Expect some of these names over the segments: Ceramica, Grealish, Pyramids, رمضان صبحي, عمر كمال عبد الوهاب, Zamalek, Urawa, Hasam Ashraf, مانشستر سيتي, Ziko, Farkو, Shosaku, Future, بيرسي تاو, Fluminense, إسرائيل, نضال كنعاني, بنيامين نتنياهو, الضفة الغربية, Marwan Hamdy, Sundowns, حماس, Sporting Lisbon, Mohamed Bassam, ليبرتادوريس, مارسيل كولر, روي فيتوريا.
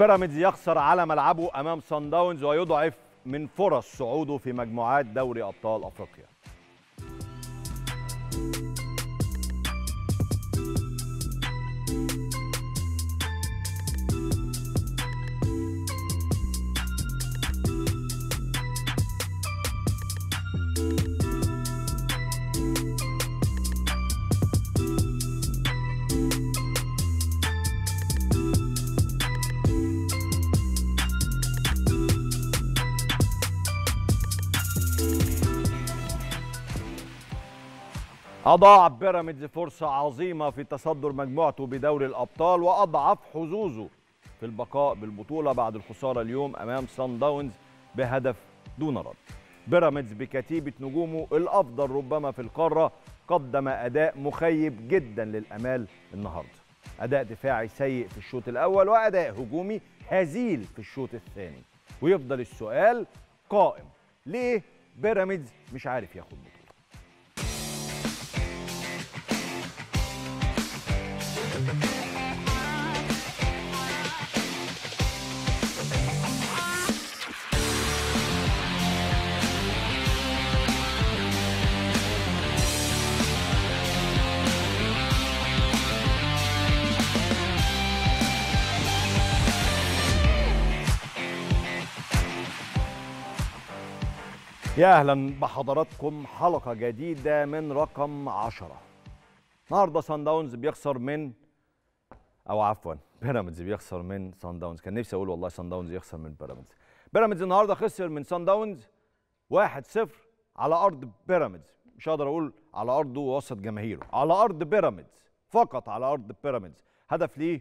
بيراميدز يخسر على ملعبه امام صن داونز ويضعف من فرص صعوده في مجموعات دوري ابطال افريقيا. أضاع بيراميدز فرصة عظيمة في تصدر مجموعته بدوري الأبطال وأضعف حظوظه في البقاء بالبطولة بعد الخسارة اليوم أمام صن داونز بهدف دون رد. بيراميدز بكتيبة نجومه الأفضل ربما في القارة قدم أداء مخيب جدا للأمال النهاردة. أداء دفاعي سيء في الشوط الأول وأداء هجومي هزيل في الشوط الثاني، ويفضل السؤال قائم، ليه بيراميدز مش عارف ياخد بطولة؟ يا أهلا بحضراتكم حلقة جديدة من رقم 10. النهارده صن داونز بيخسر من بيراميدز بيخسر من صن داونز. كان نفسي أقول والله صن داونز يخسر من بيراميدز. بيراميدز النهارده خسر من صن داونز 1-0 على أرض بيراميدز، مش هقدر أقول على أرضه ووسط جماهيره، على أرض بيراميدز، فقط على أرض بيراميدز. هدف ليه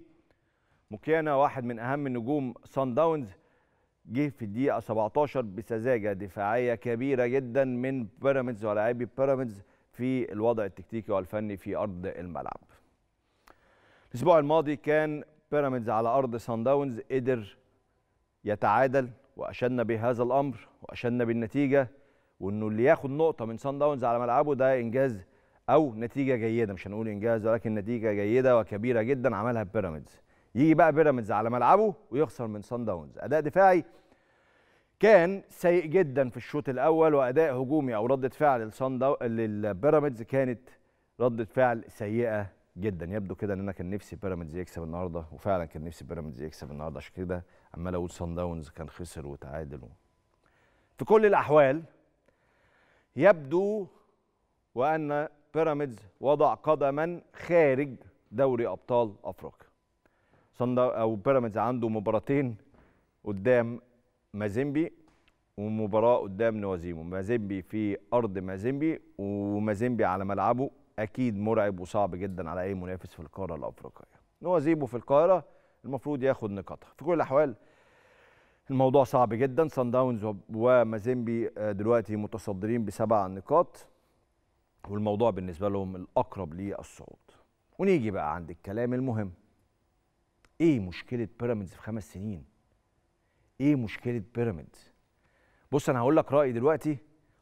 مكيانا، واحد من أهم نجوم صن داونز، جه في الدقيقة 17 بسذاجة دفاعية كبيرة جدا من بيراميدز ولاعبي بيراميدز في الوضع التكتيكي والفني في أرض الملعب. الأسبوع الماضي كان بيراميدز على أرض صن داونز قدر يتعادل، وأشدنا بهذا الأمر وأشدنا بالنتيجة، وإنه اللي ياخد نقطة من صن داونز على ملعبه ده إنجاز أو نتيجة جيدة، مش هنقول إنجاز ولكن نتيجة جيدة وكبيرة جدا عملها بيراميدز. يجي بقى بيراميدز على ملعبه ويخسر من صن داونز. أداء دفاعي كان سيء جدا في الشوط الأول، وأداء هجومي أو ردة فعل للبيراميدز كانت ردة فعل سيئة جدا. يبدو كده ان انا كان نفسي بيراميدز يكسب النهارده، وفعلا كان نفسي بيراميدز يكسب النهارده، عشان كده عمال اقول صن داونز كان خسر وتعادل. في كل الاحوال يبدو وان بيراميدز وضع قدما خارج دوري ابطال افريقيا. بيراميدز عنده مباراتين قدام مازيمبي ومباراه قدام نوازيمو. مازيمبي في ارض مازيمبي، ومازيمبي على ملعبه اكيد مرعب وصعب جدا على اي منافس في القاره الافريقيه. نوازيبو في القاهره المفروض ياخد نقاطها. في كل الاحوال الموضوع صعب جدا. صن داونز ومازيمبي دلوقتي متصدرين ب7 نقاط، والموضوع بالنسبه لهم الاقرب للصعود. ونيجي بقى عند الكلام المهم، ايه مشكله بيراميدز في 5 سنين؟ ايه مشكله بيراميدز؟ بص انا هقول لك رايي دلوقتي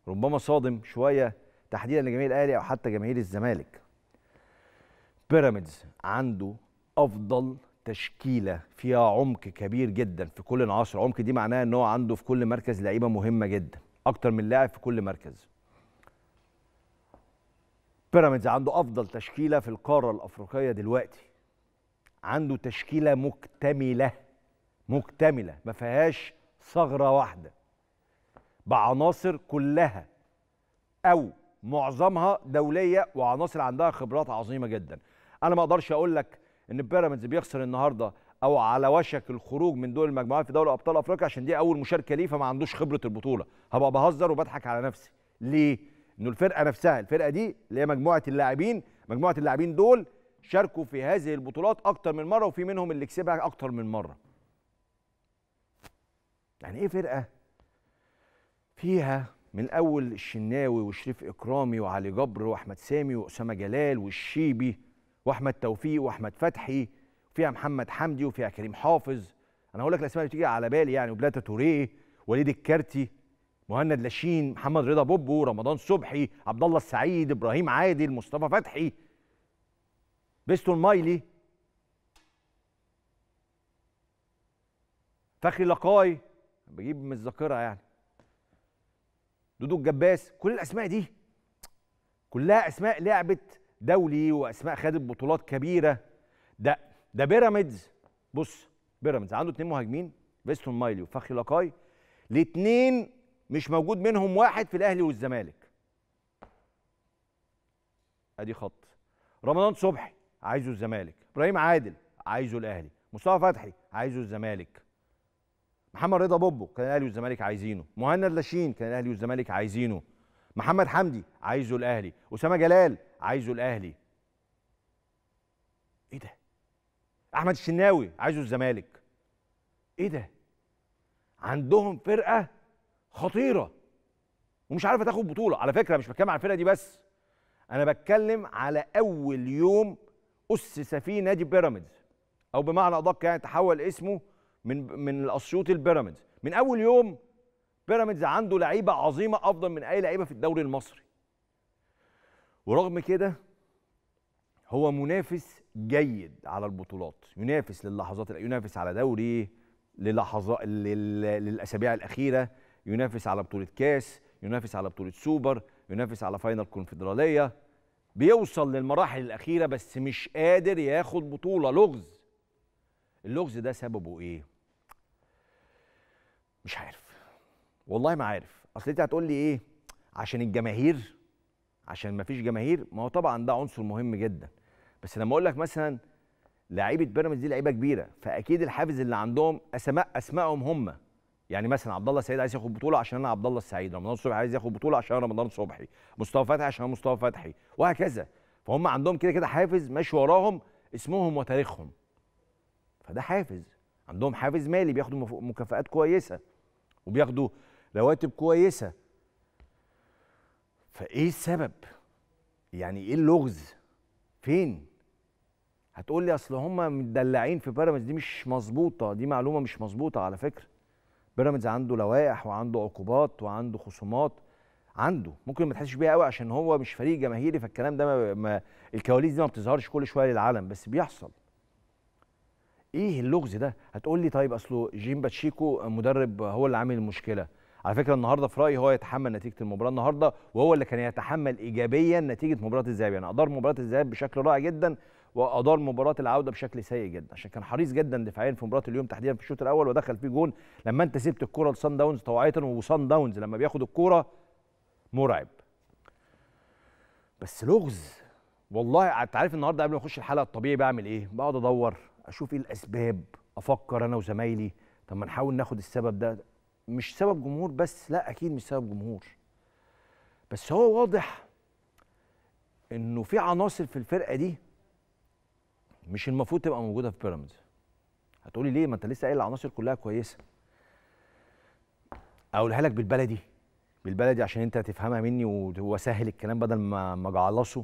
ربما صادم شويه تحديدا لجماهير الاهلي او حتى جماهير الزمالك. بيراميدز عنده افضل تشكيله فيها عمق كبير جدا في كل العناصر. عمق دي معناها ان هو عنده في كل مركز لعيبه مهمه جدا، اكتر من لاعب في كل مركز. بيراميدز عنده افضل تشكيله في القاره الافريقيه دلوقتي، عنده تشكيله مكتمله ما فيهاش ثغره واحده، بعناصر كلها او معظمها دوليه وعناصر عندها خبرات عظيمه جدا. انا ما اقدرش اقول لك ان بيراميدز بيخسر النهارده او على وشك الخروج من دور المجموعات في دوري ابطال افريقيا عشان دي اول مشاركه ليه فما عندوش خبره البطوله. هبقى بهزر وبضحك على نفسي. ليه؟ انه الفرقه نفسها، الفرقه دي اللي هي مجموعه اللاعبين دول شاركوا في هذه البطولات اكتر من مره، وفي منهم اللي كسبها اكتر من مره. يعني ايه فرقه فيها من اول الشناوي وشريف اكرامي وعلي جبر واحمد سامي واسامه جلال والشيبي واحمد توفيق واحمد فتحي، وفيها محمد حمدي وفيها كريم حافظ، انا هقول لك الاسماء اللي بتيجي على بالي يعني، وبلاتا توريه، وليد الكارتي، مهند لاشين، محمد رضا بوبو، رمضان صبحي، عبد الله السعيد، ابراهيم عادل، مصطفى فتحي، بيستون مايلي. فخري لقاي بجيب من الذاكره يعني، دودو الجباس، كل الاسماء دي كلها اسماء لعبت دولي واسماء خدت بطولات كبيره. ده بيراميدز، بص بيراميدز عنده اتنين مهاجمين فيستون مايلي وفخري لقاي، الاتنين مش موجود منهم واحد في الاهلي والزمالك. ادي خط. رمضان صبحي عايزه الزمالك، ابراهيم عادل عايزه الاهلي، مصطفى فتحي عايزه الزمالك، محمد رضا بوبو كان الاهلي والزمالك عايزينه، مهند لاشين كان الاهلي والزمالك عايزينه، محمد حمدي عايزه الاهلي، اسامه جلال عايزه الاهلي. ايه ده؟ احمد الشناوي عايزه الزمالك. ايه ده؟ عندهم فرقه خطيره ومش عارفه تاخد بطوله. على فكره مش بتكلم على الفرقه دي بس، انا بتكلم على اول يوم اسس فيه نادي بيراميدز، او بمعنى ادق يعني تحول اسمه من الاسيوطي البيراميدز. من اول يوم بيراميدز عنده لعيبه عظيمه افضل من اي لعيبه في الدوري المصري، ورغم كده هو منافس جيد على البطولات، ينافس للحظات، ينافس على دوري، للحظات للاسابيع الاخيره، ينافس على بطوله كاس، ينافس على بطوله سوبر، ينافس على فاينل كونفدراليه، بيوصل للمراحل الاخيره بس مش قادر ياخد بطوله. لغز. اللغز ده سببه ايه؟ مش عارف والله، ما عارف. اصل انت هتقول لي ايه؟ عشان الجماهير، عشان ما فيش جماهير. ما هو طبعا ده عنصر مهم جدا، بس لما اقول لك مثلا لعيبه بيراميدز دي لعيبه كبيره، فاكيد الحافز اللي عندهم اسمائهم هم. يعني مثلا عبد الله السعيد عايز ياخد بطوله عشان انا عبد الله السعيد، رمضان صبحي عايز ياخد بطوله عشان رمضان صبحي، مصطفى فتحي عشان مصطفى فتحي، وهكذا. فهم عندهم كده كده حافز ماشي وراهم اسمهم وتاريخهم، فده حافز. عندهم حافز مالي، بياخدوا مكافآت كويسه وبياخدوا رواتب كويسه. فايه السبب؟ يعني ايه اللغز؟ فين؟ هتقول لي اصل هم مدلعين في بيراميدز، دي مش مظبوطه، دي معلومه مش مظبوطه على فكره. بيراميدز عنده لوائح وعنده عقوبات وعنده خصومات، عنده ممكن ما تحسش بيها قوي عشان هو مش فريق جماهيري، فالكلام ده الكواليس دي ما بتظهرش كل شويه للعالم، بس بيحصل. ايه اللغز ده؟ هتقول لي طيب اصله جيم باتشيكو مدرب هو اللي عامل المشكله. على فكره النهارده في رايي هو يتحمل نتيجه المباراه النهارده، وهو اللي كان يتحمل ايجابيا نتيجه مباراه الذهاب. يعني ادار مباراه الذهاب بشكل رائع جدا، وادار مباراه العوده بشكل سيء جدا، عشان كان حريص جدا دفاعيا في مباراه اليوم تحديدا في الشوط الاول، ودخل فيه جون لما انت سبت الكوره لصن داونز طوعيه، وصن داونز لما بياخد الكوره مرعب. بس لغز والله. انت عارف النهارده قبل ما اخش الحلقه الطبيعي بعمل ايه؟ بقعد ادور اشوف ايه الاسباب، افكر انا وزمايلي طب ما نحاول ناخد السبب ده. مش سبب جمهور بس، لا اكيد مش سبب جمهور، بس هو واضح انه في عناصر في الفرقه دي مش المفروض تبقى موجوده في بيراميدز. هتقولي ليه؟ ما انت لسه قايل العناصر كلها كويسه. اقولها لك بالبلدي، بالبلدي عشان انت هتفهمها مني واسهل الكلام بدل ما اجعلصه.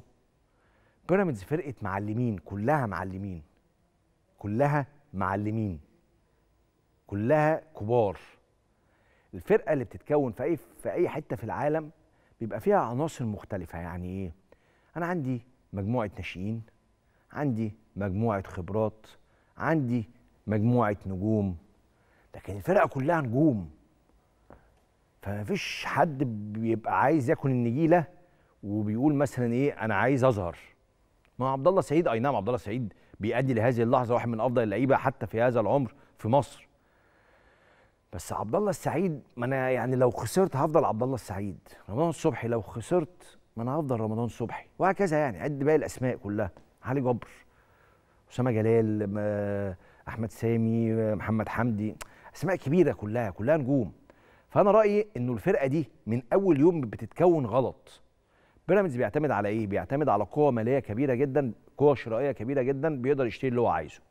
بيراميدز فرقه معلمين، كلها معلمين، كلها معلمين، كلها كبار. الفرقه اللي بتتكون في اي حته في العالم بيبقى فيها عناصر مختلفه. يعني ايه؟ انا عندي مجموعه ناشئين، عندي مجموعه خبرات، عندي مجموعه نجوم، لكن الفرقه كلها نجوم، فمفيش حد بيبقى عايز ياكل النجيله وبيقول مثلا ايه انا عايز اظهر. ما عبد الله سعيد، اي نعم عبد الله سعيد بيأدي لهذه اللحظه، واحد من افضل اللعيبه حتى في هذا العمر في مصر، بس عبد الله السعيد ما انا يعني لو خسرت هفضل عبد الله السعيد، رمضان صبحي لو خسرت ما انا هفضل رمضان صبحي، وهكذا. يعني عد باقي الاسماء كلها، علي جبر، اسامه جلال، احمد سامي، محمد حمدي، اسماء كبيره كلها، كلها نجوم. فانا رايي انه الفرقه دي من اول يوم بتتكون غلط. بيراميدز بيعتمد على ايه؟ بيعتمد على قوه ماليه كبيره جدا، قوه شرائيه كبيره جدا، بيقدر يشتري اللي هو عايزه.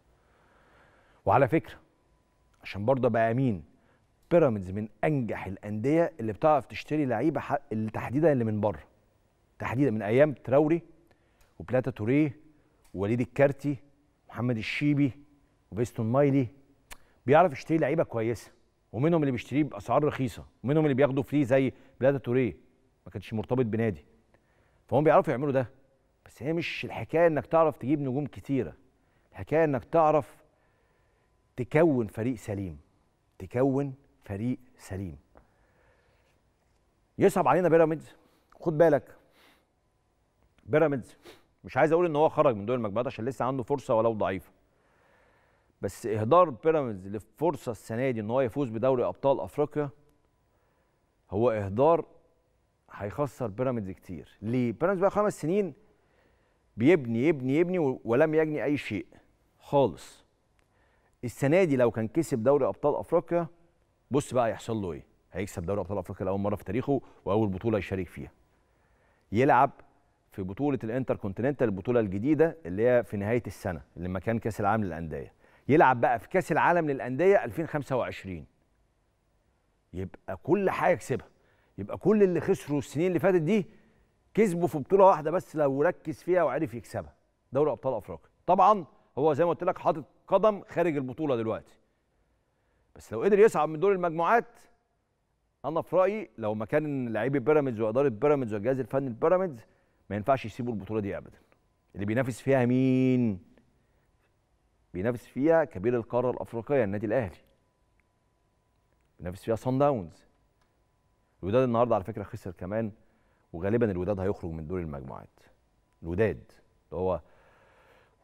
وعلى فكره عشان برضه ابقى امين، بيراميدز من انجح الانديه اللي بتعرف تشتري لعيبه، اللي تحديدا اللي من بره، تحديدا من ايام تراوري وبلاتا توريه ووليد الكارتي محمد الشيبي وفيستون مايلي، بيعرف يشتري لعيبه كويسه، ومنهم اللي بيشتريه باسعار رخيصه، ومنهم اللي بياخدوا فري زي بلاتا توريه ما كانش مرتبط بنادي، فهم بيعرفوا يعملوا ده. بس هي مش الحكايه انك تعرف تجيب نجوم كتيره، الحكايه انك تعرف تكون فريق سليم، تكون فريق سليم. يصعب علينا بيراميدز، خد بالك بيراميدز مش عايز اقول ان هو خرج من دوري المجموعات عشان لسه عنده فرصه ولو ضعيفه، بس اهدار بيراميدز للفرصه السنه دي ان هو يفوز بدوري ابطال افريقيا هو اهدار هيخسر بيراميدز كتير. ليه؟ بيراميدز بقى 5 سنين بيبني يبني يبني ولم يجني اي شيء خالص. السنه دي لو كان كسب دوري ابطال افريقيا بص بقى هيحصل له ايه؟ هيكسب دوري ابطال افريقيا لاول مره في تاريخه واول بطوله يشارك فيها. يلعب في بطوله الانتر كونتيننتال، البطوله الجديده اللي هي في نهايه السنه اللي مكان كاس العالم للانديه، يلعب بقى في كاس العالم للانديه 2025. يبقى كل حاجه يكسبها، يبقى كل اللي خسروا السنين اللي فاتت دي كسبوا في بطوله واحده بس لو ركز فيها وعرف يكسبها، دوري ابطال افريقيا. طبعا هو زي ما قلت لك حاطط قدم خارج البطوله دلوقتي، بس لو قدر يصعد من دور المجموعات انا في رايي لو مكان لاعبي بيراميدز واداره بيراميدز والجهاز الفني لبيراميدز ما ينفعش يسيبوا البطوله دي ابدا. اللي بينافس فيها مين؟ بينافس فيها كبير القاره الافريقيه النادي الاهلي، بينافس فيها صن داونز. الوداد النهارده على فكره خسر كمان، وغالبا الوداد هيخرج من دور المجموعات. الوداد اللي هو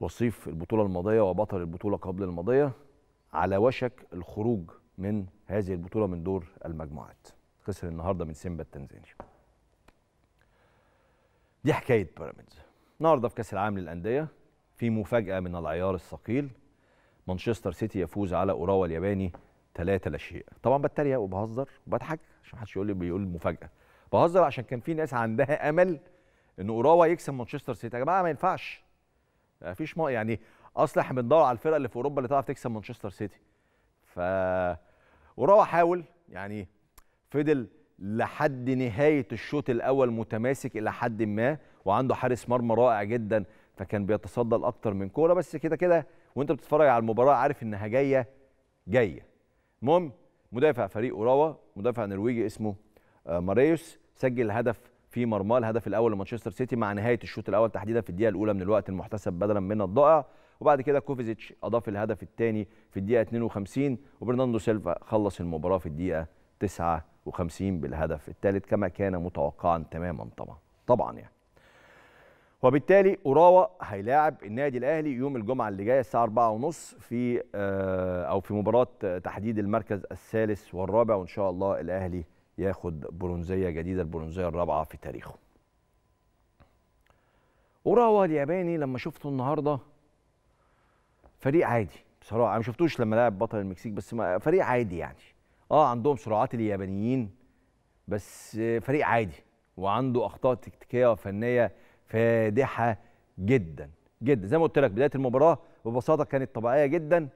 وصيف البطوله الماضيه وبطل البطوله قبل الماضيه على وشك الخروج من هذه البطوله من دور المجموعات، خسر النهارده من سيمبا التنزاني. دي حكايه بيراميدز. النهارده في كاس العالم للانديه في مفاجاه من العيار الثقيل، مانشستر سيتي يفوز على اوراوا الياباني 3-0. طبعا بتريق وبهزر وبضحك عشان ما حدش يقول لي بيقول مفاجاه، بهزر عشان كان في ناس عندها امل ان اوراوا يكسب مانشستر سيتي. يا جماعه ما ينفعش، ما فيش يعني اصل احنا بندور على الفرق اللي في اوروبا اللي تعرف تكسب مانشستر سيتي. ف وراوح حاول، يعني فضل لحد نهايه الشوط الاول متماسك الى حد ما، وعنده حارس مرمى رائع جدا فكان بيتصدى لاكتر من كوره، بس كده كده وانت بتتفرج على المباراه عارف انها جايه. المهم مدافع فريق اوراوا، مدافع نرويجي اسمه ماريوس، سجل الهدف في مرماه، الهدف الاول لمانشستر سيتي مع نهايه الشوط الاول تحديدا في الدقيقه الاولى من الوقت المحتسب بدلا من الضائع، وبعد كده كوفازيتش اضاف الهدف الثاني في الدقيقه 52، وبرناردو سيلفا خلص المباراه في الدقيقه 59 بالهدف الثالث كما كان متوقعا تماما طبعا يعني. وبالتالي اوراوا هيلاعب النادي الاهلي يوم الجمعه اللي جايه الساعه 4:30 في في مباراه تحديد المركز الثالث والرابع، وان شاء الله الاهلي ياخد برونزيه جديده، البرونزيه الرابعه في تاريخه. اوراوا الياباني لما شفته النهارده فريق عادي بصراحه، انا ما شفتوش لما لعب بطل المكسيك بس فريق عادي يعني. عندهم سرعات اليابانيين بس فريق عادي، وعنده اخطاء تكتيكيه وفنيه فادحه جدا جدا. زي ما قلت لك بدايه المباراه ببساطه كانت طبيعيه جدا.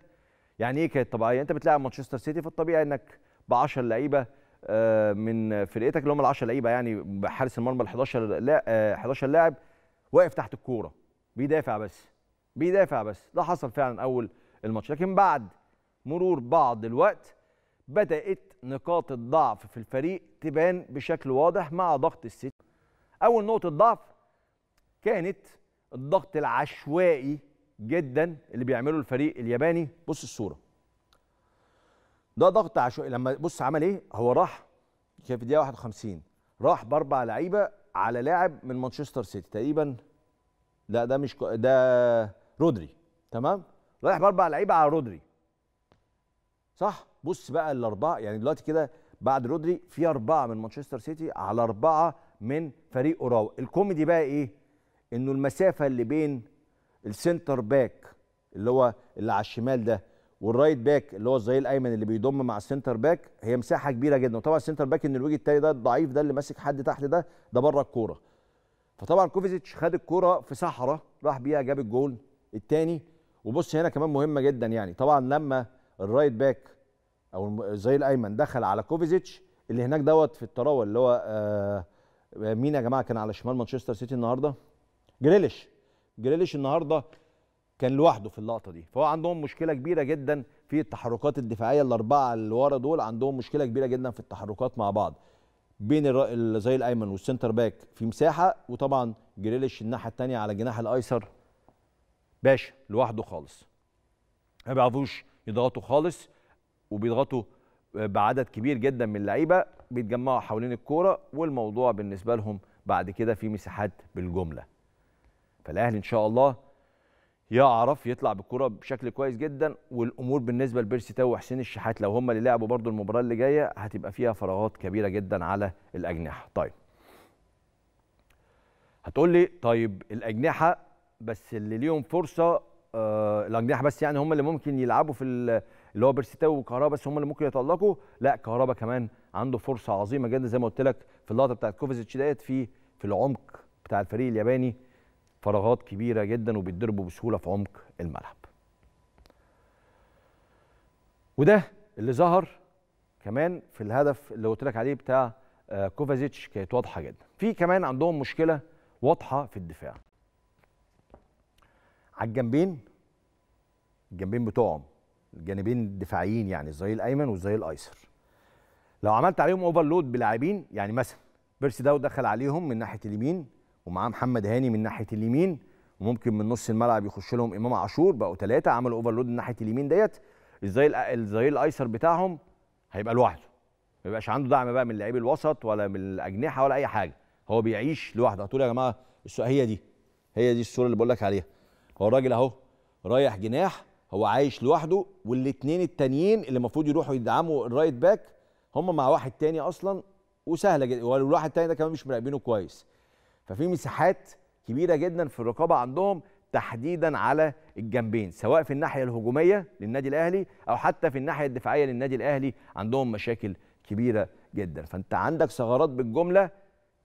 يعني ايه كانت طبيعيه؟ انت بتلاعب مانشستر سيتي فالطبيعي انك ب 10 لعيبه من فرقتك اللي هم ال 10 لعيبه يعني بحارس المرمى ال 11 لاعب واقف تحت الكوره بيدافع بس. ده حصل فعلا اول الماتش، لكن بعد مرور بعض الوقت بدات نقاط الضعف في الفريق تبان بشكل واضح مع ضغط السيتي. اول نقطه ضعف كانت الضغط العشوائي جدا اللي بيعمله الفريق الياباني. بص الصوره، ده ضغط عشوائي. لما بص عمل ايه، هو راح كان في الدقيقه 51 راح باربع لعيبه على لاعب من مانشستر سيتي تقريبا، لا ده مش ده رودري، تمام، رايح باربع لعيبه على رودري صح. بص بقى الاربعه يعني دلوقتي كده بعد رودري في 4 من مانشستر سيتي على 4 من فريق اوراوا. الكوميدي بقى ايه، انه المسافه اللي بين السنتر باك اللي هو اللي على الشمال ده والرايت باك اللي هو الظهير الايمن اللي بيضم مع السنتر باك هي مساحه كبيره جدا، وطبعا السنتر باك النرويجي التاني ده الضعيف ده اللي ماسك حد تحت ده بره الكوره، فطبعا كوفازيتش خد الكوره في صحراء راح بيها جاب الجول الثاني. وبص هنا كمان مهمه جدا، يعني طبعا لما الرايت باك او الظهير الايمن دخل على كوفازيتش اللي هناك في الطراوه اللي هو مين يا جماعه كان على شمال مانشستر سيتي النهارده؟ جريليش النهارده كان لوحده في اللقطه دي، فهو عندهم مشكله كبيره جدا في التحركات الدفاعيه. الاربعه اللي ورا دول عندهم مشكله كبيره جدا في التحركات مع بعض بين الظهير الايمن والسنتر باك في مساحه، وطبعا جريليش الناحيه الثانيه على الجناح الايسر باشا لوحده خالص، ما بيعرفوش يضغطوا خالص وبيضغطوا بعدد كبير جدا من اللعيبه بيتجمعوا حوالين الكوره، والموضوع بالنسبه لهم بعد كده في مساحات بالجمله. فالاهلي ان شاء الله يعرف يطلع بالكوره بشكل كويس جدا، والامور بالنسبه لبيرسي تاو وحسين الشحات لو هم اللي لعبوا برضو المباراه اللي جايه هتبقى فيها فراغات كبيره جدا على الاجنحه. طيب هتقول لي طيب الاجنحه بس اللي ليهم فرصه، الاجنحه بس يعني هم اللي ممكن يلعبوا في اللي هو بيرسي تاو وكهربا بس هم اللي ممكن يتالقوا؟ لا، كهربا كمان عنده فرصه عظيمه جدا زي ما قلت لك في اللقطه بتاعت كوفازيتش ديت في العمق بتاع الفريق الياباني، فراغات كبيره جدا وبيتضربوا بسهوله في عمق الملعب. وده اللي ظهر كمان في الهدف اللي قلت لك عليه بتاع كوفازيتش، كانت واضحه جدا. في كمان عندهم مشكله واضحه في الدفاع على الجنبين بتوعهم، الجانبين الدفاعيين يعني الظهير الايمن والظهير الايسر. لو عملت عليهم اوفرلود بلاعبين، يعني مثلا بيرسي داو دخل عليهم من ناحيه اليمين ومعاه محمد هاني من ناحيه اليمين، وممكن من نص الملعب يخش لهم امام عاشور، بقوا ثلاثه عملوا اوفرلود من ناحيه اليمين ديت. الظهير الايسر بتاعهم هيبقى لوحده، ما يبقاش عنده دعم بقى من لاعبي الوسط ولا من الاجنحه ولا اي حاجه، هو بيعيش لوحده. هتقول يا جماعه هي دي الصوره اللي بقول لك عليها، هو الراجل اهو رايح جناح، هو عايش لوحده، والاثنين التانيين اللي المفروض يروحوا يدعموا الرايت باك هم مع واحد تاني اصلا، وسهله جدا، والواحد التاني ده كمان مش مراقبينه كويس. ففي مساحات كبيره جدا في الرقابه عندهم تحديدا على الجنبين، سواء في الناحيه الهجوميه للنادي الاهلي او حتى في الناحيه الدفاعيه للنادي الاهلي، عندهم مشاكل كبيره جدا. فانت عندك ثغرات بالجمله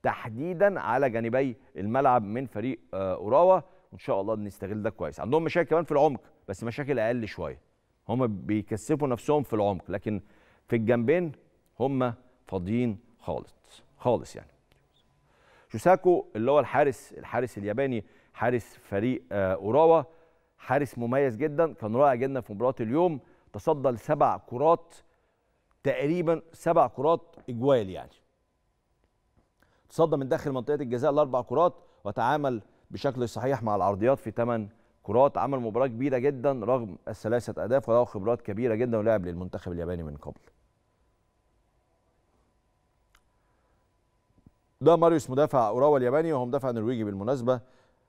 تحديدا على جانبي الملعب من فريق اوراوا، وان شاء الله نستغل ده كويس. عندهم مشاكل كمان في العمق بس مشاكل اقل شويه، هم بيكثفوا نفسهم في العمق، لكن في الجنبين هم فاضيين خالص خالص. يعني شوساكو اللي هو الحارس الياباني، حارس فريق اوراوا، حارس مميز جدا، كان رائع جدا في مباراه اليوم، تصدى لسبع كرات تقريبا، سبع كرات اجوال يعني، تصدى من داخل منطقه الجزاء لاربع كرات، وتعامل بشكل صحيح مع العرضيات في 8 كرات، عمل مباراه كبيره جدا رغم الثلاثه اهداف، وله خبرات كبيره جدا ولعب للمنتخب الياباني من قبل. ده ماريوس مدافع اوراوا الياباني، وهو مدافع نرويجي بالمناسبه،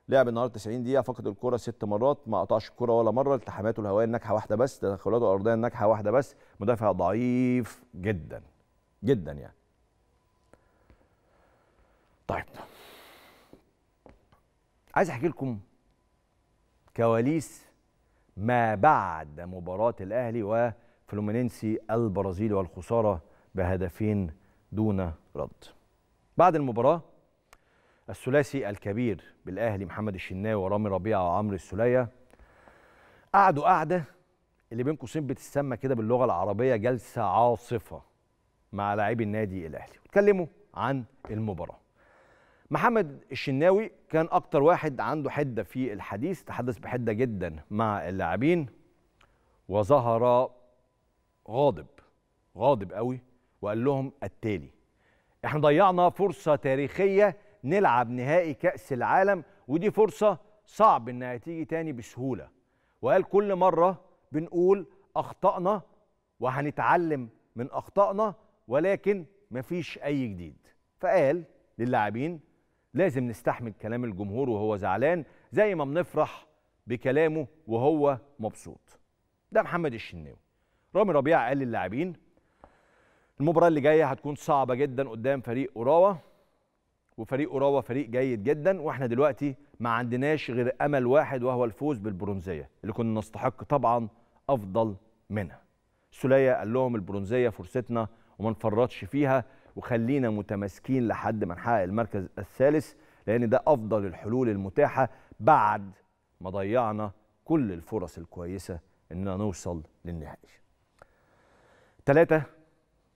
لعب النهارده 90 دقيقه، فقد الكره 6 مرات، ما قطعش الكره ولا مره، التحاماته الهوائيه الناجحه واحده بس، تدخلاته الارضيه الناجحه واحده بس، مدافع ضعيف جدا جدا يعني. طيب عايز احكي لكم كواليس ما بعد مباراه الاهلي وفلومينينسي البرازيلي والخساره بهدفين دون رد. بعد المباراه الثلاثي الكبير بالاهلي محمد الشناوي ورامي ربيعه وعمرو السوليه قعدوا قعده اللي بين قوسين بتسمى كده باللغه العربيه جلسه عاصفه مع لاعبي النادي الاهلي، واتكلموا عن المباراه. محمد الشناوي كان اكتر واحد عنده حده في الحديث، تحدث بحده جدا مع اللاعبين، وظهر غاضب قوي، وقال لهم التالي: احنا ضيعنا فرصه تاريخيه نلعب نهائي كاس العالم، ودي فرصه صعب انها تيجي تاني بسهوله. وقال كل مره بنقول اخطأنا وهنتعلم من اخطائنا، ولكن مفيش اي جديد. فقال للاعبين لازم نستحمل كلام الجمهور وهو زعلان زي ما بنفرح بكلامه وهو مبسوط. ده محمد الشناوي. رامي ربيعه قال للاعبين المباراه اللي جايه هتكون صعبه جدا قدام فريق اوراوا، وفريق اوراوا فريق جيد جدا، واحنا دلوقتي ما عندناش غير امل واحد وهو الفوز بالبرونزيه اللي كنا نستحق طبعا افضل منها. السوليه قال لهم البرونزيه فرصتنا وما نفرطش فيها، وخلينا متماسكين لحد ما نحقق المركز الثالث، لان ده افضل الحلول المتاحه بعد ما ضيعنا كل الفرص الكويسه اننا نوصل للنهائي. ثلاثه،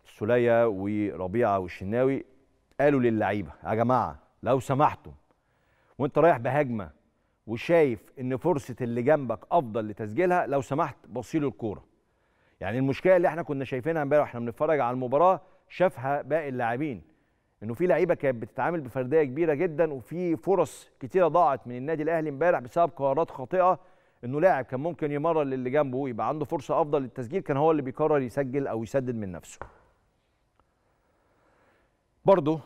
السوليه وربيعه والشناوي، قالوا للعيبه يا جماعه لو سمحتم، وانت رايح بهجمه وشايف ان فرصه اللي جنبك افضل لتسجيلها، لو سمحت بصيله الكوره. يعني المشكله اللي احنا كنا شايفينها امبارح واحنا بنتفرج على المباراه شافها باقي اللاعبين، انه في لعيبه كانت بتتعامل بفرديه كبيره جدا، وفي فرص كتيره ضاعت من النادي الاهلي امبارح بسبب قرارات خاطئه انه لاعب كان ممكن يمرر للي جنبه ويبقى عنده فرصه افضل للتسجيل، كان هو اللي بيقرر يسجل او يسدد من نفسه. برضه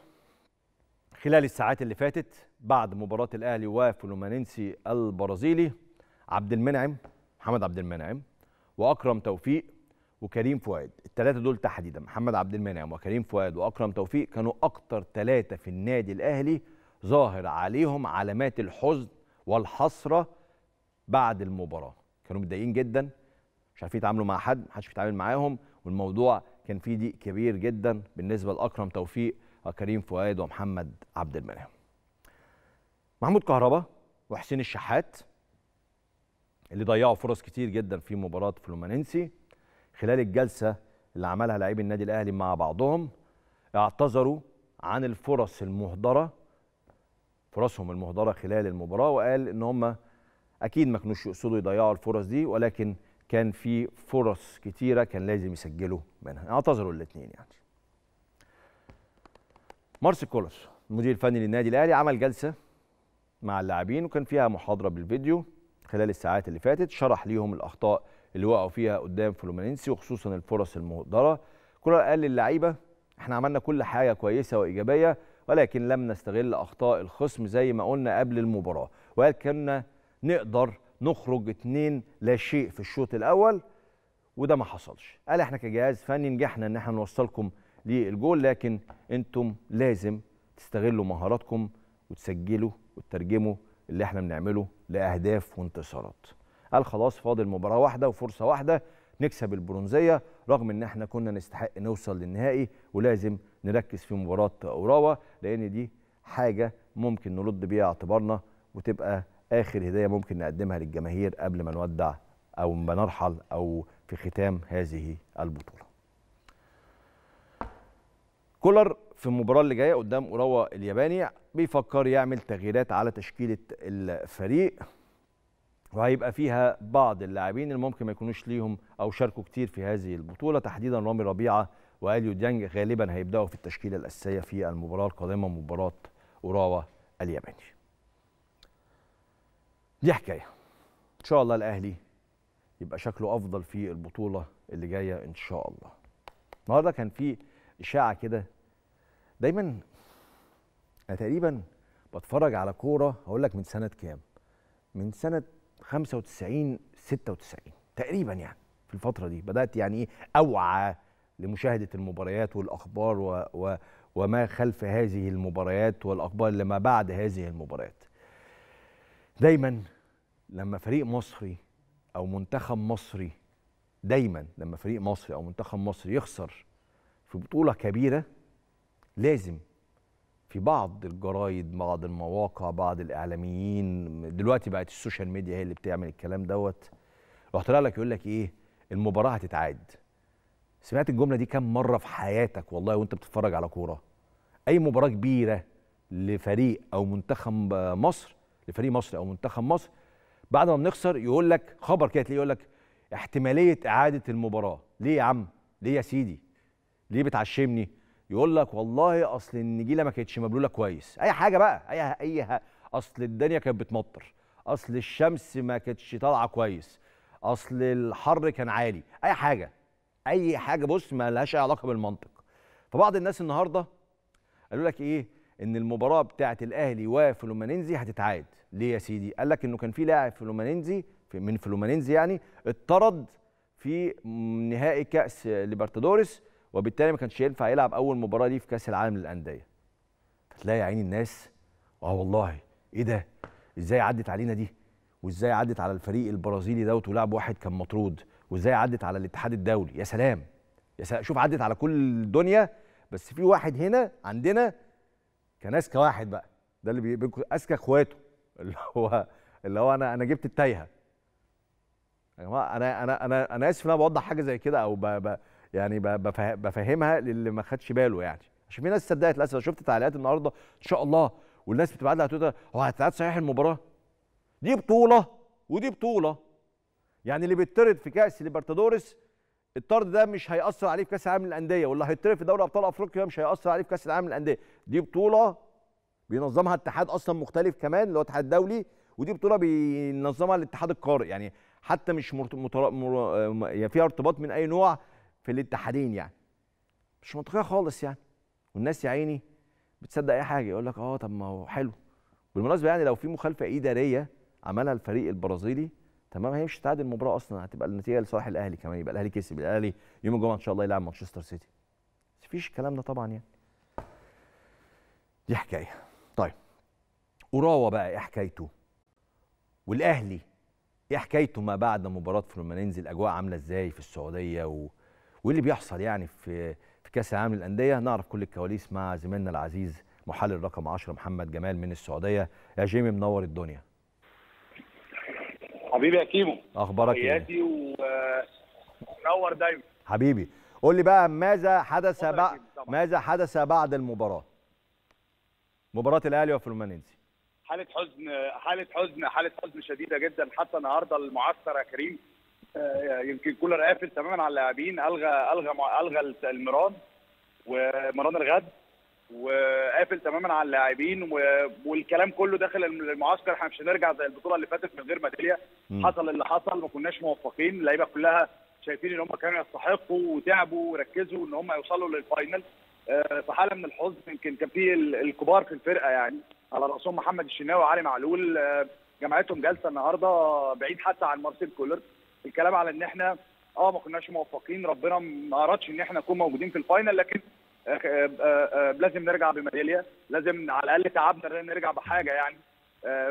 خلال الساعات اللي فاتت بعد مباراه الاهلي وفلومينينسي البرازيلي، عبد المنعم، محمد عبد المنعم واكرم توفيق وكريم فؤاد، الثلاثه دول تحديدا محمد عبد المنعم وكريم فؤاد واكرم توفيق كانوا اكتر ثلاثه في النادي الاهلي ظاهر عليهم علامات الحزن والحسره بعد المباراه. كانوا متضايقين جدا، مش عارفين يتعاملوا مع حد، محدش بيتعامل معاهم، والموضوع كان فيه ضيق كبير جدا بالنسبه لاكرم توفيق وكريم فؤاد ومحمد عبد المنعم. محمود كهربا وحسين الشحات اللي ضيعوا فرص كتير جدا في مباراه فلومينينسي خلال الجلسه اللي عملها لاعبي النادي الاهلي مع بعضهم، اعتذروا عن الفرص المهدره، فرصهم المهدره خلال المباراه، وقال ان هم اكيد ما كانوش يقصدوا يضيعوا الفرص دي، ولكن كان في فرص كتيره كان لازم يسجلوا منها. اعتذروا الاثنين يعني. مارسيل كولر المدير الفني للنادي الاهلي عمل جلسه مع اللاعبين وكان فيها محاضره بالفيديو خلال الساعات اللي فاتت، شرح ليهم الاخطاء اللي وقعوا فيها قدام فلومينينسي وخصوصا الفرص المهدره. كولر قال للعيبه احنا عملنا كل حاجه كويسه وايجابيه ولكن لم نستغل اخطاء الخصم زي ما قلنا قبل المباراه، وقال كنا نقدر نخرج 2-0 في الشوط الاول وده ما حصلش. قال احنا كجهاز فني نجحنا ان احنا نوصلكم للجول لكن انتم لازم تستغلوا مهاراتكم وتسجلوا وتترجموا اللي احنا بنعمله لاهداف وانتصارات. قال خلاص فاضل مباراه واحده وفرصه واحده نكسب البرونزيه، رغم ان احنا كنا نستحق نوصل للنهائي ولازم نركز في مباراه اوراوا لان دي حاجه ممكن نرد بيها اعتبارنا وتبقى اخر هديه ممكن نقدمها للجماهير قبل ما نودع او ما نرحل او في ختام هذه البطوله. كولر في المباراه اللي جايه قدام اوراوا الياباني بيفكر يعمل تغييرات على تشكيله الفريق، وهيبقى فيها بعض اللاعبين اللي ممكن ما يكونوش ليهم او شاركوا كتير في هذه البطوله، تحديدا رامي ربيعه واليو ديانج غالبا هيبداوا في التشكيله الاساسيه في المباراه القادمه، مباراه اوراوا الياباني. دي حكايه ان شاء الله الاهلي يبقى شكله افضل في البطوله اللي جايه ان شاء الله. النهارده كان في اشاعه كده، دايما انا تقريبا بتفرج على كوره هقول لك من سنه كام، من سنه 95 96 تقريبا يعني، في الفتره دي بدات يعني ايه اوعى لمشاهده المباريات والاخبار وما خلف هذه المباريات والاخبار اللي ما بعد هذه المباريات. دايما لما فريق مصري او منتخب مصري، دايما لما فريق مصري او منتخب مصري يخسر في بطوله كبيره لازم في بعض الجرايد، بعض المواقع، بعض الاعلاميين، دلوقتي بقت السوشيال ميديا هي اللي بتعمل الكلام دوت، راح طلع لك يقول لك ايه المباراه هتتعاد. سمعت الجمله دي كام مره في حياتك والله وانت بتتفرج على كوره؟ اي مباراه كبيره لفريق او منتخب مصر، لفريق مصر او منتخب مصر، بعد ما بنخسر يقول لك خبر كده، تلاقيه يقول لك احتماليه اعاده المباراه. ليه يا عم؟ ليه يا سيدي؟ ليه بتعشمني؟ يقول لك والله اصل النجيله ما كانتش مبلوله كويس. اي حاجه بقى، اي اصل الدنيا كانت بتمطر، اصل الشمس ما كانتش طالعه كويس، اصل الحر كان عالي، اي حاجه اي حاجه، بص ما لهاش اي علاقه بالمنطق. فبعض الناس النهارده قالوا لك ايه ان المباراه بتاعه الاهلي وفلومينينزي هتتعاد. ليه يا سيدي؟ قال لك انه كان في لاعب فلومينينزي من فلومينينزي يعني اتطرد في نهائي كاس ليبرتادوريس وبالتالي ما كانش ينفع يلعب اول مباراه ليه في كاس العالم للانديه. فتلاقي عين الناس والله ايه ده؟ ازاي عدت علينا دي؟ وازاي عدت على الفريق البرازيلي دوت ولعب واحد كان مطرود؟ وازاي عدت على الاتحاد الدولي؟ يا سلام يا سلام، شوف عدت على كل الدنيا بس في واحد هنا عندنا كان اذكى واحد بقى، ده اللي بيكون اذكى اخواته اللي هو انا جبت التايهه. يا جماعه انا اسف ان انا بوضح حاجه زي كده او يعني بفهمها للي ما خدش باله يعني، عشان في ناس صدقت للاسف. شفت تعليقات النهارده ان شاء الله والناس بتبعت لي على تويتر هو هتتعاد صحيح المباراه؟ دي بطوله ودي بطوله، يعني اللي بيتطرد في كاس ليبرتادوريس الطرد ده مش هيأثر عليه في كاس العالم للانديه، واللي هيتطرد في دوري ابطال افريقيا مش هيأثر عليه في كاس العالم للانديه. دي بطوله بينظمها اتحاد اصلا مختلف كمان اللي هو الاتحاد الدولي، ودي بطوله بينظمها الاتحاد القاري، يعني حتى مش فيها ارتباط من اي نوع في الاتحادين، يعني مش منطقيه خالص يعني. والناس يا عيني بتصدق اي حاجه، يقول لك اه طب ما هو حلو. بالمناسبه يعني لو في مخالفه اداريه عملها الفريق البرازيلي تمام، هي مش هتعادل المباراه اصلا، هتبقى النتيجه لصالح الاهلي كمان، يبقى الاهلي كسب. الاهلي يوم الجمعه ان شاء الله يلعب مانشستر سيتي، مفيش الكلام ده طبعا يعني، دي حكايه. طيب اوراوا بقى ايه حكايته؟ والاهلي ايه حكايته ما بعد مباراه فلومينينز؟ الاجواء عامله ازاي في السعوديه واللي بيحصل يعني في كاس العالم للانديه؟ نعرف كل الكواليس مع زميلنا العزيز محلل رقم 10 محمد جمال من السعوديه. يا جيمي منور الدنيا حبيبي. يا كيمو اخبارك ايه؟ حياتي ومنور دايما حبيبي. قول لي بقى ماذا حدث بعد المباراه، مباراه الاهلي وفلومينينز؟ حاله حزن شديده جدا. حتى النهارده المعسكر يا كريم يمكن كولر قافل تماما على اللاعبين، الغى المران ومران الغد، وقافل تماما على اللاعبين والكلام كله داخل المعسكر. احنا مش هنرجع زي البطوله اللي فاتت من غير ميداليه، حصل اللي حصل، ما كناش موفقين، اللعيبه كلها شايفين ان هم كانوا يستحقوا وتعبوا وركزوا ان هم يوصلوا للفاينل. في حاله من الحزن. يمكن كان في الكبار في الفرقه يعني على راسهم محمد الشناوي وعلي معلول، جماعتهم جالسه النهارده بعيد حتى عن مارسيل كولر. الكلام على ان احنا ما كناش موفقين، ربنا ما ارادش ان احنا نكون موجودين في الفاينل، لكن لازم نرجع بميداليه، لازم على الاقل تعبنا نرجع بحاجه يعني.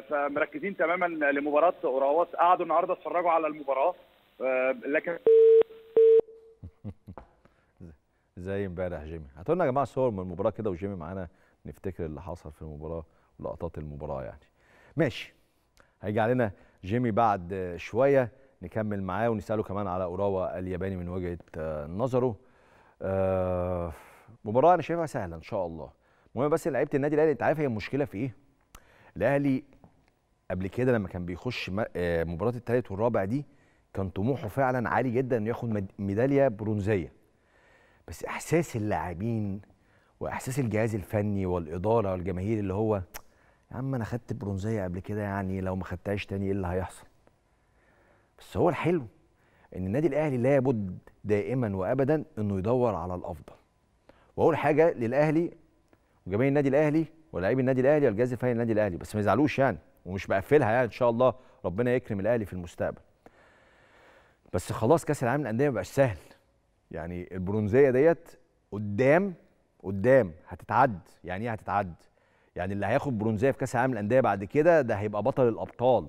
فمركزين تماما لمباراه اوراوا. قعدوا النهارده اتفرجوا على المباراه، لكن زي امبارح. جيمي هاتوا لنا يا جماعه صور من المباراه كده، وجيمي معانا نفتكر اللي حصل في المباراه ولقطات المباراه يعني. ماشي، هيجي علينا جيمي بعد شويه نكمل معاه ونساله كمان على اوراوا الياباني من وجهه نظره. مباراه انا شايفها سهله ان شاء الله. المهم بس لعيبه النادي الاهلي، انت عارف هي المشكله في ايه؟ الاهلي قبل كده لما كان بيخش مباراه الثالث والرابع دي كان طموحه فعلا عالي جدا انه ياخد ميداليه برونزيه، بس احساس اللاعبين واحساس الجهاز الفني والاداره والجماهير اللي هو يا عم انا خدت برونزيه قبل كده، يعني لو ما خدتهاش تاني ايه اللي هيحصل؟ بس هو الحلو ان النادي الاهلي لا يبد دائما وابدا انه يدور على الافضل. واول حاجه للاهلي وجماهير النادي الاهلي ولاعيبي النادي الاهلي والجهاز الفني للنادي الاهلي، بس ما يزعلوش يعني، ومش بقفلها يعني، ان شاء الله ربنا يكرم الاهلي في المستقبل. بس خلاص كاس العالم للانديه ما بقاش سهل يعني. البرونزيه ديت قدام هتتعد. يعني ايه هتتعد؟ يعني اللي هياخد برونزيه في كاس العالم للانديه بعد كده ده هيبقى بطل الابطال.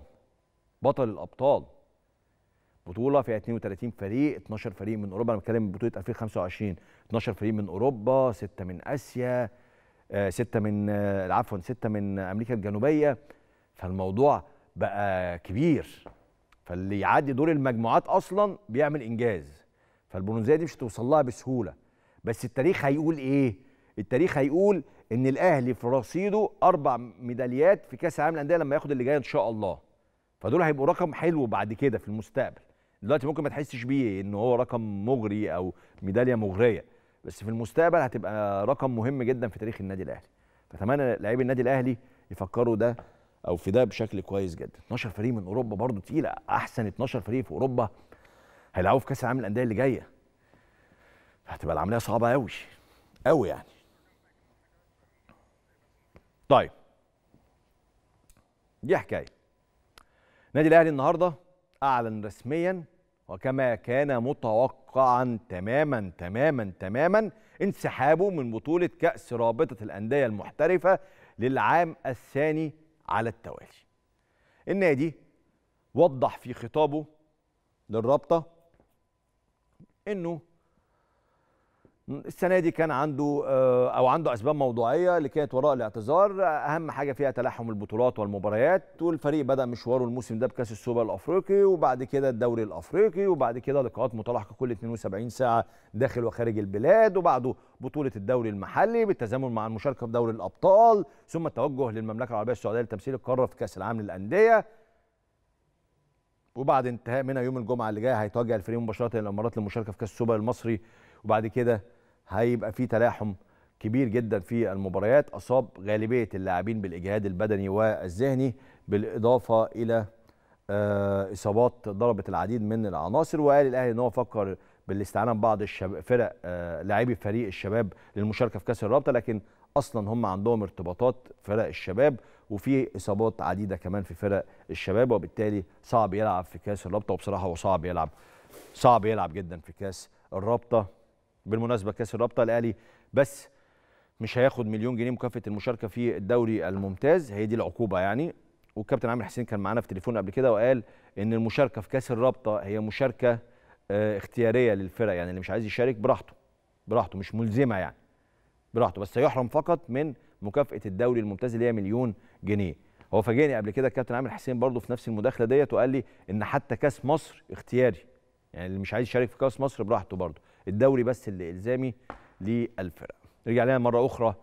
بطوله فيها 32 فريق، 12 فريق من اوروبا، انا بتكلم بطوله 2025، 12 فريق من اوروبا، 6 من اسيا، 6 من امريكا الجنوبيه. فالموضوع بقى كبير، فاللي يعدي دور المجموعات اصلا بيعمل انجاز. فالبرونزيه دي مش هتوصل لها بسهوله، بس التاريخ هيقول ايه؟ التاريخ هيقول ان الاهلي في رصيده 4 ميداليات في كاس العالم للانديه لما ياخد اللي جاي ان شاء الله. فدول هيبقوا رقم حلو بعد كده في المستقبل. دلوقتي ممكن ما تحسش بيه ان هو رقم مغري او ميداليه مغريه، بس في المستقبل هتبقى رقم مهم جدا في تاريخ النادي الاهلي. فاتمنى لاعبي النادي الاهلي يفكروا ده او في ده بشكل كويس جدا. 12 فريق من اوروبا برضو تقيله، احسن 12 فريق في اوروبا هيلعبوا في كاس العالم للانديه اللي جايه. هتبقى العمليه صعبه قوي قوي يعني. طيب دي حكايه. النادي الاهلي النهارده اعلن رسميا وكما كان متوقعا تماما تماما تماما انسحابه من بطوله كاس رابطه الانديه المحترفه للعام الثاني على التوالي. النادي وضح في خطابه للرابطه انه السنه دي كان عنده اسباب موضوعيه اللي كانت وراء الاعتذار، اهم حاجه فيها تلاحم البطولات والمباريات، والفريق بدا مشواره الموسم ده بكاس السوبر الافريقي، وبعد كده الدوري الافريقي، وبعد كده لقاءات متلاحقه كل 72 ساعه داخل وخارج البلاد، وبعده بطوله الدوري المحلي بالتزامن مع المشاركه في دوري الابطال، ثم التوجه للمملكه العربيه السعوديه لتمثيل القاره في كاس العالم للانديه، وبعد انتهاء منها يوم الجمعه اللي جايه هيتوجه الفريق مباشره للامارات للمشاركه في كاس السوبر المصري، وبعد كده هيبقى في تلاحم كبير جدا في المباريات، أصاب غالبية اللاعبين بالإجهاد البدني والذهني، بالإضافة إلى إصابات ضربت العديد من العناصر. وقال الأهلي إن هو فكر بالاستعانة ببعض فرق لاعبي فريق الشباب للمشاركة في كأس الرابطة، لكن أصلا هم عندهم ارتباطات فرق الشباب وفي إصابات عديدة كمان في فرق الشباب، وبالتالي صعب يلعب في كأس الرابطة. وبصراحة هو صعب يلعب جدا في كأس الرابطة. بالمناسبة كأس الرابطة الأهلي بس مش هياخد $1,000,000 مكافأة المشاركة في الدوري الممتاز، هي دي العقوبة يعني. والكابتن عامر حسين كان معانا في تليفون قبل كده وقال إن المشاركة في كأس الرابطة هي مشاركة اختيارية للفرق، يعني اللي مش عايز يشارك براحته مش ملزمة يعني، براحته، بس هيحرم فقط من مكافأة الدوري الممتاز اللي هي $1,000,000. هو فاجئني قبل كده الكابتن عامر حسين برضه في نفس المداخلة ديت وقال لي إن حتى كأس مصر اختياري، يعني اللي مش عايز يشارك في كأس مصر براحته، برضه الدوري بس اللي إلزامي للفرق. نرجع لنا مرة أخرى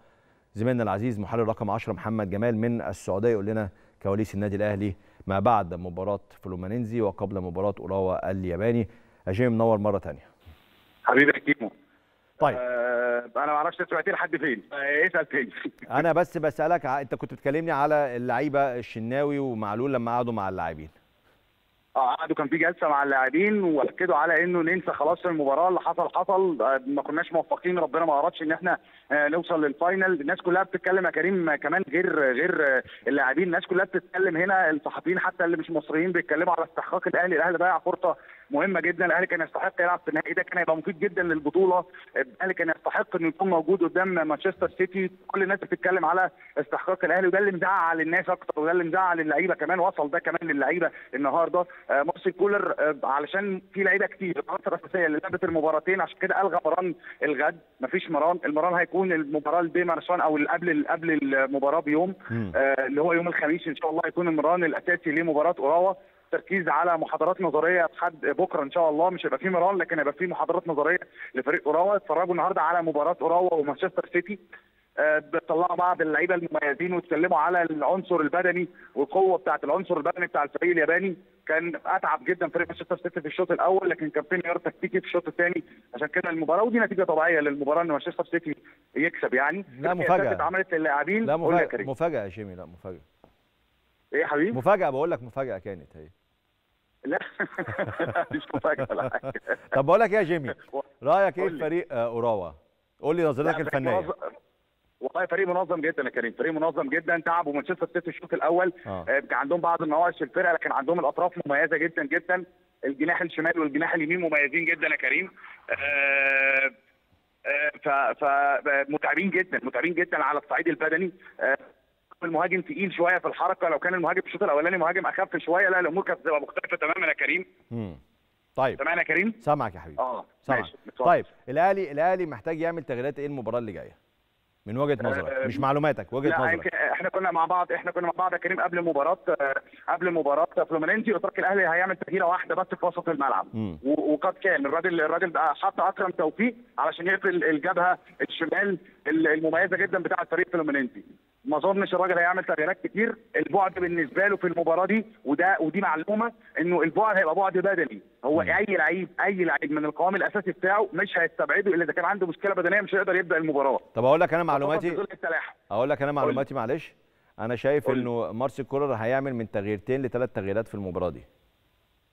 زميلنا العزيز محلل رقم 10 محمد جمال من السعودية يقول لنا كواليس النادي الأهلي ما بعد مباراة فلومينينزي وقبل مباراة أوراوا الياباني. هاشم منور مرة ثانية. حبيبي يا كيمو. طيب أنا ما أعرفش سمعتني لحد فين، اسأل تاني. أنا بس بسألك أنت كنت بتكلمني على اللعيبة الشناوي ومعلول لما قعدوا مع اللاعبين. قعدوا كان في جلسه مع اللاعبين واكدوا على انه ننسى خلاص المباراه، اللي حصل ما كناش موفقين، ربنا ما ارادش ان احنا نوصل للفاينل. الناس كلها بتتكلم يا كريم، كمان غير اللاعبين، الناس كلها بتتكلم هنا، الصحفيين حتى اللي مش مصريين بيتكلموا على استحقاق الاهلي. الاهلي ضيع فرصه مهمه جدا، الاهلي كان يستحق يلعب في النهائي ده، كان هيبقى مفيد جدا للبطوله، الاهلي كان يستحق انه يكون موجود قدام مانشستر سيتي. كل الناس بتتكلم على استحقاق الاهلي، وده اللي مزعل الناس اكتر، وده اللي مزعل اللعيبه كمان، وصل ده كمان للعيبه النهارده. مارسيل كولر علشان في لعيبه كتير العناصر الاساسيه اللي لعبت المباراتين، عشان كده الغى مران الغد، مفيش مران، المران هيكون المباراه البي مرسان او قبل المباراه بيوم، اللي هو يوم الخميس ان شاء الله هيكون المران الاساسي لمباراه اوراوا. تركيز على محاضرات نظريه لحد بكره ان شاء الله، مش هيبقى في مران لكن هيبقى في محاضرات نظريه لفريق اوراوا. اتفرجوا النهارده على مباراه اوراوا ومانشستر سيتي، بتطلعوا بعض اللعيبه المميزين وتكلموا على العنصر البدني والقوه بتاعه العنصر البدني بتاع الفريق الياباني. كان اتعب جدا فريق مانشستر سيتي في الشوط الاول، لكن كان في انهيار تكتيكي في الشوط الثاني، عشان كده المباراه ودي نتيجه طبيعيه للمباراه ان مانشستر سيتي يكسب يعني. لا مفاجاه اتعملت للاعبين، لا مفاجاه يا شيمي، لا مفاجاه ايه حبيبي، مفاجاه بقول لك، مفاجاه كانت هي. لا مش مفاجاه ولا حاجه. طب بقول لك ايه يا جيمي، رايك ايه في فريق اوراوا؟ قول لي نظرتك الفنيه. والله فريق منظم جدا يا كريم، فريق منظم جدا، تعبوا مانشستر سيتي الشوط الاول، كان عندهم بعض النواقص في الفرقه لكن عندهم الاطراف مميزه جدا جدا، الجناح الشمال والجناح اليمين مميزين جدا يا كريم، متعبين جدا على الصعيد البدني، المهاجم تقيل شويه في الحركه، لو كان المهاجم في الشوط الاولاني مهاجم اخف شويه لا الامور كانت هتبقى مختلفه تماما يا كريم. طيب سامعني يا كريم؟ سامعك يا حبيبي. سامعك. طيب الاهلي محتاج يعمل تغييرات ايه المباراه اللي جايه؟ من وجهه نظرك، مش معلوماتك، وجهه نظرك. احنا كنا مع بعض يا كريم قبل مباراه فلومينينزي، قلت لك الاهلي هيعمل تغييره واحده بس في وسط الملعب، وقد كان الراجل بقى حط اكرم توفيق علشان يقفل الجبهه الشمال المميزه جدا بتاعه فريق فلومينينزي. ما اظنش الراجل هيعمل تغييرات كتير، البعد بالنسبه له في المباراه دي ودي معلومه، انه البعد هيبقى بعد بدني، هو اي لعيب من القوام الاساسي بتاعه مش هيستبعده الا اذا كان عنده مشكله بدنيه، مش هيقدر يبدا المباراه. طب اقول لك انا معلوماتي معلش، انا شايف انه مارسيل كولر هيعمل من 2 ل 3 تغييرات في المباراه دي.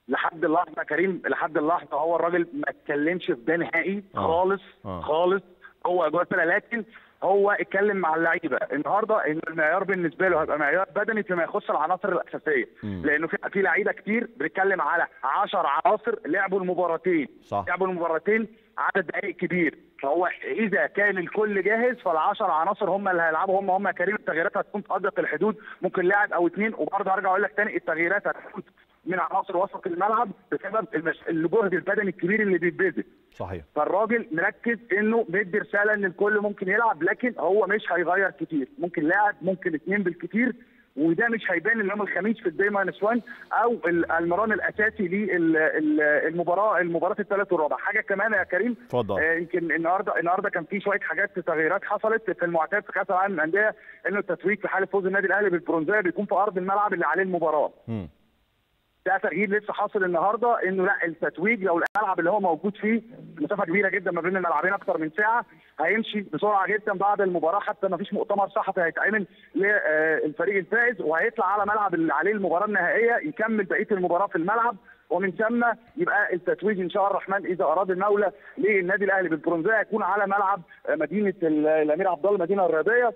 لحد اللحظه يا كريم، لحد اللحظه هو الراجل ما اتكلمش في ده نهائي خالص خالص، هو جوه الفرقه، لكن هو اتكلم مع اللعيبه النهارده ان المعيار بالنسبه له هيبقى معيار بدني فيما يخص العناصر الاساسيه، لانه في لعيبه كتير، بنتكلم على 10 عناصر لعبوا المباراتين عدد دقائق كبير، فهو اذا كان الكل جاهز فال10 عناصر هم اللي هيلعبوا، هم يا كريم. التغييرات هتكون تقدر في الحدود ممكن لاعب او اثنين، وبرضه هرجع اقول لك ثاني التغييرات هتكون من عناصر وسط الملعب بسبب الجهد البدني الكبير اللي بيتبذل. صحيح. فالراجل مركز انه بيدي رساله ان الكل ممكن يلعب، لكن هو مش هيغير كتير، ممكن لاعب ممكن اثنين بالكتير، وده مش هيبان اليوم الخميس في الدي ماينس 1 او المران الاساسي للمباراه الثالث والرابع. حاجه كمان يا كريم، اتفضل. يمكن النهارده كان في شويه حاجات تغييرات حصلت في المعتاد في كاس العالم للانديه، انه التتويج في حاله فوز النادي الاهلي بالبرونزيه بيكون في ارض الملعب اللي عليه المباراه. ده تغيير لسه حاصل النهارده، انه لا التتويج لو الملعب اللي هو موجود فيه مسافه كبيره جدا ما بين الملعبين اكثر من ساعه هيمشي بسرعه جدا بعد المباراه، حتى ما فيش مؤتمر صحفي هيتعمل للفريق الفائز، وهيطلع على ملعب اللي عليه المباراه النهائيه يكمل بقيه المباراه في الملعب، ومن ثم يبقى التتويج ان شاء الله الرحمن اذا اراد المولى للنادي الاهلي بالبرونزيه هيكون على ملعب مدينه الامير عبد الله المدينه الرياضيه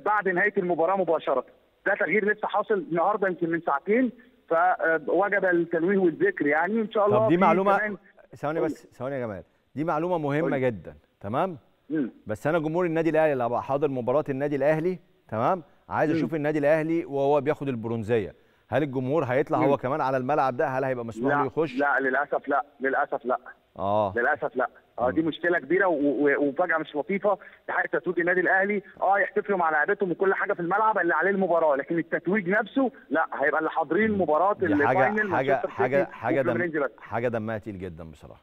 بعد نهايه المباراه مباشره. ده تغيير لسه حاصل النهارده يمكن من ساعتين، فوجب التنويه والذكر يعني ان شاء الله. طب دي معلومه، ثواني بس، ثواني يا جمال، دي معلومه مهمه جدا تمام. بس انا جمهور النادي الاهلي اللي هبقى حاضر مباراه النادي الاهلي تمام، عايز اشوف النادي الاهلي وهو بياخد البرونزيه، هل الجمهور هيطلع هو كمان على الملعب ده؟ هل هيبقى مسموح له يخش؟ لا للاسف، لا للاسف، لا للاسف لا. دي مشكله كبيره ومفاجاه مش لطيفه في حاجه تتويج النادي الاهلي. يحتفلوا مع لعيبتهم وكل حاجه في الملعب اللي عليه المباراه، لكن التتويج نفسه لا، هيبقى اللي حاضرين مباراه الفاينل حاجه دمها تقيل جدا بصراحه.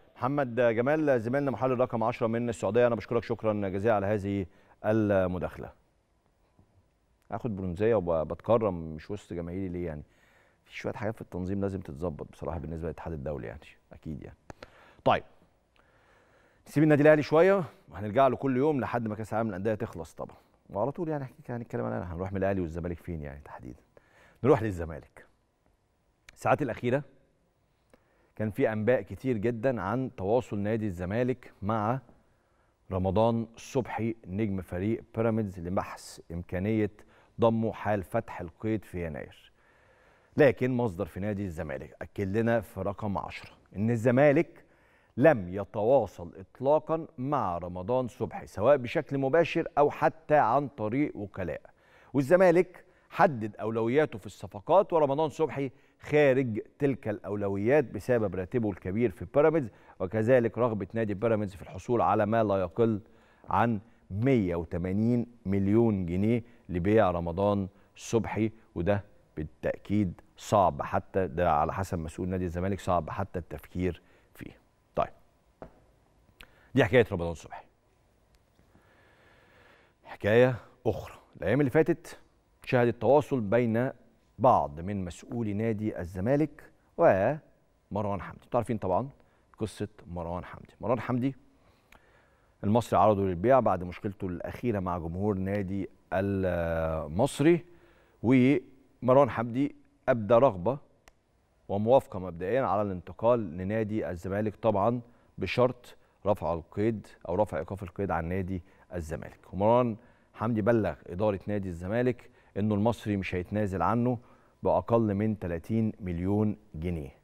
محمد جمال زميلنا محلل رقم 10 من السعوديه، انا بشكرك شكرا جزيلا على هذه المداخله. اخد برونزيه وبتكرم مش وسط جماهيري ليه يعني؟ في شويه حاجات في التنظيم لازم تتظبط بصراحه بالنسبه للاتحاد الدولي يعني، اكيد يعني. طيب نسيب النادي الاهلي شويه وهنرجع له كل يوم لحد ما كاس العالم للانديه تخلص طبعا، وعلى طول يعني هنتكلم عنها. هنروح من الاهلي والزمالك فين يعني تحديدا؟ نروح للزمالك. الساعات الاخيره كان في انباء كتير جدا عن تواصل نادي الزمالك مع رمضان صبحي نجم فريق بيراميدز لبحث امكانيه ضمه حال فتح القيد في يناير. لكن مصدر في نادي الزمالك اكد لنا في رقم 10 ان الزمالك لم يتواصل اطلاقا مع رمضان صبحي سواء بشكل مباشر او حتى عن طريق وكلاء، والزمالك حدد اولوياته في الصفقات ورمضان صبحي خارج تلك الاولويات بسبب راتبه الكبير في بيراميدز وكذلك رغبه نادي بيراميدز في الحصول على ما لا يقل عن 180 مليون جنيه لبيع رمضان صبحي، وده بالتاكيد صعب، حتى ده على حسب مسؤول نادي الزمالك صعب حتى التفكير فيه. طيب دي حكايه رمضان صبحي. حكايه اخرى الايام اللي فاتت شهد التواصل بين بعض من مسؤولي نادي الزمالك ومروان حمدي. انتوا عارفين طبعا قصه مروان حمدي. مروان حمدي المصري عرضه للبيع بعد مشكلته الاخيره مع جمهور نادي المصري، ومروان حمدي ابدى رغبه وموافقه مبدئيا على الانتقال لنادي الزمالك طبعا بشرط رفع القيد او رفع ايقاف القيد عن نادي الزمالك. ومروان حمدي بلغ اداره نادي الزمالك انه المصري مش هيتنازل عنه باقل من 30 مليون جنيه.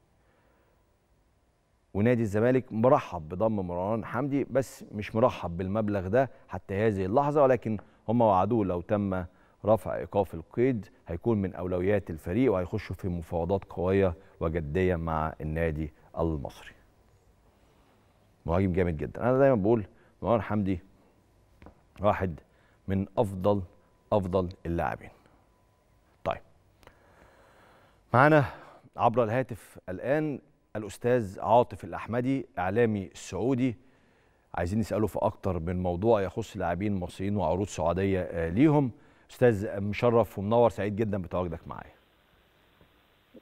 ونادي الزمالك مرحب بضم مروان حمدي بس مش مرحب بالمبلغ ده حتى هذه اللحظه، ولكن هم وعدوه لو تم رفع ايقاف القيد هيكون من اولويات الفريق وهيخشوا في مفاوضات قويه وجديه مع النادي المصري. مهاجم جامد جدا، انا دايما بقول مروان حمدي واحد من افضل اللاعبين. طيب معانا عبر الهاتف الآن الأستاذ عاطف الأحمدي إعلامي سعودي، عايزين نسأله في أكتر من موضوع يخص لاعبين مصريين وعروض سعودية ليهم. أستاذ مشرف ومنور، سعيد جدا بتواجدك معايا.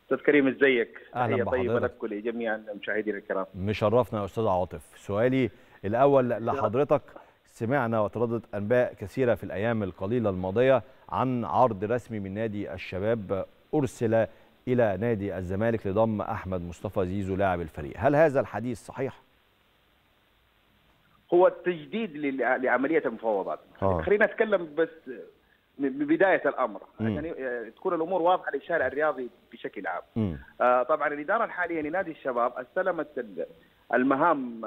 أستاذ كريم ازيك؟ أهلا بحضرتك. طيبة لك ولجميع المشاهدين الكرام. مشرفنا يا أستاذ عاطف. سؤالي الأول لحضرتك، سمعنا وترددت أنباء كثيرة في الأيام القليلة الماضية عن عرض رسمي من نادي الشباب أرسل إلى نادي الزمالك لضم أحمد مصطفى زيزو لاعب الفريق، هل هذا الحديث صحيح؟ هو التجديد لعملية المفاوضات. خلينا نتكلم بس ببداية الأمر عشان تكون الأمور واضحة للشارع الرياضي بشكل عام. طبعا الإدارة الحالية لنادي الشباب استلمت المهام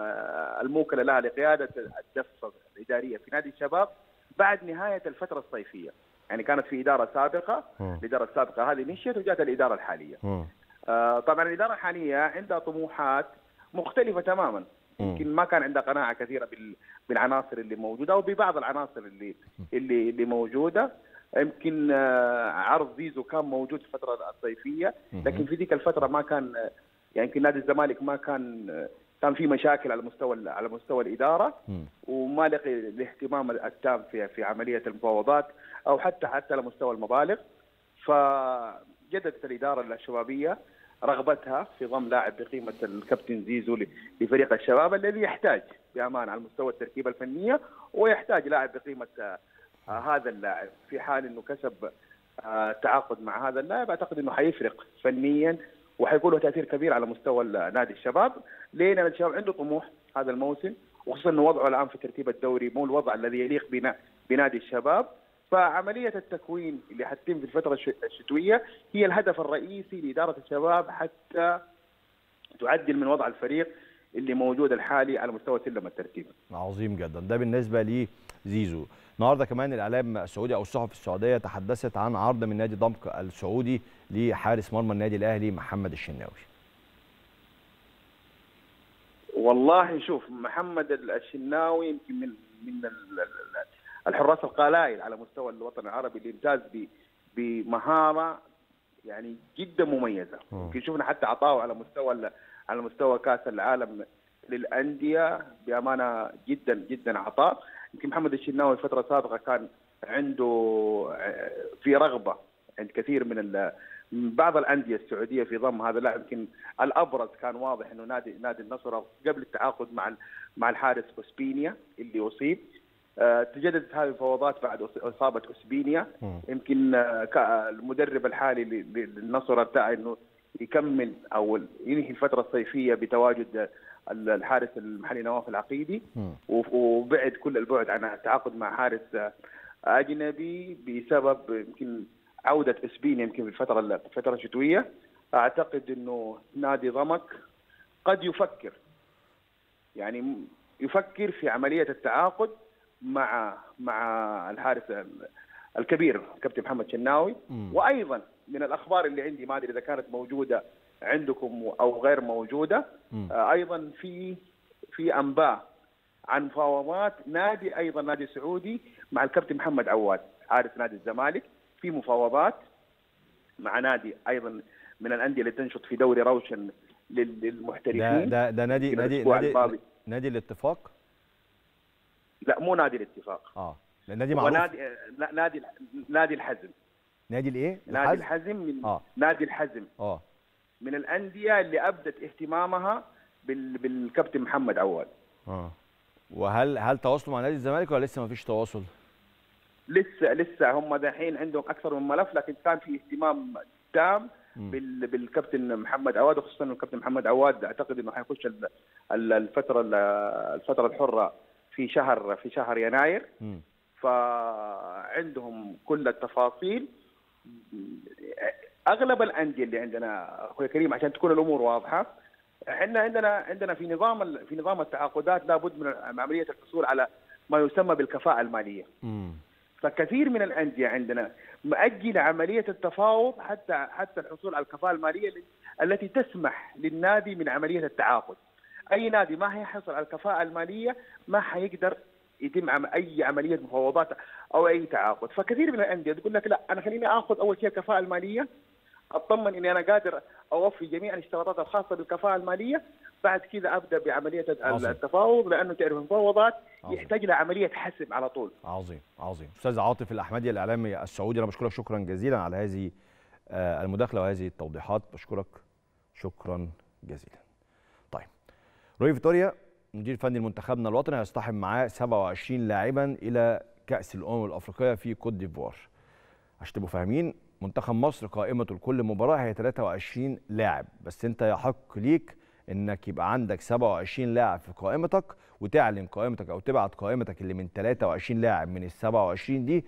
الموكله لها لقياده الدفه الاداريه في نادي الشباب بعد نهايه الفتره الصيفيه، يعني كانت في اداره سابقه، الاداره السابقه هذه مشيت وجات الاداره الحاليه. طبعا الاداره الحاليه عندها طموحات مختلفه تماما. يمكن ما كان عندها قناعه كثيره بالعناصر اللي موجوده او ببعض العناصر اللي موجوده. يمكن عرض زيزو كان موجود في الفتره الصيفيه، لكن في ذيك الفتره ما كان، يعني يمكن نادي الزمالك ما كان في مشاكل على مستوى الاداره، وما لقي الاهتمام التام في عمليه المفاوضات او حتى على مستوى المبالغ. فجددت الاداره الشبابيه رغبتها في ضم لاعب بقيمه الكابتن زيزو لفريق الشباب الذي يحتاج بامان على مستوى التركيبه الفنيه، ويحتاج لاعب بقيمه هذا اللاعب. في حال انه كسب تعاقد مع هذا اللاعب اعتقد انه حيفرق فنيا وحيكون له تاثير كبير على مستوى نادي الشباب، لان الشباب عنده طموح هذا الموسم، وخصوصا انه وضعه الان في ترتيب الدوري مو الوضع الذي يليق بنادي الشباب. فعملية التكوين اللي حتتم في الفترة الشتوية هي الهدف الرئيسي لإدارة الشباب حتى تعدل من وضع الفريق اللي موجود الحالي على مستوى سلم الترتيب. عظيم جدا، ده بالنسبة لزيزو. النهارده كمان الإعلام السعودي أو الصحف السعودية تحدثت عن عرض من نادي ضمك السعودي لحارس مرمى النادي الأهلي محمد الشناوي. والله شوف، محمد الشناوي يمكن من الحراس القلائل على مستوى الوطن العربي اللي امتاز بمهاره يعني جدا مميزه. يمكن شفنا حتى عطاؤه على مستوى كاس العالم للانديه، بامانه جدا جدا عطاء. يمكن محمد الشناوي فتره سابقه كان عنده في رغبه عند كثير من بعض الانديه السعوديه في ضم هذا اللاعب. يمكن الابرز كان واضح انه نادي النصر قبل التعاقد مع الحارس اسبينيا اللي اصيب. تجددت هذه المفاوضات بعد اصابه اسبينيا. يمكن المدرب الحالي للنصر ارتأى انه يكمل او ينهي الفتره الصيفيه بتواجد الحارس المحلي نواف العقيدي، وبعد كل البعد عن التعاقد مع حارس اجنبي بسبب يمكن عوده اسبينيا يمكن في الفتره الشتويه. اعتقد انه نادي ضمك قد يفكر في عمليه التعاقد مع الحارس الكبير كابتن محمد شناوي. وايضا من الاخبار اللي عندي، ما ادري اذا كانت موجوده عندكم او غير موجوده، ايضا في انباء عن مفاوضات نادي سعودي مع الكابتن محمد عواد حارس نادي الزمالك. في مفاوضات مع نادي ايضا من الانديه اللي تنشط في دوري روشن للمحترفين. ده نادي الاتفاق. لا، مو نادي الاتفاق. نادي معروف. لا، نادي الحزم. نادي الايه؟ نادي الحزم. من نادي الحزم من الانديه اللي ابدت اهتمامها بالكابتن محمد عواد. وهل تواصلوا مع نادي الزمالك ولا لسه ما فيش تواصل؟ لسه هم دحين عندهم اكثر من ملف، لكن كان في اهتمام تام بالكابتن محمد عواد، وخصوصا الكابتن محمد عواد اعتقد انه حيخش الفتره الحره في شهر يناير. فعندهم كل التفاصيل. اغلب الانديه اللي عندنا اخوي كريم عشان تكون الامور واضحه، احنا عندنا في نظام التعاقدات لابد من عمليه الحصول على ما يسمى بالكفاءه الماليه. فكثير من الانديه عندنا مؤجل عمليه التفاوض حتى الحصول على الكفاءه الماليه التي تسمح للنادي من عمليه التعاقد. اي نادي ما هيحصل على الكفاءه الماليه ما هيقدر يتم اي عمليه مفاوضات او اي تعاقد. فكثير من الانديه تقول لك لا، انا خليني اخذ اول شيء الكفاءه الماليه، اطمن اني انا قادر اوفي جميع الاشتراطات الخاصه بالكفاءه الماليه، بعد كذا ابدا بعمليه التفاوض، لانه تعرف المفاوضات يحتاج لها عمليه حسم على طول. عظيم. استاذ عاطف الاحمدي الاعلامي السعودي، انا بشكرك شكرا جزيلا على هذه المداخله وهذه التوضيحات. بشكرك شكرا جزيلا. روي فيتوريا مدير فني لمنتخبنا الوطني هيصطحب معاه 27 لاعبا الى كاس الامم الافريقيه في كوت ديفوار. عشان تبقوا فاهمين، منتخب مصر قائمته لكل مباراه هي 23 لاعب، بس انت يحق ليك انك يبقى عندك 27 لاعب في قائمتك، وتعلن قائمتك او تبعت قائمتك اللي من 23 لاعب من ال 27 دي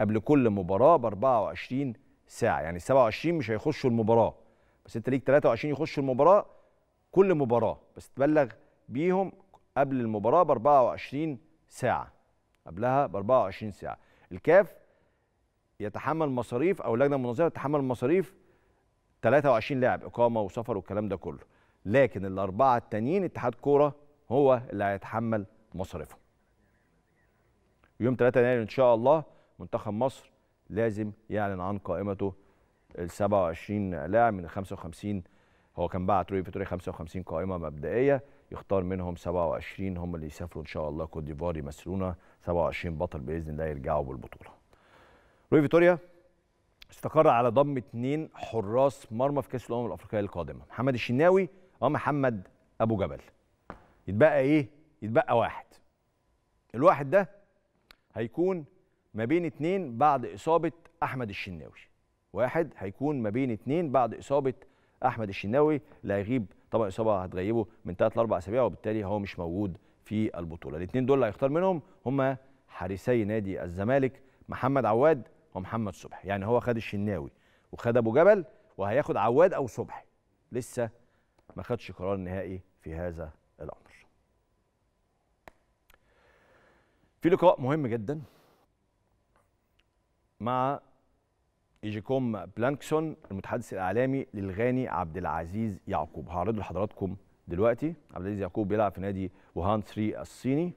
قبل كل مباراه ب 24 ساعه، يعني 27 مش هيخشوا المباراه، بس انت ليك 23 يخشوا المباراه كل مباراه، بس تبلغ بيهم قبل المباراه ب 24 ساعه، قبلها ب 24 ساعه. الكاف يتحمل مصاريف او اللجنه المنظمه تتحمل مصاريف 23 لاعب، اقامه وسفر والكلام ده كله. لكن الاربعه التانيين اتحاد كوره هو اللي هيتحمل مصاريفهم. يوم 3 يناير ان شاء الله منتخب مصر لازم يعلن عن قائمته ال 27 لاعب من ال 55. هو كان بعت روي فيتوريا 55 قائمه مبدئيه يختار منهم 27 هم اللي يسافروا ان شاء الله كوت ديفوار يمثلونا، 27 بطل باذن الله يرجعوا بالبطوله. روي فيتوريا استقر على ضم 2 حراس مرمى في كاس الامم الافريقيه القادمه، محمد الشناوي ومحمد ابو جبل. يتبقى ايه؟ يتبقى واحد. الواحد ده هيكون ما بين 2 بعد اصابه احمد الشناوي. واحد هيكون ما بين 2 بعد اصابه احمد الشناوي اللي هيغيب طبعا، اصابه هتغيبه من 3 ل4 اسابيع وبالتالي هو مش موجود في البطوله. الاثنين دول اللي هيختار منهم هم حارسي نادي الزمالك محمد عواد ومحمد صبحي، يعني هو خد الشناوي وخد ابو جبل وهياخد عواد او صبحي، لسه ما خدش قرار نهائي في هذا الامر. في لقاء مهم جدا مع إيجيكوم بلانكسون المتحدث الاعلامي للغاني عبد العزيز يعقوب، هعرضه لحضراتكم دلوقتي. عبد العزيز يعقوب بيلعب في نادي ووهان 3 الصيني،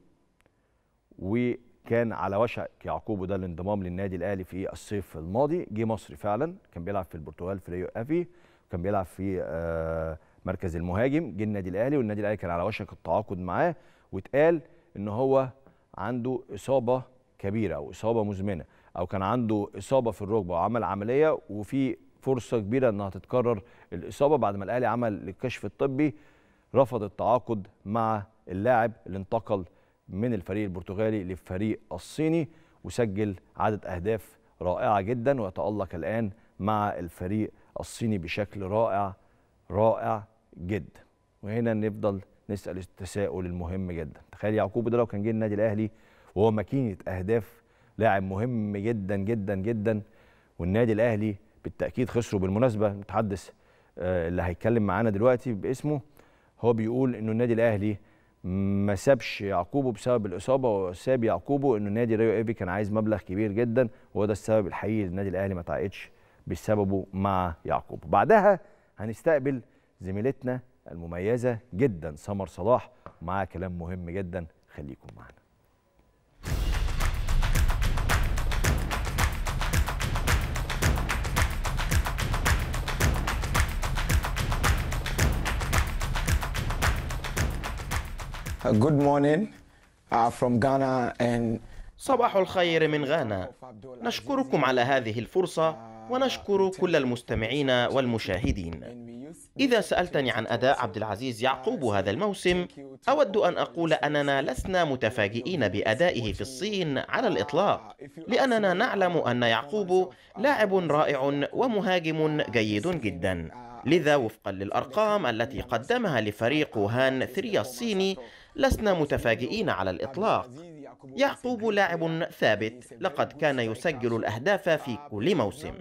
وكان على وشك يعقوب وده الانضمام للنادي الاهلي في الصيف الماضي، جه مصر فعلا، كان بيلعب في البرتغال في ريو افي، وكان بيلعب في مركز المهاجم، جه النادي الاهلي والنادي الاهلي كان على وشك التعاقد معاه، واتقال ان هو عنده اصابه كبيره او اصابه مزمنه أو كان عنده إصابة في الركبة وعمل عملية وفي فرصة كبيرة إنها تتكرر الإصابة. بعد ما الأهلي عمل الكشف الطبي رفض التعاقد مع اللاعب اللي انتقل من الفريق البرتغالي للفريق الصيني وسجل عدد أهداف رائعة جدا ويتألق الآن مع الفريق الصيني بشكل رائع رائع جدا. وهنا نفضل نسأل التساؤل المهم جدا، تخيل يعقوب ده لو كان جه النادي الأهلي وهو ماكينة أهداف، لاعب مهم جدا جدا جدا، والنادي الاهلي بالتاكيد خسره. بالمناسبه المتحدث اللي هيتكلم معانا دلوقتي باسمه هو بيقول انه النادي الاهلي ما سابش يعقوبه بسبب الاصابه، وساب يعقوبه انه نادي ريو ايفي كان عايز مبلغ كبير جدا، وهو ده السبب الحقيقي اللي النادي الاهلي ما تعاقدش بسببه مع يعقوبه. بعدها هنستقبل زميلتنا المميزه جدا سمر صلاح معاها كلام مهم جدا، خليكم معانا. Good morning from Ghana and صباح الخير من غانا. نشكركم على هذه الفرصة ونشكر كل المستمعين والمشاهدين. إذا سألتني عن أداء عبد العزيز يعقوب هذا الموسم، أود أن أقول أننا لسنا متفاجئين بأدائه في الصين على الإطلاق، لأننا نعلم أن يعقوب لاعب رائع ومهاجم جيد جدا. لذا وفقا للأرقام التي قدمها لفريق ووهان 3 الصيني لسنا متفاجئين على الإطلاق. يعقوب لاعب ثابت، لقد كان يسجل الأهداف في كل موسم،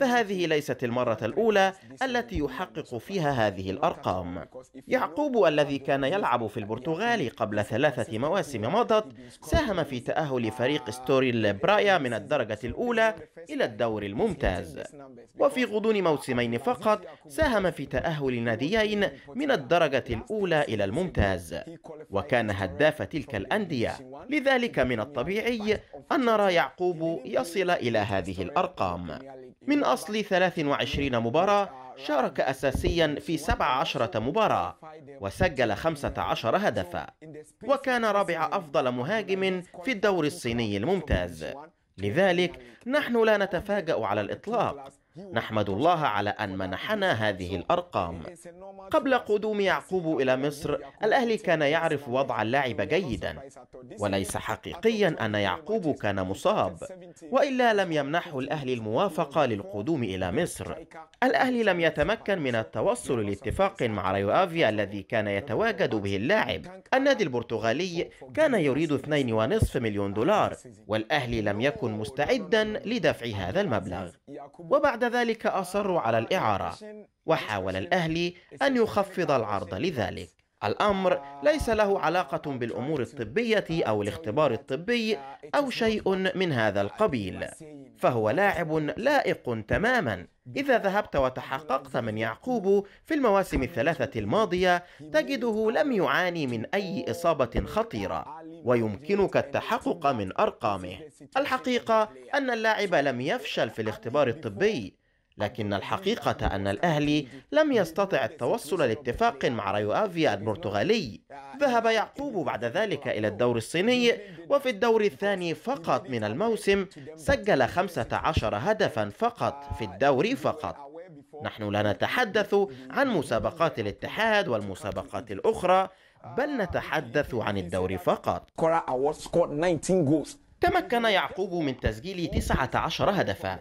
فهذه ليست المرة الأولى التي يحقق فيها هذه الأرقام. يعقوب الذي كان يلعب في البرتغال قبل 3 مواسم مضت ساهم في تأهل فريق ستوري برايا من الدرجة الأولى إلى الدور الممتاز، وفي غضون موسمين فقط ساهم في تأهل ناديين من الدرجة الأولى إلى الممتاز، وكان هداف تلك الأندية. لذلك من الطبيعي أن نرى يعقوب يصل إلى هذه الأرقام. من أصل 23 مباراة شارك أساسيا في 17 مباراة وسجل 15 هدفا، وكان رابع أفضل مهاجم في الدوري الصيني الممتاز. لذلك نحن لا نتفاجأ على الإطلاق، نحمد الله على أن منحنا هذه الأرقام. قبل قدوم يعقوب إلى مصر الأهلي كان يعرف وضع اللاعب جيدا، وليس حقيقيا أن يعقوب كان مصاب، وإلا لم يمنحه الأهلي الموافقة للقدوم إلى مصر. الأهلي لم يتمكن من التوصل لاتفاق مع ريو آفي الذي كان يتواجد به اللاعب. النادي البرتغالي كان يريد 2.5 مليون دولار، والأهلي لم يكن مستعدا لدفع هذا المبلغ، وبعد ذلك أصروا على الإعارة، وحاول الأهلي أن يخفض العرض لذلك، الأمر ليس له علاقة بالأمور الطبية أو الاختبار الطبي أو شيء من هذا القبيل، فهو لاعب لائق تماما. إذا ذهبت وتحققت من يعقوب في المواسم الثلاثة الماضية تجده لم يعاني من أي إصابة خطيرة ويمكنك التحقق من أرقامه. الحقيقة أن اللاعب لم يفشل في الاختبار الطبي، لكن الحقيقة أن الأهلي لم يستطع التوصل لاتفاق مع ريو آفي البرتغالي. ذهب يعقوب بعد ذلك إلى الدور الصيني، وفي الدور الثاني فقط من الموسم سجل 15 هدفا فقط في الدوري فقط. نحن لا نتحدث عن مسابقات الاتحاد والمسابقات الأخرى، بل نتحدث عن الدوري فقط. تمكن يعقوب من تسجيل 19 هدفا،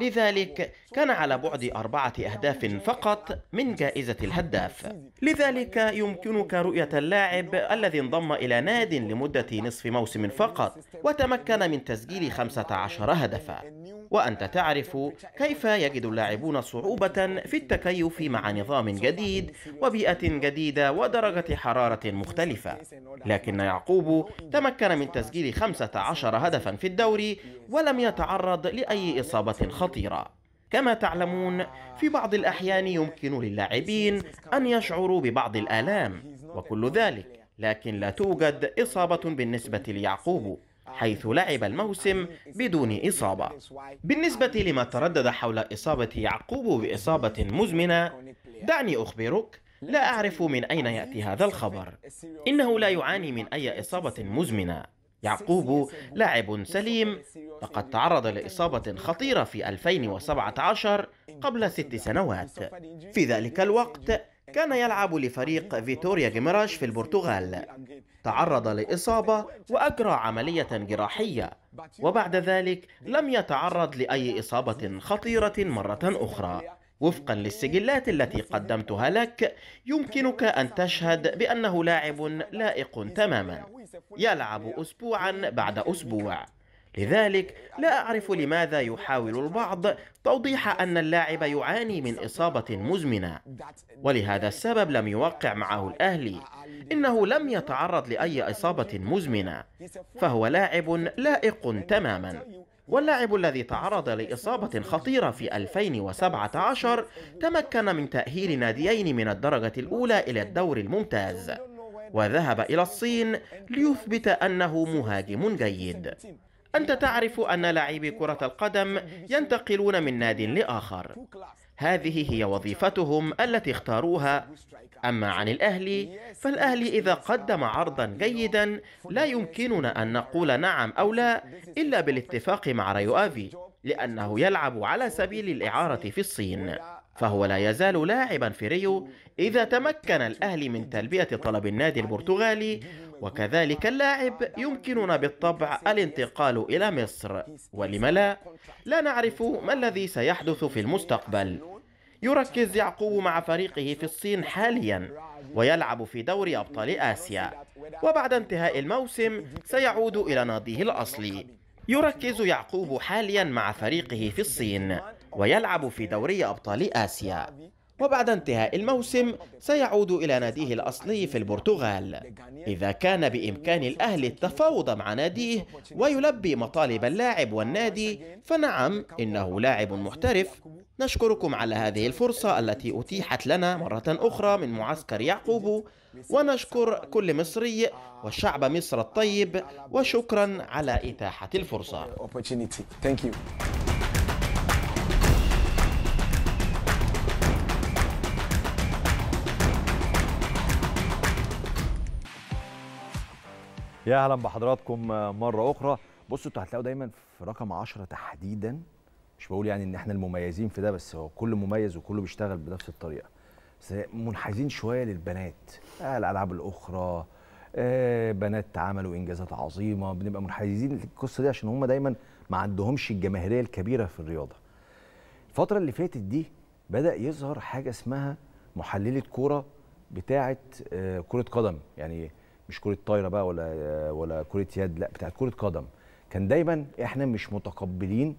لذلك كان على بعد 4 أهداف فقط من جائزة الهداف. لذلك يمكنك رؤية اللاعب الذي انضم إلى ناد لمدة نصف موسم فقط وتمكن من تسجيل 15 هدفا، وأنت تعرف كيف يجد اللاعبون صعوبة في التكيف مع نظام جديد وبيئة جديدة ودرجة حرارة مختلفة. لكن يعقوب تمكن من تسجيل 15 هدفا في الدوري ولم يتعرض لأي إصابة خطيرة. كما تعلمون، في بعض الأحيان يمكن للاعبين أن يشعروا ببعض الآلام وكل ذلك، لكن لا توجد إصابة بالنسبة ليعقوب، حيث لعب الموسم بدون إصابة. بالنسبة لما تردد حول إصابة يعقوب بإصابة مزمنة، دعني أخبرك، لا أعرف من أين يأتي هذا الخبر. إنه لا يعاني من أي إصابة مزمنة. يعقوب لاعب سليم، لقد تعرض لإصابة خطيرة في 2017 قبل 6 سنوات. في ذلك الوقت كان يلعب لفريق فيتوريا جيمراش في البرتغال، تعرض لإصابة وأجرى عملية جراحية، وبعد ذلك لم يتعرض لأي إصابة خطيرة مرة أخرى. وفقا للسجلات التي قدمتها لك، يمكنك أن تشهد بأنه لاعب لائق تماما، يلعب أسبوعا بعد أسبوع. لذلك لا أعرف لماذا يحاول البعض توضيح أن اللاعب يعاني من إصابة مزمنة، ولهذا السبب لم يوقع معه الأهلي. إنه لم يتعرض لأي إصابة مزمنة، فهو لاعب لائق تماما. واللاعب الذي تعرض لإصابة خطيرة في 2017 تمكن من تأهيل ناديين من الدرجة الأولى إلى الدور الممتاز، وذهب إلى الصين ليثبت أنه مهاجم جيد. أنت تعرف أن لاعبي كرة القدم ينتقلون من ناد لآخر، هذه هي وظيفتهم التي اختاروها. أما عن الأهلي، فالأهلي إذا قدم عرضا جيدا لا يمكننا أن نقول نعم أو لا إلا بالاتفاق مع ريو آفي، لأنه يلعب على سبيل الإعارة في الصين، فهو لا يزال لاعبا في ريو. إذا تمكن الأهلي من تلبية طلب النادي البرتغالي وكذلك اللاعب، يمكننا بالطبع الانتقال إلى مصر، ولم لا؟ لا نعرف ما الذي سيحدث في المستقبل. يركز يعقوب مع فريقه في الصين حاليا ويلعب في دوري أبطال آسيا، وبعد انتهاء الموسم سيعود إلى ناديه الأصلي. يركز يعقوب حاليا مع فريقه في الصين ويلعب في دوري أبطال آسيا، وبعد انتهاء الموسم سيعود إلى ناديه الأصلي في البرتغال. إذا كان بإمكان الأهلي التفاوض مع ناديه ويلبي مطالب اللاعب والنادي، فنعم إنه لاعب محترف. نشكركم على هذه الفرصة التي أتيحت لنا مرة أخرى من معسكر يعقوب، ونشكر كل مصري وشعب مصر الطيب، وشكرا على إتاحة الفرصة. يا اهلا بحضراتكم مره اخرى. بصوا، انتوا هتلاقوا دايما في رقم 10 تحديدا، مش بقول يعني ان احنا المميزين في ده، بس هو كله مميز وكله بيشتغل بنفس الطريقه، بس منحازين شويه للبنات. الالعاب الاخرى، بنات عملوا انجازات عظيمه، بنبقى منحازين للقصه دي عشان هم دايما ما عندهمش الجماهيريه الكبيره في الرياضه. الفتره اللي فاتت دي بدا يظهر حاجه اسمها محلله كوره بتاعه كره قدم، يعني مش كرة طايرة بقى ولا كرة يد، لا بتاعت كرة قدم. كان دايما احنا مش متقبلين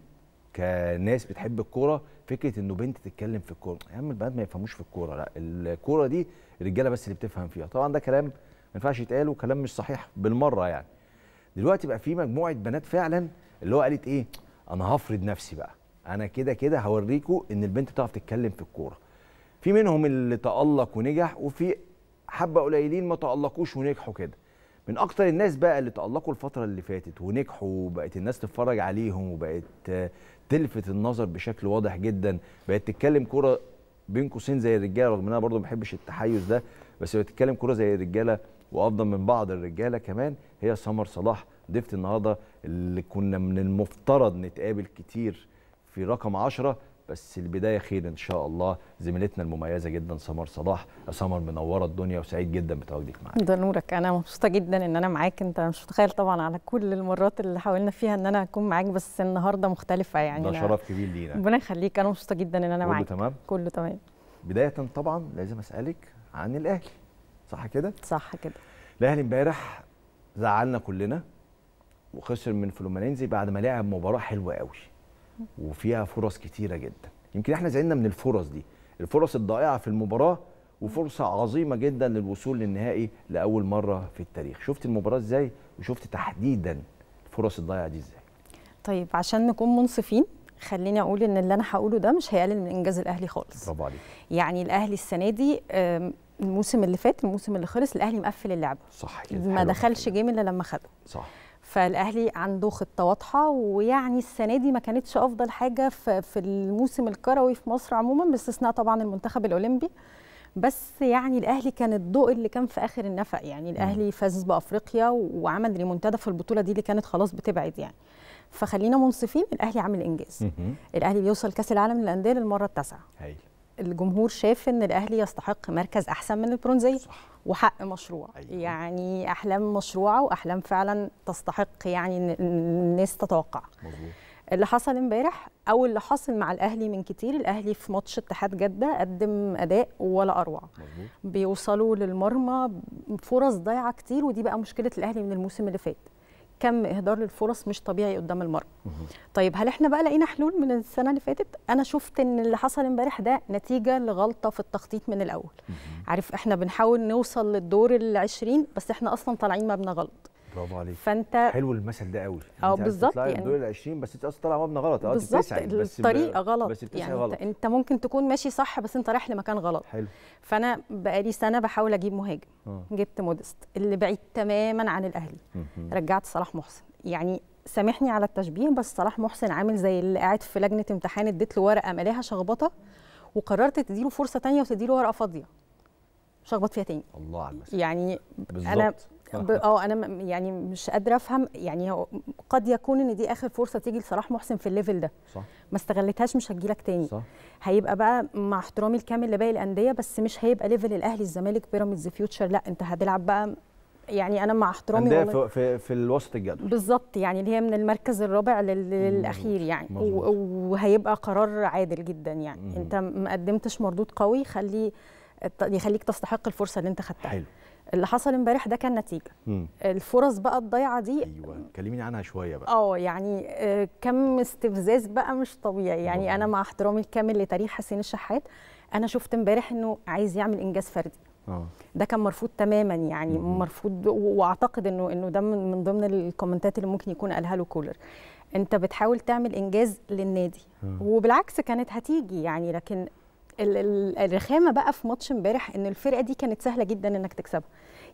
كناس بتحب الكوره فكره انه بنت تتكلم في الكوره. يا عم البنات ما يفهموش في الكوره، لا الكوره دي الرجاله بس اللي بتفهم فيها. طبعا ده كلام ما ينفعش يتقال وكلام مش صحيح بالمره يعني. دلوقتي بقى في مجموعه بنات فعلا اللي هو قالت ايه، انا هفرض نفسي بقى، انا كده كده هوريكم ان البنت بتعرف تتكلم في الكوره. في منهم اللي تألق ونجح، وفي حبه قليلين ما تألقوش ونجحوا كده. من اكتر الناس بقى اللي تألقوا الفتره اللي فاتت ونجحوا وبقت الناس تتفرج عليهم وبقت تلفت النظر بشكل واضح جدا، بقت تتكلم كوره بين قوسين زي الرجاله، رغم ان انا برضو ما بحبش التحيز ده، بس بقت تتكلم كوره زي الرجاله وافضل من بعض الرجاله كمان، هي سمر صلاح ضيفت النهارده اللي كنا من المفترض نتقابل كتير في رقم 10، بس البدايه خير ان شاء الله. زميلتنا المميزه جدا سمر صلاح، سمر منوره الدنيا وسعيد جدا بتواجدك معانا. ده نورك، انا مبسوطه جدا ان انا معاك. انت مش متخيل طبعا على كل المرات اللي حاولنا فيها ان انا اكون معاك، بس النهارده مختلفه يعني. ده شرف كبير لينا، ربنا يخليك. انا مبسوطه جدا ان انا معاك. كله تمام؟ كله تمام. بدايه طبعا لازم اسالك عن الاهلي، صح كده؟ صح كده. الاهلي امبارح زعلنا كلنا وخسر من فلومينينزي بعد ما لعب مباراه حلوه قوي وفيها فرص كتيره جدا. يمكن احنا زعلنا من الفرص دي، الفرص الضائعه في المباراه، وفرصه عظيمه جدا للوصول للنهائي لاول مره في التاريخ. شفت المباراه ازاي وشفت تحديدا الفرص الضائعه دي ازاي؟ طيب عشان نكون منصفين خليني اقول ان اللي انا هقوله ده مش هيقلل من انجاز الاهلي خالص. برافو عليك. يعني الاهلي السنه دي الموسم اللي فات، الموسم اللي خلص الاهلي مقفل اللعبه، صح كده، ما دخلش جيم الا لما خده، صح. فالاهلي عنده خطه واضحه، ويعني السنه دي ما كانتش افضل حاجه في الموسم الكروي في مصر عموما، باستثناء طبعا المنتخب الاولمبي. بس يعني الاهلي كان الضوء اللي كان في اخر النفق، يعني الاهلي فاز بافريقيا وعمل ريمونتادا في البطوله دي اللي كانت خلاص بتبعد يعني. فخلينا منصفين، الاهلي عامل انجاز. الاهلي بيوصل كاس العالم للانديه للمره التاسعه. الجمهور شاف ان الاهلي يستحق مركز احسن من البرونزيه، وحق مشروع. يعني احلام مشروعه واحلام فعلا تستحق يعني الناس تتوقع. مظبوط. اللي حصل امبارح او اللي حصل مع الاهلي من كتير، الاهلي في ماتش اتحاد جده قدم اداء ولا اروع. مظبوط. بيوصلوا للمرمى فرص ضايعه كتير، ودي بقى مشكله الاهلي من الموسم اللي فات، كم اهدار للفرص مش طبيعي قدام المرمى. طيب هل احنا بقى لقينا حلول من السنه اللي فاتت؟ انا شفت ان اللي حصل امبارح ده نتيجه لغلطه في التخطيط من الاول. عارف احنا بنحاول نوصل للدور ال20 بس احنا اصلا طالعين مبنى غلط. برافو عليك. فانت حلو المثل ده قوي. بالظبط يعني الدور ال20 بس انت اصلا طالع مبنى غلط. بالظبط، الطريقه غلط. بس يعني غلط. انت ممكن تكون ماشي صح بس انت رايح لمكان غلط. حلو. فانا بقالي سنه بحاول اجيب مهاجم. جبت مودست اللي بعيد تماما عن الاهلي. رجعت صلاح محسن، يعني سامحني على التشبيه بس صلاح محسن عامل زي اللي قاعد في لجنه امتحان اديت له ورقه ماليها شخبطه وقررت تديله فرصه ثانيه وتديله ورقه فاضيه شخبط فيها تاني. الله على المثل. يعني بالزبط. انا يعني مش قادره افهم، يعني قد يكون ان دي اخر فرصه تيجي لصلاح محسن في الليفل ده، صح. ما استغلتهاش مش هتجي لك تاني، صح. هيبقى بقى مع احترامي الكامل لباقي الانديه بس مش هيبقى ليفل الاهلي الزمالك بيراميدز فيوتشر، لا انت هتلعب بقى يعني انا مع احترامي انديه في الوسط الجدول بالظبط، يعني اللي هي من المركز الرابع للاخير يعني. وهيبقى قرار عادل جدا يعني. انت ما قدمتش مردود قوي يخليك تستحق الفرصه اللي انت خدتها. حلو. اللي حصل امبارح ده كان نتيجه. الفرص بقى الضايعه دي، ايوه كلميني عنها شويه بقى. يعني كم استفزاز بقى مش طبيعي يعني. انا مع احترامي الكامل لتاريخ حسين الشحات، انا شفت امبارح انه عايز يعمل انجاز فردي. ده كان مرفوض تماما يعني. مرفوض، واعتقد انه ده من ضمن الكومنتات اللي ممكن يكون قالها له كولر، انت بتحاول تعمل انجاز للنادي. وبالعكس كانت هتيجي يعني، لكن الرخامه بقى في ماتش امبارح ان الفرقه دي كانت سهله جدا انك تكسبها.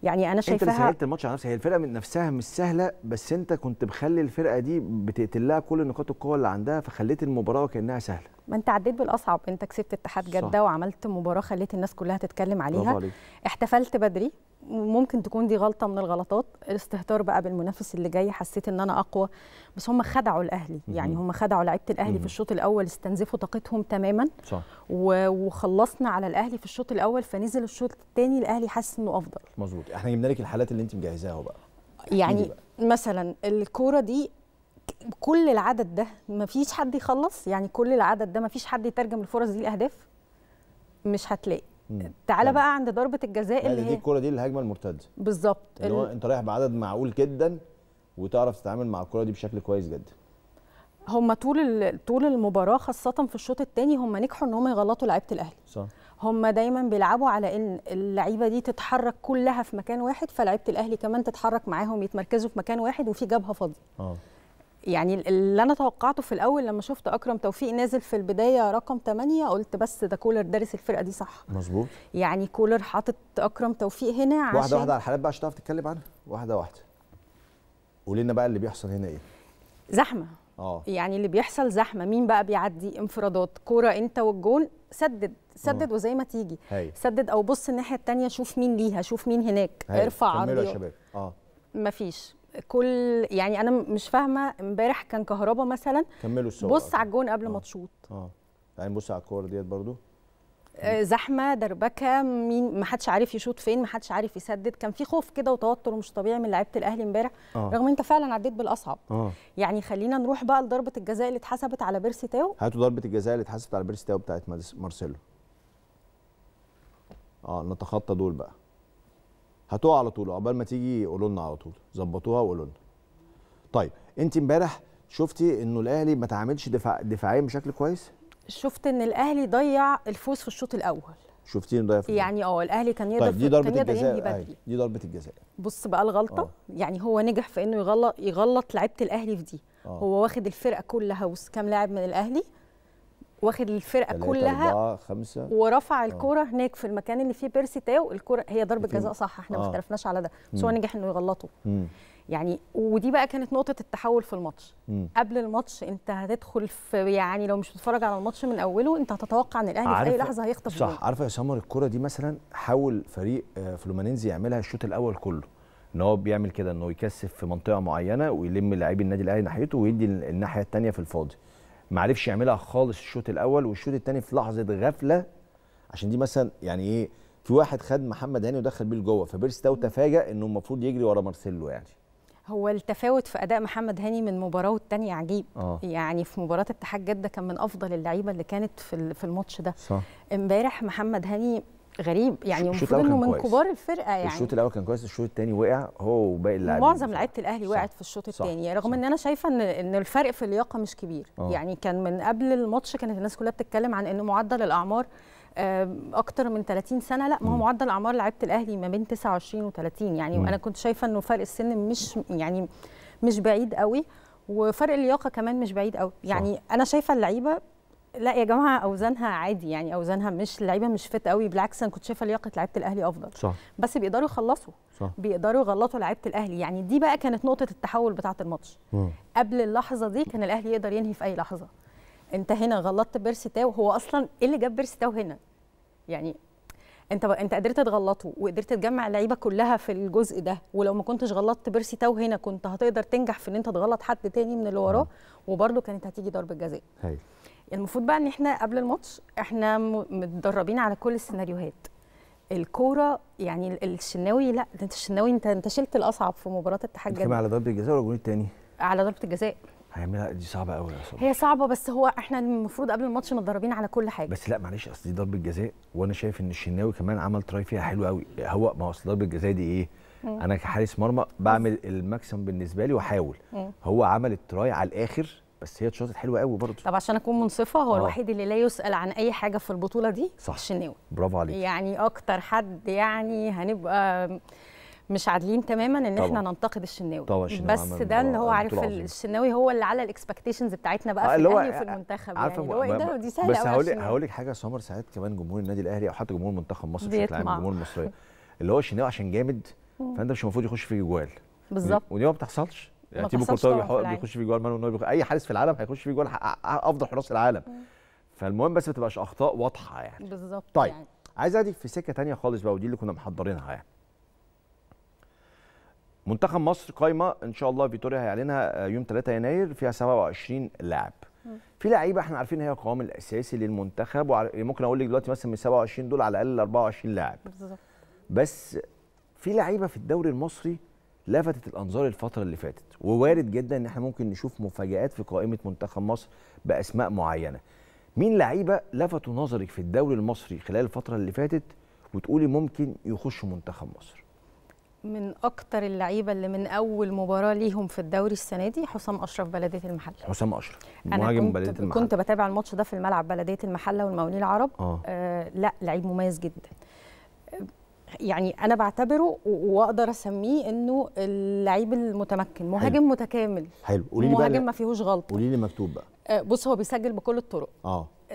يعني انا شايفاها انت سهلت الماتش على نفسها، هي الفرقه من نفسها مش سهله بس انت كنت مخلي الفرقه دي بتقتلها كل نقاط القوه اللي عندها، فخليت المباراه وكانها سهله. ما انت عديت بالاصعب، انت كسبت اتحاد جده وعملت مباراه خليت الناس كلها تتكلم عليها، احتفلت بدري. ممكن تكون دي غلطه من الغلطات، الاستهتار بقى بالمنافس اللي جاي، حسيت ان انا اقوى. بس هم خدعوا الاهلي يعني، هم خدعوا لعيبه الاهلي في الشوط الاول، استنزفوا طاقتهم تماما، صح. وخلصنا على الاهلي في الشوط الاول، فنزل الشوط الثاني الاهلي حس انه افضل. مظبوط. احنا جبنا لك الحالات اللي انت مجهزاها بقى يعني بقى. مثلا الكوره دي كل العدد ده ما فيش حد يخلص، يعني كل العدد ده ما فيش حد يترجم الفرص دي لاهداف، مش هتلاقي. تعالى بقى عند ضربه الجزاء اللي دي الكوره دي الهجمه المرتده بالظبط، اللي هو انت رايح بعدد معقول جدا وتعرف تتعامل مع الكوره دي بشكل كويس جدا. هم طول المباراه خاصه في الشوط الثاني هم نجحوا ان هم يغلطوا لعيبه الاهلي. صح. هم دايما بيلعبوا على ان اللعيبه دي تتحرك كلها في مكان واحد، فلعيبه الاهلي كمان تتحرك معاهم، يتمركزوا في مكان واحد وفي جبهه فاضيه. يعني اللي انا توقعته في الاول لما شفت اكرم توفيق نازل في البدايه رقم 8 قلت بس ده كولر دارس الفرقه دي صح. مظبوط. يعني كولر حاطط اكرم توفيق هنا عشان واحده واحده على الحالات بقى عشان تعرف تتكلم عنها واحده واحده. قولي لنا بقى اللي بيحصل هنا ايه؟ زحمه. يعني اللي بيحصل زحمه، مين بقى بيعدي؟ انفرادات، كوره انت والجون، سدد وزي ما تيجي هي. سدد او بص الناحيه الثانيه شوف مين ليها، شوف مين هناك، ارفع عرض يا شباب. مفيش. كل يعني انا مش فاهمه امبارح كان كهربا مثلا كملوا الصور بص على الجون قبل ما تشوط. يعني بص على الكور ديت برضو زحمه دربكه، مين ما حدش عارف يشوط فين، ما حدش عارف يسدد، كان في خوف كده وتوتر مش طبيعي من لعيبه الاهلي امبارح. رغم انت فعلا عديت بالاصعب. يعني خلينا نروح بقى لضربه الجزاء اللي اتحسبت على بيرسي تاو. هاتوا ضربه الجزاء اللي اتحسبت على بيرسي تاو بتاعت مارسيلو. نتخطى دول بقى، هاتوها على طول عقبال ما تيجي قولوا لنا على طول، ظبطوها وقولوا لنا. طيب انت امبارح شفتي انه الاهلي ما تعاملش دفاعيا بشكل كويس؟ شفت ان الاهلي ضيع الفوز في الشوط الاول. شفتيه ضيع في يعني الاهلي كان يقدر. طيب دي ضربه الجزاء، دي ضربه الجزاء بص بقى الغلطه. يعني هو نجح في انه يغلط لعيبه الاهلي في دي. هو واخد الفرقه كلها وكام لاعب من الاهلي واخد الفرقه كلها 4 5 ورفع الكره هناك في المكان اللي فيه بيرسي تاو. الكره هي ضربه جزاء صح، احنا ما اختلفناش على ده، بس هو نجح انه يغلطه. يعني ودي بقى كانت نقطه التحول في الماتش. قبل الماتش انت هتدخل في يعني لو مش بتتفرج على الماتش من اوله انت هتتوقع ان الاهلي في اي لحظه هيخطف. صح. عارفه يا سمر الكره دي مثلا حاول فريق فلومينينز يعملها الشوط الاول كله، ان هو بيعمل كده انه يكثف في منطقه معينه ويلم لاعبي النادي الاهلي ناحيته ويدي الناحيه الثانيه في الفاضي. ما عرفش يعملها خالص الشوط الاول، والشوط الثاني في لحظه غفله، عشان دي مثلا يعني ايه، في واحد خد محمد هاني ودخل بيه لجوه، فبيرسي تاو تفاجئ انه المفروض يجري ورا مارسيلو. يعني هو التفاوت في اداء محمد هاني من مباراه والثانيه عجيب. يعني في مباراه اتحاد جده كان من افضل اللعيبه اللي كانت في الماتش ده. صح. امبارح محمد هاني غريب، يعني المفروض انه من كبار الفرقه. يعني الشوط الاول كان كويس، الشوط الثاني وقع هو وباقي اللاعبين. معظم لعيبه الاهلي وقعت في الشوط الثاني، رغم ان انا شايفه ان الفرق في اللياقه مش كبير. يعني كان من قبل الماتش كانت الناس كلها بتتكلم عن ان معدل الاعمار اكتر من 30 سنه، لا، ما هو معدل اعمار لعيبه الاهلي ما بين 29 و30 يعني. وانا كنت شايفه انه فرق السن مش يعني مش بعيد قوي، وفرق اللياقه كمان مش بعيد قوي. يعني انا شايفه اللعيبه، لا يا جماعه، اوزانها عادي، يعني اوزانها مش، اللعيبه مش فت قوي، بالعكس انا كنت شايفه لياقه لعيبه الاهلي افضل. صح. بس بيقدروا يخلصوا. صح. بيقدروا يغلطوا لعيبه الاهلي. يعني دي بقى كانت نقطه التحول بتاعه الماتش. قبل اللحظه دي كان الاهلي يقدر ينهي في اي لحظه. انت هنا غلطت بيرسي تاو، هو اصلا ايه اللي جاب بيرسي تاو هنا؟ يعني انت قدرت تغلطه وقدرت تجمع اللعيبه كلها في الجزء ده، ولو ما كنتش غلطت بيرسي تاو هنا كنت هتقدر تنجح في ان انت تغلط حد تاني من اللي وراه، وبرده كانت هتيجي ضربه جزاء. المفروض بقى ان احنا قبل الماتش احنا متدربين على كل السيناريوهات. الكوره يعني الشناوي، لا ده الشناوي انت شلت الاصعب في مباراه الاتحاد جده. على ضربه الجزاء ولا الجون الثاني؟ على ضربه الجزاء. هيعملها دي صعبه قوي يا صبري. هي صعبه، بس هو احنا المفروض قبل الماتش متدربين على كل حاجه. بس لا معلش، اصل دي ضربه جزاء، وانا شايف ان الشناوي كمان عمل تراي فيها حلو قوي. هو ما اصل ضربه الجزاء دي ايه؟ انا كحارس مرمى بعمل الماكسيمم بالنسبه لي واحاول. هو عمل التراي على الاخر، بس هي اتشاطت حلوه قوي برضه. طب عشان اكون منصفه، هو الوحيد اللي لا يسال عن اي حاجه في البطوله دي. صح. الشناوي. برافو عليك. يعني اكتر حد يعني هنبقى مش عادلين تماما ان طبعا. احنا ننتقد الشناوي. طبعا الشناوي، بس ده اللي هو عارف الشناوي هو اللي على الاكسبكتيشنز بتاعتنا بقى في الاهلي وفي المنتخب. يعني هو ده دي سهله قوي. بس هقول لك حاجه يا سمر، ساعات كمان جمهور النادي الاهلي او حتى جمهور منتخب مصر بشكل عام، الجمهور المصري اللي هو الشناوي عشان جامد فانت مش المفروض يخش في جوال. بالظبط. ودي ما بتحصلش. يعني تيبو كورتوا بيخش في جوال مانو، اي حارس في العالم هيخش في جوال افضل حراس العالم. فالمهم بس ما تبقاش اخطاء واضحه يعني. بالظبط. طيب يعني عايز اعدي في سكه ثانيه خالص بقى، ودي اللي كنا محضرينها. يعني منتخب مصر قايمه ان شاء الله فيتوريا هيعلنها يوم 3 يناير فيها 27 لاعب. في لعيبه احنا عارفين هي القوام الاساسي للمنتخب، وممكن اقول لك دلوقتي مثلا من 27 دول على الاقل 24 لاعب. بالظبط. بس في لعيبه في الدوري المصري لفتت الانظار الفتره اللي فاتت، ووارد جدا ان احنا ممكن نشوف مفاجآت في قائمه منتخب مصر باسماء معينه. مين لعيبه لفتوا نظرك في الدوري المصري خلال الفتره اللي فاتت وتقولي ممكن يخشوا منتخب مصر؟ من اكتر اللعيبه اللي من اول مباراه ليهم في الدوري السنه دي حسام اشرف بلديه المحله. حسام اشرف مهاجم بلديه المحله. كنت بتابع الماتش ده في الملعب بلديه المحله والمقاولين العرب. لا لعيب مميز جدا. يعني انا بعتبره واقدر اسميه انه اللعيب المتمكن، مهاجم حلو. متكامل. حلو، قولي لي بقى مهاجم ما فيهوش غلطه. قولي لي مكتوب بقى. بص هو بيسجل بكل الطرق.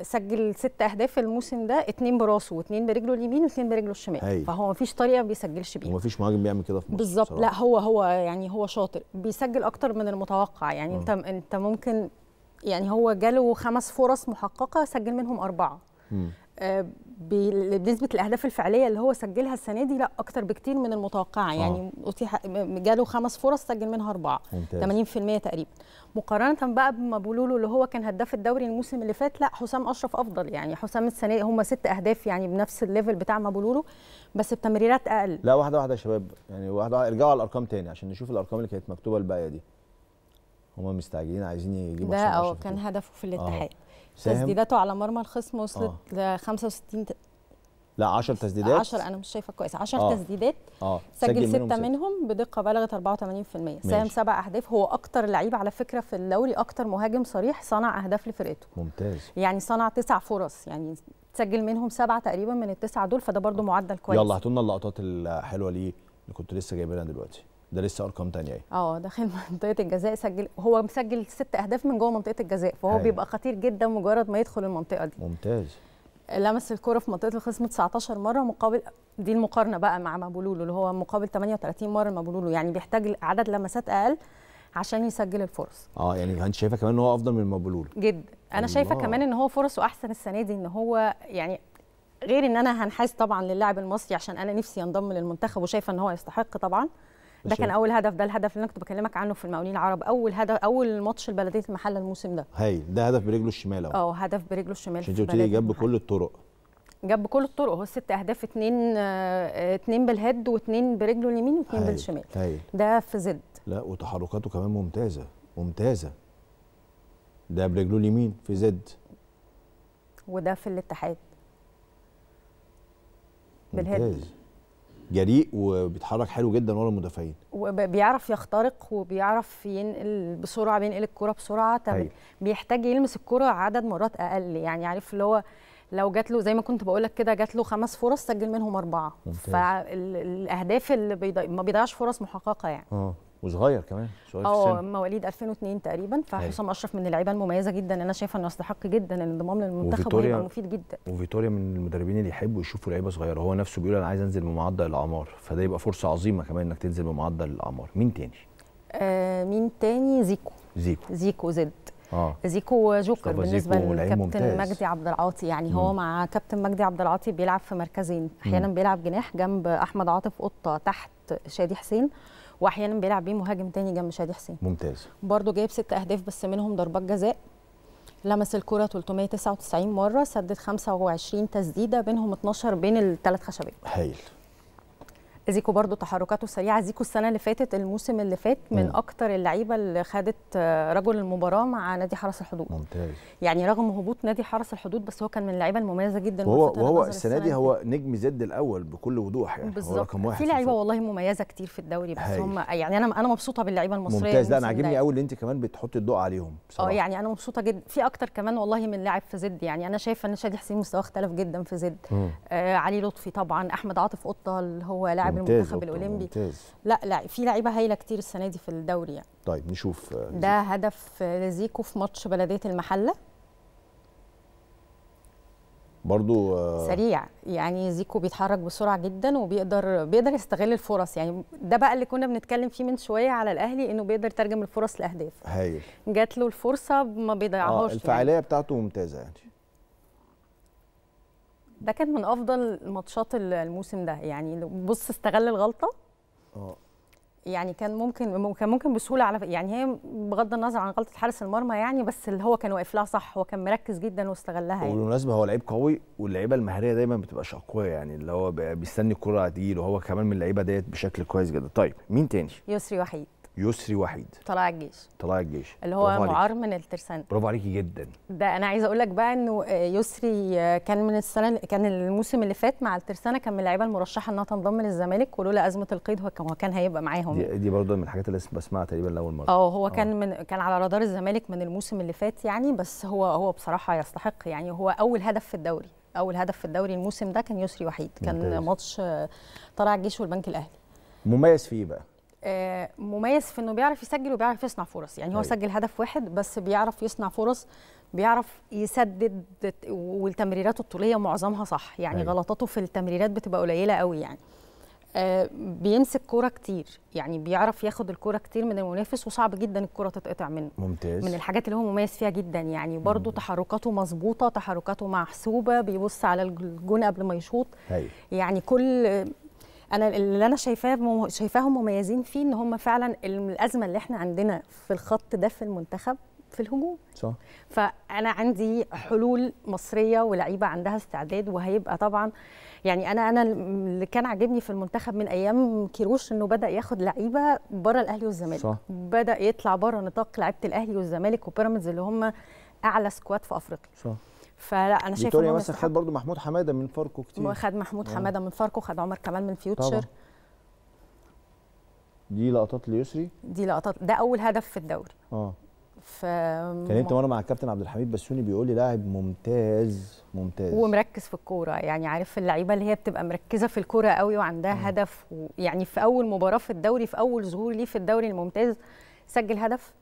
سجل 6 أهداف الموسم ده، 2 براسه و2 برجله اليمين و2 برجله الشمال، فهو مفيش طريقه ما بيسجلش بيها. ومفيش مهاجم بيعمل كده في مصر بالظبط. لا هو يعني هو شاطر، بيسجل اكتر من المتوقع. يعني انت ممكن، يعني هو جاله 5 فرص محققه سجل منهم 4. بنسبه الاهداف الفعليه اللي هو سجلها السنه دي لا اكتر بكتير من المتوقعه. يعني جاله 5 فرص سجل منها 4، 80% تقريبا. مقارنه بقى بما بيقولوا له اللي هو كان هداف الدوري الموسم اللي فات، لا حسام اشرف افضل. يعني حسام السنه دي هم 6 أهداف، يعني بنفس الليفل بتاع ما بيقولوا له، بس بتمريرات اقل. لا واحده واحده يا شباب، يعني واحده واحده، ارجعوا على الارقام تاني عشان نشوف الارقام اللي كانت مكتوبه الباقيه دي. هم مستعجلين عايزين يجيبوا حسام اشرف. ده كان هدفه في الاتحاد. تسديداته على مرمى الخصم وصلت ل 65 لا 10 تسديدات. 10 انا مش شايفه كويس. 10 تسديدات سجل 6 منهم بدقه بلغت 84%. ساهم 7 أهداف. هو اكتر لعيب على فكره في الدوري، اكتر مهاجم صريح صنع اهداف لفرقته. ممتاز. يعني صنع 9 فرص، يعني سجل منهم 7 تقريبا من ال9 دول، فده برده معدل كويس. يلا هاتوا لنا اللقطات الحلوه ليه اللي كنت لسه جايبينها دلوقتي. ده لسه ارقام ثانيه اهي. داخل منطقه الجزاء سجل، هو مسجل 6 أهداف من جوه منطقه الجزاء، فهو بيبقى خطير جدا مجرد ما يدخل المنطقه دي. ممتاز. لمس الكره في منطقه الخصم 19 مره مقابل، دي المقارنه بقى مع مابولولو اللي هو مقابل 38 مره مابولولو، يعني بيحتاج عدد لمسات اقل عشان يسجل الفرص. يعني انت شايفه كمان ان هو افضل من مابولولو جدا. انا شايفه كمان ان هو فرصه احسن السنه دي، ان هو يعني غير ان انا هنحاز طبعا للاعب المصري عشان انا نفسي ينضم للمنتخب وشايفه ان هو يستحق طبعا. ده كان اول هدف، ده الهدف اللي انا كنت بكلمك عنه في المقاولين العرب، اول هدف، اول ماتش لبلديه المحله الموسم ده. هايل، ده هدف برجله الشمال اهو. هدف برجله الشمال. عشان انت قلت لي جاب بكل الطرق. جاب بكل الطرق، هو 6 أهداف، 2 بالهيد و2 برجله اليمين و2 بالشمال. هايل. ده في زد. لا وتحركاته كمان ممتازه ممتازه. ده برجله اليمين في زد. وده في الاتحاد. بالهيد. ممتاز. جريء وبيتحرك حلو جدا ورا المدافعين، وبيعرف يخترق وبيعرف ينقل بسرعه، بينقل الكره بسرعه. بيحتاج يلمس الكره عدد مرات اقل، يعني عارف اللي هو لو جات له زي ما كنت بقول لك كده، جات له 5 فرص سجل منهم 4. فالاهداف اللي ما بيضيعش فرص محققه يعني. وصغير كمان، صغير في السن، مواليد 2002 تقريبا. فحسام اشرف من اللعيبه المميزه جدا، انا شايفه انه يستحق جدا الانضمام للمنتخب وهيبقى مفيد جدا. وفيتوريا من المدربين اللي يحبوا يشوفوا لعيبه صغيره، هو نفسه بيقول انا عايز انزل بمعدل الاعمار، فده يبقى فرصه عظيمه كمان انك تنزل بمعدل الاعمار. مين تاني؟ مين تاني؟ زيكو زد. زيكو جوكر بالنسبه للكابتن مجدي عبد العاطي، يعني هو مع كابتن مجدي عبد العاطي بيلعب في مركزين، احيانا بيلعب جناح جنب احمد عاطف قطه تحت شادي حسين، واحيانا بيلعب بيه مهاجم تاني جنب شادي حسين. ممتاز. برضه جايب 6 أهداف بس منهم ضربات جزاء، لمس الكره 399 مره، سدد 25 تسديده منهم 12 بين الثلاث خشبات. هايل. زيكو برضه تحركاته سريعه. زيكو السنه اللي فاتت، الموسم اللي فات، من اكتر اللعيبه اللي خدت رجل المباراه مع نادي حرس الحدود. ممتاز. يعني رغم هبوط نادي حرس الحدود، بس هو كان من اللعيبه المميزه جدا. وهو السنه دي هو نجم زد الاول بكل وضوح، يعني هو رقم 1 في لعيبه والله مميزه كتير في الدوري، بس هم يعني انا مبسوطه باللعيبه المصريه. ممتاز. لا انا عاجبني قوي اللي انت كمان بتحطي الضوء عليهم بصراحه. يعني انا مبسوطه جدا في اكتر كمان والله من لاعب في زد. يعني انا شايفه ان شادي حسين مستواه اختلف جدا في زد. علي لطفي طبعا، احمد عاطف قطه اللي هو لاعب المنتخب الاولمبي. ممتاز. لا في لعيبه هايله كتير السنه دي في الدوري يعني. طيب نشوف ده هدف لزيكو في ماتش بلديه المحله برضو. سريع، يعني زيكو بيتحرك بسرعه جدا وبيقدر يستغل الفرص. يعني ده بقى اللي كنا بنتكلم فيه من شويه على الاهلي، انه بيقدر يترجم الفرص لاهداف. هايل. جات له الفرصه ما بيضيعهاش. الفعاليه يعني بتاعته ممتازه يعني. ده كان من افضل ماتشات الموسم ده، يعني بص استغل الغلطه. يعني كان ممكن بسهوله، على يعني هي بغض النظر عن غلطه حارس المرمى يعني، بس اللي هو كان واقف لها صح، هو كان مركز جدا واستغلها يعني. وبالمناسبه هو لعيب قوي، واللعيبه المهاريه دايما ما بتبقاش اقوياء، يعني اللي هو بيستني الكره هتجيله، وهو كمان من اللعيبه ديت بشكل كويس جدا. طيب مين تاني؟ يسري وحيد. يسري وحيد طلع الجيش، طلع الجيش اللي هو معار من الترسانة. برافو عليكي جدا. ده انا عايزه اقول لك بقى انه يسري كان من السنه، كان الموسم اللي فات مع الترسانة كان من اللعيبه المرشحه انها تنضم للزمالك، ولولا ازمه القيد هو كان هيبقى معاهم. دي برضه من الحاجات اللي بسمعها تقريبا لاول مره. هو كان على رادار الزمالك من الموسم اللي فات يعني، بس هو بصراحه يستحق يعني. هو اول هدف في الدوري، اول هدف في الدوري الموسم ده كان يسري وحيد، كان ماتش طلع الجيش والبنك الاهلي. مميز فيه بقى، مميز في انه بيعرف يسجل وبيعرف يصنع فرص يعني. هو سجل هدف واحد بس، بيعرف يصنع فرص، بيعرف يسدد، والتمريرات الطوليه معظمها صح يعني. غلطاته في التمريرات بتبقى قليله قوي يعني. بيمسك كوره كتير يعني، بيعرف ياخد الكوره كتير من المنافس، وصعب جدا الكوره تتقطع منه. ممتاز. من الحاجات اللي هو مميز فيها جدا يعني. برضو تحركاته مظبوطه، تحركاته محسوبه، بيبص على الجون قبل ما يشوط يعني. انا اللي انا شايفاهم مميزين فيه ان هم فعلا الازمه اللي احنا عندنا في الخط ده في المنتخب في الهجوم. صح. فانا عندي حلول مصريه ولاعيبه عندها استعداد، وهيبقى طبعا يعني انا اللي كان عاجبني في المنتخب من ايام كيروش انه بدا ياخد لعيبه بره الاهلي والزمالك. صح. بدا يطلع بره نطاق لعيبه الاهلي والزمالك وبيراميدز اللي هم اعلى سكواد في افريقيا. صح. فلا انا شايف فيتوريا مثلا خد برضه محمود حماده من فاركو كتير، خد محمود حماده من فاركو، خد عمر كمال من فيوتشر طبعا. دي لقطات ليسري، دي لقطات، ده اول هدف في الدوري. كان انت وانا مع الكابتن عبد الحميد بسوني بيقول لي لاعب ممتاز ممتاز ومركز في الكوره يعني. عارف اللعيبه اللي هي بتبقى مركزه في الكوره قوي وعندها هدف يعني. في اول مباراه في الدوري، في اول ظهور ليه في الدوري الممتاز، سجل هدف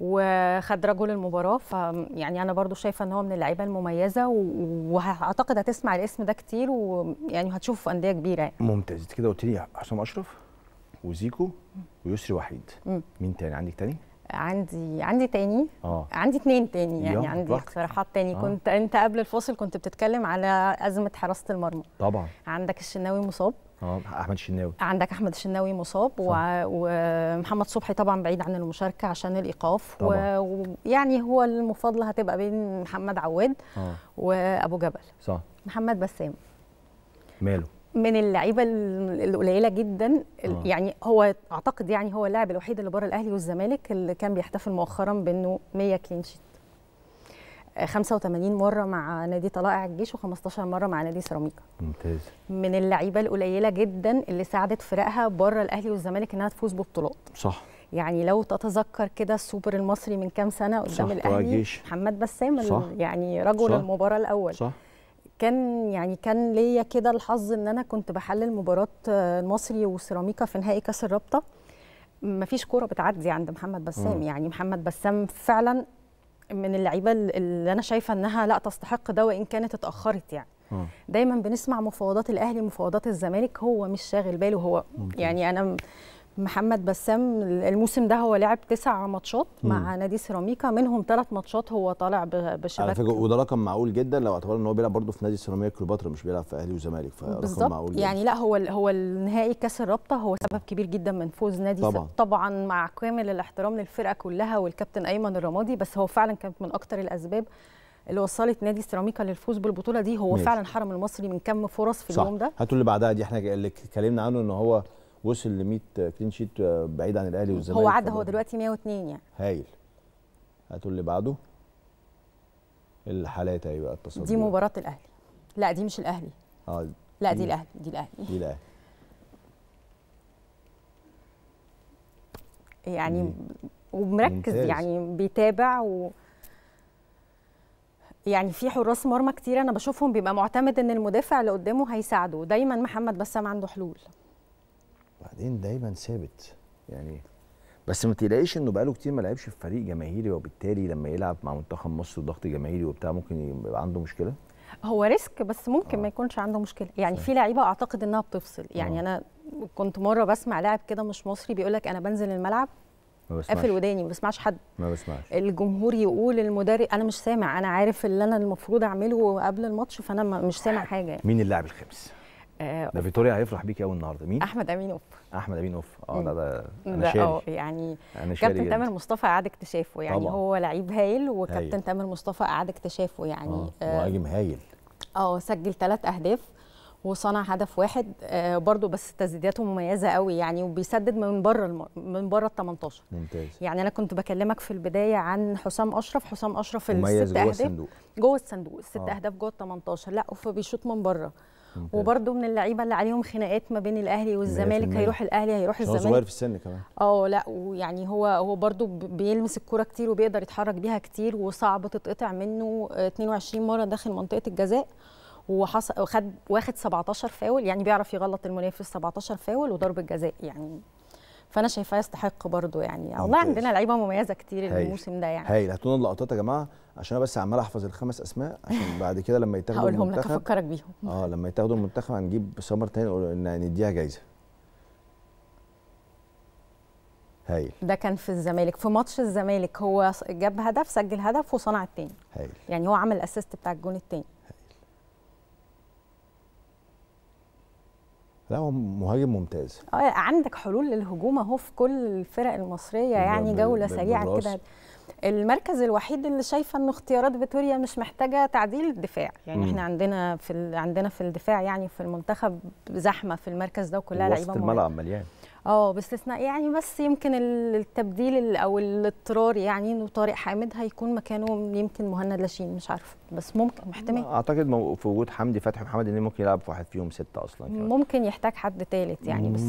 وخد رجل المباراه. فيعني انا برضو شايفه ان هو من اللعيبه المميزه، واعتقد هتسمع الاسم ده كتير، ويعني هتشوفه في انديه كبيره يعني. ممتاز. كده قلت لي حسام اشرف وزيكو ويسري وحيد. مين تاني عندك؟ تاني عندي تاني، عندي اتنين تاني يعني. عندي اقتراحات تاني. كنت انت قبل الفاصل كنت بتتكلم على ازمه حراسه المرمى. طبعا عندك الشناوي مصاب، احمد الشناوي، عندك احمد الشناوي مصاب، ومحمد صبحي طبعا بعيد عن المشاركه عشان الايقاف، ويعني هو المفاضله هتبقى بين محمد عواد وابو جبل. صح. محمد بسام ماله من اللعيبه القليله جدا يعني. هو اعتقد يعني هو اللاعب الوحيد اللي بره الاهلي والزمالك اللي كان بيحتفل مؤخرا بانه 100 كلين شيت، 85 مره مع نادي طلائع الجيش و15 مره مع نادي سيراميكا. ممتاز. من اللعيبه القليله جدا اللي ساعدت فرقها بره الاهلي والزمالك انها تفوز ببطولات. صح. يعني لو تتذكر كده السوبر المصري من كام سنه قدام الاهلي، محمد بسام يعني رجل المباراه الاول. صح. كان ليا كده الحظ ان انا كنت بحلل مباراه المصري وسيراميكا في نهائي كاس الرابطه، مفيش كوره بتعدي عند محمد بسام يعني. محمد بسام فعلا من اللعيبه اللي انا شايفه انها لا تستحق ده، وان كانت اتاخرت يعني. دايما بنسمع مفاوضات الاهلي مفاوضات الزمالك، هو مش شاغل باله هو. يعني انا محمد بسام الموسم ده هو لعب 9 ماتشات مع نادي سيراميكا، منهم 3 ماتشات هو طالع بشباك، وده رقم معقول جدا لو اعتبرنا ان هو بيلعب برضه في نادي سيراميكا كليوباترا، مش بيلعب في اهلي وزمالك، فرقم معقول جدا يعني. لا هو النهائي كاس الرابطه هو سبب كبير جدا من فوز نادي طبعا مع كامل الاحترام للفرقه كلها والكابتن ايمن الرمادي، بس هو فعلا كانت من اكتر الاسباب اللي وصلت نادي سيراميكا للفوز بالبطوله دي. هو فعلا حرم المصري من كم فرص في اليوم ده. هاتوا اللي بعدها دي، احنا اللي اتكلمنا عنه ان هو وصل ل 100 كلين شيت بعيد عن الاهلي والزمالك، هو عدى، هو دلوقتي 102 يعني. هايل. هاتوا اللي بعده. الحالات اهي بقى التصدي دي مباراه الاهلي. لا دي مش الاهلي. لا دي الاهلي، دي الاهلي، دي الاهلي يعني. ومركز يعني، بيتابع يعني في حراس مرمى كتير انا بشوفهم بيبقى معتمد ان المدافع اللي قدامه هيساعده دايما. محمد بسام عنده حلول، بعدين دايما ثابت يعني، بس ما تلاقيش انه بقاله كتير ما لعبش في فريق جماهيري، وبالتالي لما يلعب مع منتخب مصر وضغط جماهيري وبتاع ممكن يبقى عنده مشكله. هو ريسك، بس ممكن ما يكونش عنده مشكله يعني. في لعيبه اعتقد انها بتفصل يعني. انا كنت مره بسمع لاعب كده مش مصري بيقول لك انا بنزل الملعب قافل وداني، ما بسمعش حد، ما بسمعش الجمهور يقول المدرب، انا مش سامع، انا عارف اللي انا المفروض اعمله قبل الماتش، فانا مش سامع حاجه يعني. مين اللاعب الخامس؟ ده فيتوريا هيفرح بيكي قوي النهارده. مين؟ احمد امين اوف. احمد امين اوف. ده انا شايف يعني كابتن تامر مصطفى قعد اكتشافه يعني. طبعا. هو لعيب هايل، وكابتن تامر مصطفى قعد اكتشافه يعني. مهاجم هايل، سجل 3 اهداف وصنع هدف واحد برضو، بس تسديداته مميزه قوي يعني، وبيسدد من بره من بره ال 18. ممتاز. يعني انا كنت بكلمك في البدايه عن حسام اشرف، حسام اشرف الست اهداف جوه الصندوق، الست اهداف جوه ال 18، لا فبيشوط من بره. وبرده من اللعيبه اللي عليهم خناقات ما بين الاهلي والزمالك، هيروح الاهلي هيروح الزمالك، صغير في السن كمان. لا ويعني هو برده بيلمس الكوره كتير وبيقدر يتحرك بيها كتير، وصعب تتقطع منه. 22 مره داخل منطقه الجزاء، وخد واخد 17 فاول، يعني بيعرف يغلط المنافس. 17 فاول وضربه جزاء يعني، فانا شايفاه يستحق برده يعني. والله عندنا لعيبه مميزه كتير الموسم ده يعني. هايل. هاتوا لنا اللقطات يا جماعه عشان انا بس عمال احفظ الخمس اسماء، عشان بعد كده لما يتاخدوا هقولهم لك افكرك بيهم. لما يتاخدوا المنتخب هنجيب سمر تاني نديها جايزه. هايل. ده كان في الزمالك، في ماتش الزمالك هو جاب هدف، سجل هدف وصنع التاني. هايل. يعني هو عمل الاسيست بتاع الجون التاني. لا هو مهاجم ممتاز. عندك حلول للهجوم اهو في كل الفرق المصريه يعني، جوله سريعه كده. المركز الوحيد اللي شايفه ان اختيارات فيتوريا مش محتاجه تعديل الدفاع يعني. احنا عندنا في الدفاع يعني في المنتخب زحمه في المركز ده، وكلها لعيبه الملعب مليان باستثناء يعني، بس يمكن التبديل او الاضطرار يعني انه طارق حامد هيكون مكانه يمكن مهند لاشين، مش عارفه، بس ممكن محتمل. اعتقد في وجود حمدي فتحي محمد ان ممكن يلعب في واحد فيهم 6 اصلا كمان. ممكن يحتاج حد ثالث يعني، بس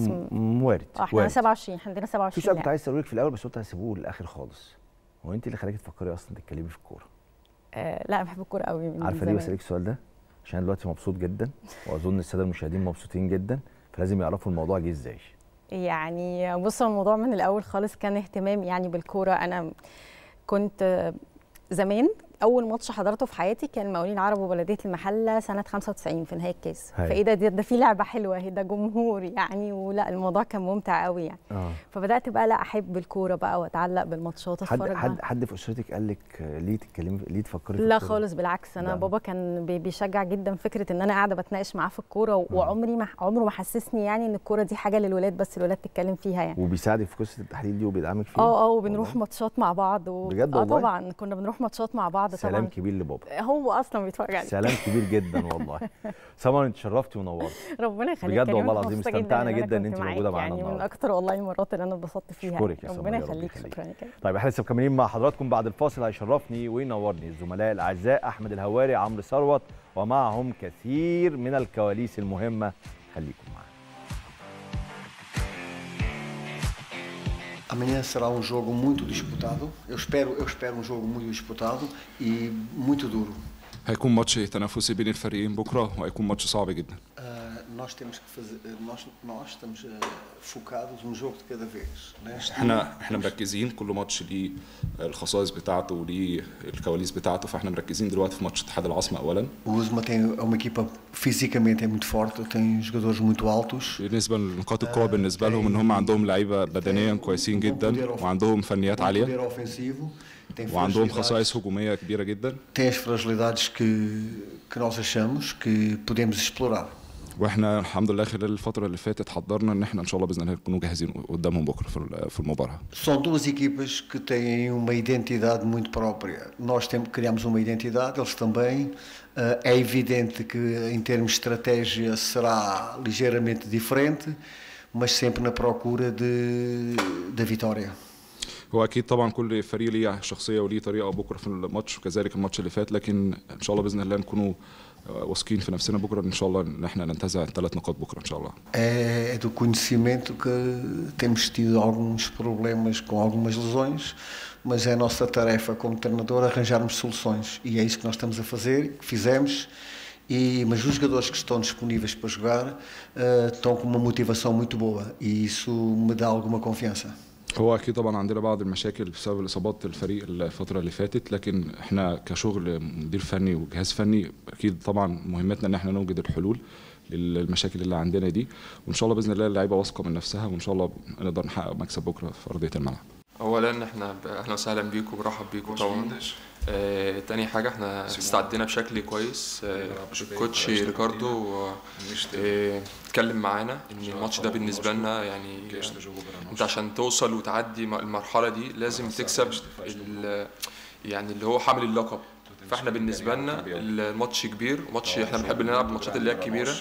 وارد. احنا 27، عندنا 27. كنت عايز اسالك في الاول بس قلت هسيبوه للاخر خالص. هو انت اللي خليكي تفكري اصلا تتكلمي في الكوره؟ لا بحب الكوره قوي. عارفه ليه بسالك السؤال ده؟ عشان انا دلوقتي مبسوط جدا، واظن الساده المشاهدين مبسوطين جدا، فلازم يعرفوا الموضوع جه ازاي. يعني بص، الموضوع من الاول خالص كان اهتمام يعني بالكوره. انا كنت زمان اول ماتش حضرته في حياتي كان مقاولين العرب وبلديه المحله سنه 95 في نهائي الكاس. فايه ده في لعبه حلوه، ده جمهور يعني، ولا الموضوع كان ممتع قوي يعني. فبدات بقى لا احب الكوره بقى واتعلق بالماتشات، اتفرج. حد في اسرتك قال لك ليه تتكلمي، ليه تفكري في الكوره؟ لا خالص، بالعكس. انا بابا كان بيشجع جدا فكره ان انا قاعده بتناقش معاه في الكوره، وعمري ما عمره ما حسسني يعني ان الكوره دي حاجه للولاد بس، الولاد تتكلم فيها يعني. وبيساعدك في قصه التحليل دي وبيدعمك فيها؟ وبنروح ماتشات مع بعض بجد والله. طبعا كنا بنروح ماتشات مع بعض. سلام كبير لبابا، هو اصلا بيتفرج عليك. سلام كبير جدا والله. سمر انت شرفتي ونورتي. ربنا يخليك بجد والله العظيم، استمتعنا جدا ان انت موجوده معانا النهارده. من اكتر والله المرات اللي انا اتبسطت فيها. شكرك يا سمر، ربنا يخليك. شكرا جدا. طيب احنا لسه مكملين مع حضراتكم بعد الفاصل. هيشرفني وينورني الزملاء الاعزاء احمد الهواري، عمرو ثروت، ومعهم كثير من الكواليس المهمه. خليكم معانا. Amanhã será um jogo muito disputado. Eu espero jogo muito disputado e muito duro. هيكون ماتش تنافسي بين الفريقين بكره، وهيكون ماتش صعب جدا. nós estamos focados num jogo de cada vez. احنا مركزين، كل ماتش ليه الخصائص بتاعته وليه الكواليس بتاعته، فاحنا مركزين دلوقتي في ماتش اتحاد العاصمه اولا. Osma tem uma equipa fisicamente muito forte, tem jogadores muito altos. بالنسبه لنقاط القوه بالنسبه لهم ان هم عندهم لعيبه بدنيا كويسين جدا، وعندهم فنيات عاليه، وعندهم خصائص هجوميه كبيره جدا. tem fragilidades que nós achamos que podemos explorar. واحنا الحمد لله خلال الفتره اللي فاتت حضرنا ان احنا ان شاء الله باذن الله نكونوا جاهزين قدامهم بكره في المباراه. São duas equipas que têm uma identidade muito própria. Nós criamos uma identidade, eles também. É evidente que em termos de estratégia será ligeiramente diferente, mas sempre na procura da vitória. هو اكيد طبعا كل فريق ليه شخصيه وليه طريقه بكره في الماتش، وكذلك الماتش اللي فات، لكن ان شاء الله باذن الله نكونوا واثقين في نفسنا بكره ان شاء الله ان احنا ننتزع الثلاث نقاط بكره ان شاء الله. É do conhecimento que temos tido alguns problemas com algumas lesões, mas é a nossa tarefa como treinador arranjarmos soluções e é isso que nós estamos a fazer, que fizemos. Mas os jogadores que estão disponíveis para jogar estão com uma motivação muito boa e isso me dá alguma confiança. هو اكيد طبعا عندنا بعض المشاكل بسبب اصابات الفريق الفتره اللي فاتت، لكن احنا كشغل مدير فني وجهاز فني اكيد طبعا مهمتنا ان احنا نوجد الحلول للمشاكل اللي عندنا دي، وان شاء الله باذن الله اللعيبه واثقه من نفسها، وان شاء الله نقدر نحقق مكسب بكره في ارضيه الملعب. اولا احنا اهلا وسهلا بيكم، برحب بيكم طبعا. تاني حاجه احنا استعدينا بشكل كويس. الكوتش ريكاردو اتكلم معانا ان الماتش ده بالنسبه لنا يعني انت عشان توصل وتعدي المرحله دي لازم تكسب يعني اللي هو حامل اللقب، فاحنا بالنسبه لنا الماتش كبير، ماتش احنا بنحب نلعب الماتشات اللي هي الكبيره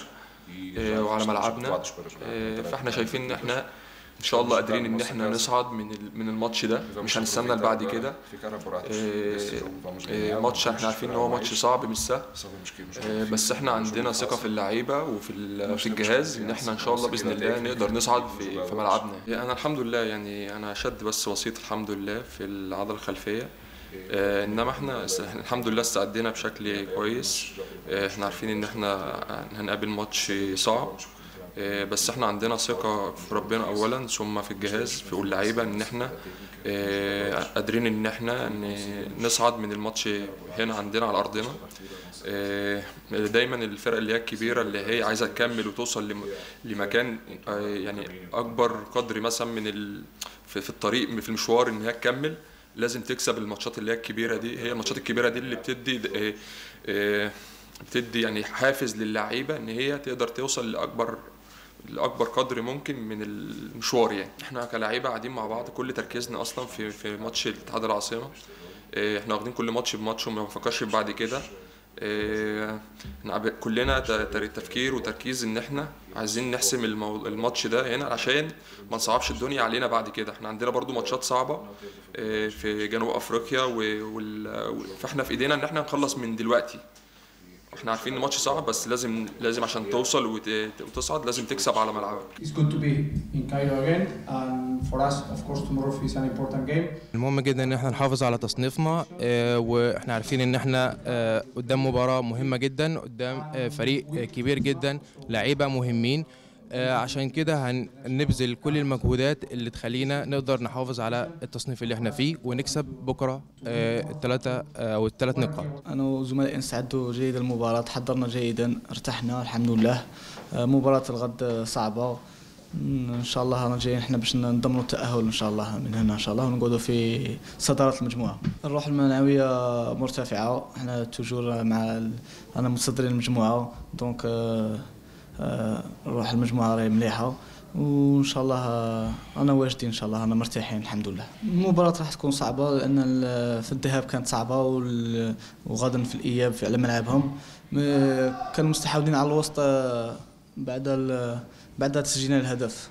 وعلى ملعبنا، فاحنا شايفين ان احنا ان شاء الله قادرين ان احنا نصعد من الماتش ده، مش هنستنى لبعد كده. ماتش احنا عارفين ان هو ماتش صعب مش سهل، بس احنا عندنا ثقه في اللعيبه وفي الجهاز ان احنا ان شاء الله باذن الله نقدر نصعد في ملعبنا. انا الحمد لله يعني انا شد بس وسيط الحمد لله في العضله الخلفيه، انما احنا الحمد لله استعدينا بشكل كويس. احنا عارفين ان احنا هنقابل ماتش صعب، بس احنا عندنا ثقه في ربنا اولا ثم في الجهاز في اللعيبه ان احنا قادرين ان احنا نصعد من الماتش هنا عندنا على ارضنا. دايما الفرق اللي هي الكبيره اللي هي عايزه تكمل وتوصل لمكان يعني اكبر قدر مثلا في الطريق في المشوار ان هي تكمل، لازم تكسب الماتشات اللي هي الكبيره دي. هي الماتشات الكبيره دي اللي بتدي يعني حافز للعيبه ان هي تقدر توصل لاكبر قدر ممكن من المشوار. يعني احنا كلاعيبه قاعدين مع بعض، كل تركيزنا اصلا في ماتش الاتحاد العاصمه. احنا واخدين كل ماتش بماتش وما بنفكرش بعد كده. كلنا تفكير وتركيز ان احنا عايزين نحسم الماتش ده هنا عشان ما نصعبش الدنيا علينا بعد كده. احنا عندنا برضو ماتشات صعبه في جنوب افريقيا فاحنا في ايدينا ان احنا نخلص من دلوقتي. احنا عارفين ان الماتش صعب، بس لازم عشان توصل وتصعد لازم تكسب على ملعبك. المهم جدا ان احنا نحافظ على تصنيفنا، واحنا عارفين ان احنا قدام مباراة مهمة جدا، قدام فريق كبير جدا، لعيبة مهمين. عشان كده هنبذل كل المجهودات اللي تخلينا نقدر نحافظ على التصنيف اللي احنا فيه ونكسب بكره الثلاث نقاط. انا وزملائي نستعدوا جيدا للمباراه، حضرنا جيدا، ارتحنا الحمد لله. مباراه الغد صعبه ان شاء الله، رانا جايين احنا باش نضمنوا التاهل ان شاء الله من هنا ان شاء الله، ونقعدوا في صداره المجموعه. الروح المعنويه مرتفعه، احنا توجور مع انا متصدرين المجموعه، دونك روح المجموعه راهي مليحه، وان شاء الله انا واجدين ان شاء الله، انا مرتاحين الحمد لله. المباراه راح تكون صعبه لان في الذهاب كانت صعبه وغدا في الاياب على ملعبهم كانوا مستحوذين على الوسط بعد تسجيلنا الهدف.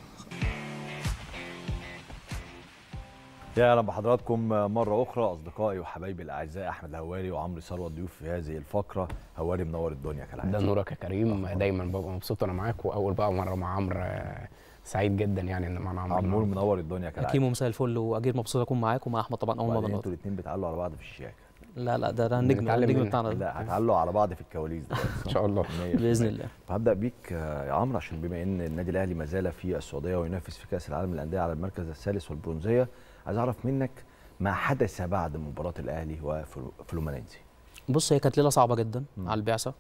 يا رب حضراتكم مره اخرى اصدقائي وحبايبي الاعزاء، احمد الهواري وعمرو ثروت ضيوف في هذه الفقره. هواري منور الدنيا كالعاده. ده نورك يا كريم، دايما ببقى مبسوط وانا معاك، واول بقى مره مع عمرو سعيد جدا يعني ان معنا عمرو منور الدنيا كالعاده. كيمو مساء الفل، واجير مبسوط اكون معاك ومع احمد طبعا. اول ما بنقعد انتوا الاثنين بتعلوا على بعض في الشياكه. لا ده النجم بتاعنا. لا هتعلوا على بعض في الكواليس ان شاء الله باذن الله. فهبدا بيك يا عمرو، عشان بما ان النادي الاهلي ما زال في السعوديه وينافس في كاس العالم للانديه على المركز الثالث والبرونزيه، عايز اعرف منك ما حدث بعد مباراه الاهلي وفلومينينزي. بص، هي كانت ليله صعبه جدا على البعثه.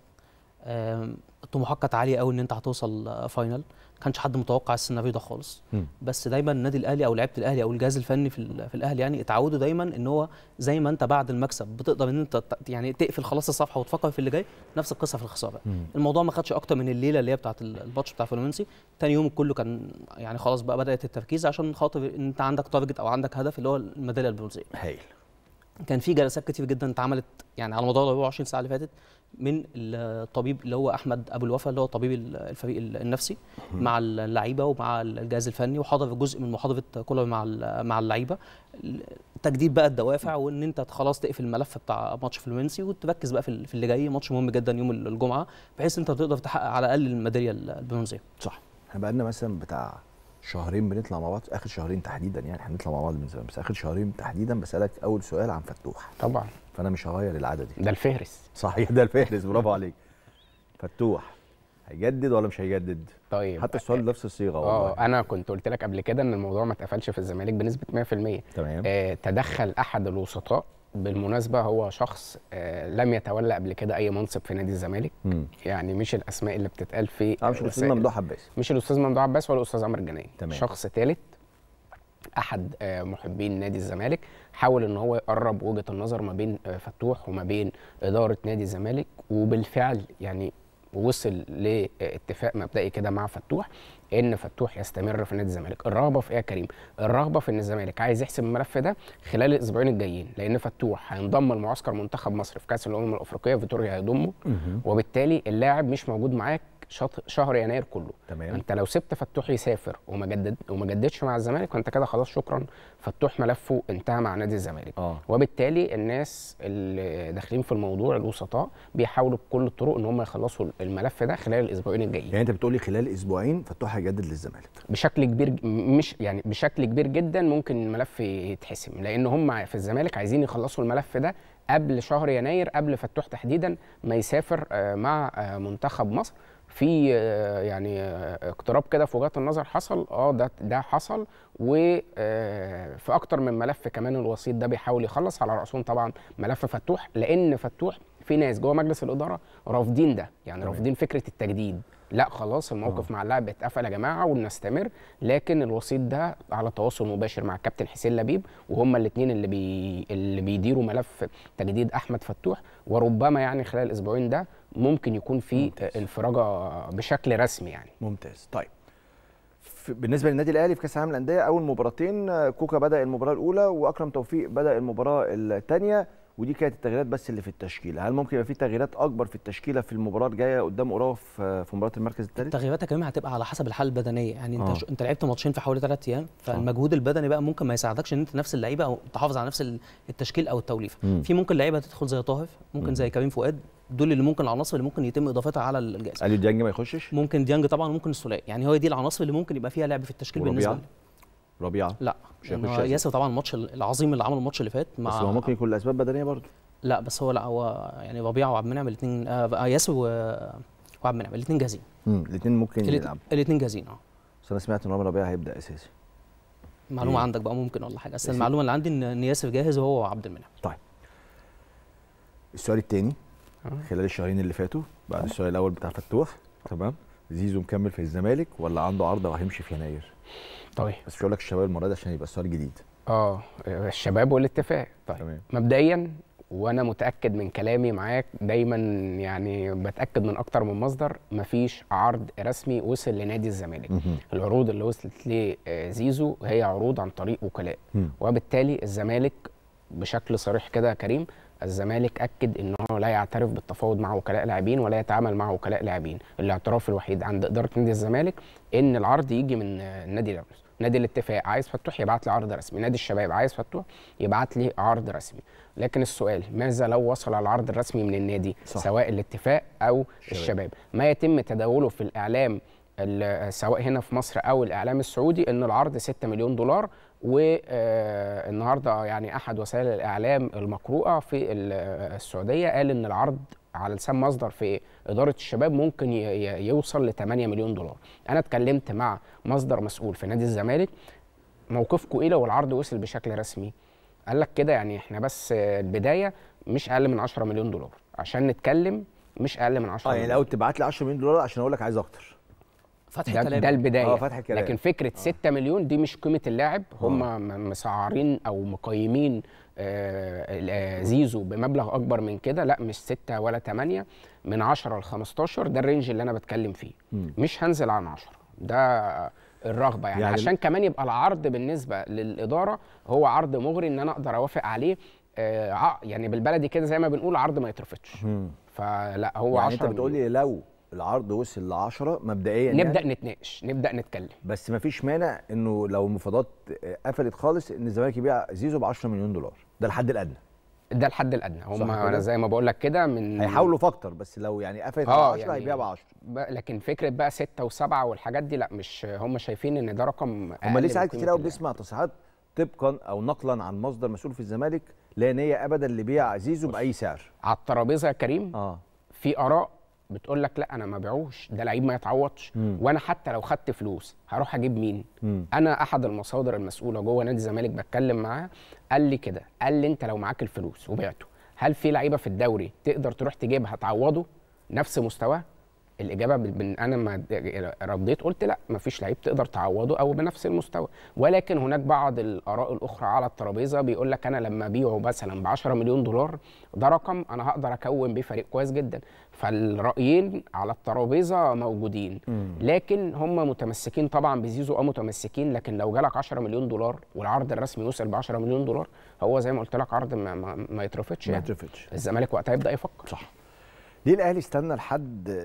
الطموحات كانت عاليه قوي ان انت هتوصل فاينل، ما كانش حد متوقع السيناريو ده خالص. بس دايما النادي الاهلي او لعيبه الاهلي او الجهاز الفني في الاهلي يعني اتعودوا دايما ان هو زي ما انت بعد المكسب بتقدر ان انت يعني تقفل خلاص الصفحه وتفكر في اللي جاي، نفس القصه في الخساره. الموضوع ما خدش اكتر من الليله اللي هي بتاعه الماتش بتاع فلومينسي. ثاني يوم كله كان يعني خلاص بقى بدات التركيز عشان خاطر ان انت عندك تارجت او عندك هدف اللي هو الميداليه البرونزيه. هايل. كان في جلسات كتير جدا اتعملت يعني على مدار 24 ساعه اللي فاتت من الطبيب اللي هو احمد ابو الوفا اللي هو طبيب الفريق النفسي مع اللعيبه ومع الجهاز الفني، وحضر جزء من محاضره كولر مع اللعيبه، تجديد بقى الدوافع وان انت خلاص تقفل الملف بتاع ماتش فلومينسي وتركز بقى في اللي جاي، ماتش مهم جدا يوم الجمعه بحيث انت تقدر تحقق على الاقل الميداليه البرونزيه. صح، احنا بقى لنا مثلا بتاع شهرين بنطلع مع بعض، اخر شهرين تحديدا يعني، احنا بنطلع مع بعض من زمان بس اخر شهرين تحديدا بسالك اول سؤال عن فتوح. طبعا. فانا مش هغير العاده دي، ده الفهرس. صحيح، ده الفهرس، برافو عليك. فتوح هيجدد ولا مش هيجدد؟ طيب حتى السؤال بنفس الصيغه. انا كنت قلت لك قبل كده ان الموضوع ما اتقفلش في الزمالك بنسبه 100%. تمام. تدخل احد الوسطاء، بالمناسبه هو شخص لم يتولى قبل كده اي منصب في نادي الزمالك. يعني مش الاسماء اللي بتتقال في مش الاستاذ ممدوح عباس ولا الاستاذ عمرو الجنايد. شخص ثالث، احد محبين نادي الزمالك، حاول ان هو يقرب وجهه النظر ما بين فتوح وما بين اداره نادي الزمالك، وبالفعل يعني وصل لاتفاق مبدئي كده مع فتوح ان فتوح يستمر في نادي الزمالك. الرغبه في ايه يا كريم؟ الرغبه في ان الزمالك عايز يحسم الملف ده خلال الاسبوعين الجايين، لان فتوح هينضم لمعسكر منتخب مصر في كاس الامم الافريقيه، فيتوريا هيضمه، وبالتالي اللاعب مش موجود معاك شهر يناير كله. تمام. انت لو سبت فتوح يسافر وما جددش مع الزمالك، فانت كده خلاص شكرا، فتوح ملفه انتهى مع نادي الزمالك. وبالتالي الناس اللي داخلين في الموضوع الوسطاء بيحاولوا بكل الطرق ان هم يخلصوا الملف ده خلال الاسبوعين الجايين. يعني انت بتقولي خلال اسبوعين فتوح هيجدد للزمالك بشكل كبير، مش يعني بشكل كبير جدا ممكن الملف يتحسم، لان هم في الزمالك عايزين يخلصوا الملف ده قبل شهر يناير، قبل فتوح تحديدا ما يسافر مع منتخب مصر. في يعني اقتراب كده في وجهات النظر حصل، ده حصل، وفي اكتر من ملف كمان الوسيط ده بيحاول يخلص، على راسهم طبعا ملف فتوح، لان فتوح في ناس جوه مجلس الاداره رافضين ده، يعني رافضين فكره التجديد. لا خلاص الموقف مع اللاعب اتقفل يا جماعه ونستمر، لكن الوسيط ده على تواصل مباشر مع الكابتن حسين لبيب، وهم الاثنين اللي بيديروا ملف تجديد احمد فتوح، وربما يعني خلال الاسبوعين ده ممكن يكون في انفراجه بشكل رسمي يعني. ممتاز. طيب بالنسبه للنادي الاهلي في كاس العالم للانديه، اول مباراتين كوكا بدا المباراه الاولى واكرم توفيق بدا المباراه الثانيه، ودي كانت التغييرات بس اللي في التشكيله. هل ممكن يبقى في تغييرات اكبر في التشكيله في المباراه الجايه قدام اوراوا في مباراه المركز الثالث؟ التغييرات كمان هتبقى على حسب الحاله البدنيه، يعني انت لعبت ماتشين في حوالي 3 ايام، فالمجهود البدني بقى ممكن ما يساعدكش ان انت نفس اللعيبه او تحافظ على نفس التشكيل او التوليفه. في ممكن لعيبه تدخل زي طاهر، ممكن زي كريم فؤاد، دول اللي ممكن العناصر اللي ممكن يتم اضافتها على الجائزه. اليو ديانج ما يخشش؟ ممكن ديانج طبعا، ممكن السوليه، يعني هو دي العناصر اللي ممكن يبقى فيها لعب في التشكيل. بالنسبه ربيعه لا، ياسر طبعا الماتش العظيم اللي عمله الماتش اللي فات مع، بس هو ممكن يكون لاسباب بدنيه برضه. لا بس هو، لا هو يعني ربيعه وعبد المنعم الاثنين، ياسر وعبد المنعم الاثنين جاهزين. الاثنين ممكن يلعبوا، الاثنين جاهزين. بس انا سمعت ان عمر ربيعه هيبدا اساسي. معلومه عندك بقى ممكن ولا حاجه؟ بس المعلومه اللي عندي ان ياسر جاهز وهو عبد المنعم. طيب السؤال الثاني، خلال الشهرين اللي فاتوا بعد السؤال الاول بتاع فتوح، تمام، زيزو مكمل في الزمالك ولا عنده عرضه وهيمشي في يناير؟ طيب بس مش هقول لك الشباب المره دي عشان يبقى السؤال جديد. الشباب والاتفاق. طيب تمام. مبدئيا وانا متاكد من كلامي معاك دايما، يعني بتاكد من اكتر من مصدر، مفيش عرض رسمي وصل لنادي الزمالك. العروض اللي وصلت لزيزو هي عروض عن طريق وكلاء، وبالتالي الزمالك بشكل صريح كده يا كريم، الزمالك اكد ان هو لا يعترف بالتفاوض مع وكلاء لاعبين ولا يتعامل مع وكلاء لاعبين. الاعتراف الوحيد عند اداره نادي الزمالك ان العرض يجي من النادي الاهلي. نادي الاتفاق عايز فتوح يبعت لي عرض رسمي، نادي الشباب عايز فتوح يبعت لي عرض رسمي، لكن السؤال ماذا لو وصل العرض الرسمي من النادي؟ صح. سواء الاتفاق او الشباب، ما يتم تداوله في الاعلام سواء هنا في مصر او الاعلام السعودي ان العرض $6 مليون، والنهارده يعني احد وسائل الاعلام المقروءه في السعوديه قال ان العرض على لسان مصدر في اداره الشباب ممكن يوصل ل $8 مليون. انا اتكلمت مع مصدر مسؤول في نادي الزمالك، موقفكم ايه لو العرض وصل بشكل رسمي؟ قال لك كده يعني احنا بس البدايه مش اقل من $10 مليون عشان نتكلم، مش اقل من 10 يعني لو تبعت لي $10 مليون عشان اقول لك عايز اكتر، فتح كلام، ده البدايه. فتح كلام، لكن فكره 6 مليون دي مش قيمه اللاعب. هم مسعرين او مقيمين زيزو بمبلغ اكبر من كده، لا مش 6 ولا 8، من 10 ل 15 ده الرينج اللي انا بتكلم فيه. مش هنزل عن 10، ده الرغبه يعني عشان كمان يبقى العرض بالنسبه للاداره هو عرض مغري ان انا اقدر اوافق عليه، يعني بالبلدي كده زي ما بنقول عرض ما يترفضش. فلا هو يعني 10. انت بتقول لي لو العرض وصل ل 10 مبدئيا نبدا يعني نتناقش، نبدا نتكلم، بس مفيش مانع انه لو المفاوضات قفلت خالص ان الزمالك يبيع زيزو ب $10 مليون. ده الحد الادنى، ده الحد الادنى. هم انا زي ما بقول لك كده من هيحاولوا فاكتور، بس لو يعني قفلت على 10 يعني هيبيع ب 10 لكن فكره بقى 6 و7 والحاجات دي لا، مش هم شايفين ان ده رقم. هم ليه ساعات كتير قوي بنسمع تصريحات طبقا او نقلا عن مصدر مسؤول في الزمالك لا نيه ابدا لبيع زيزو باي سعر. على الترابيزه يا كريم في اراء بتقول لك لا انا ما بيعوش، ده لعيب ما يتعوضش، وانا حتى لو خدت فلوس هروح اجيب مين؟ انا احد المصادر المسؤوله جوه نادي الزمالك بتكلم معاه قال لي كده، قال لي انت لو معاك الفلوس وبعته هل في لعيبه في الدوري تقدر تروح تجيبها تعوضه نفس مستواه؟ الاجابه انا ما رديت قلت لا ما فيش لعيب تقدر تعوضه او بنفس المستوى، ولكن هناك بعض الاراء الاخرى على الترابيزه بيقول لك انا لما ابيعه مثلا ب $10 مليون ده رقم انا هقدر اكون بيه فريق كويس جدا. فالرايين على الترابيزه موجودين، لكن هم متمسكين طبعا بزيزو متمسكين، لكن لو جالك $10 مليون والعرض الرسمي يوصل ب $10 مليون هو زي ما قلت لك عرض ما يترفضش يعني. الزمالك وقتها يبدا يفكر. صح. ليه الاهلي استنى لحد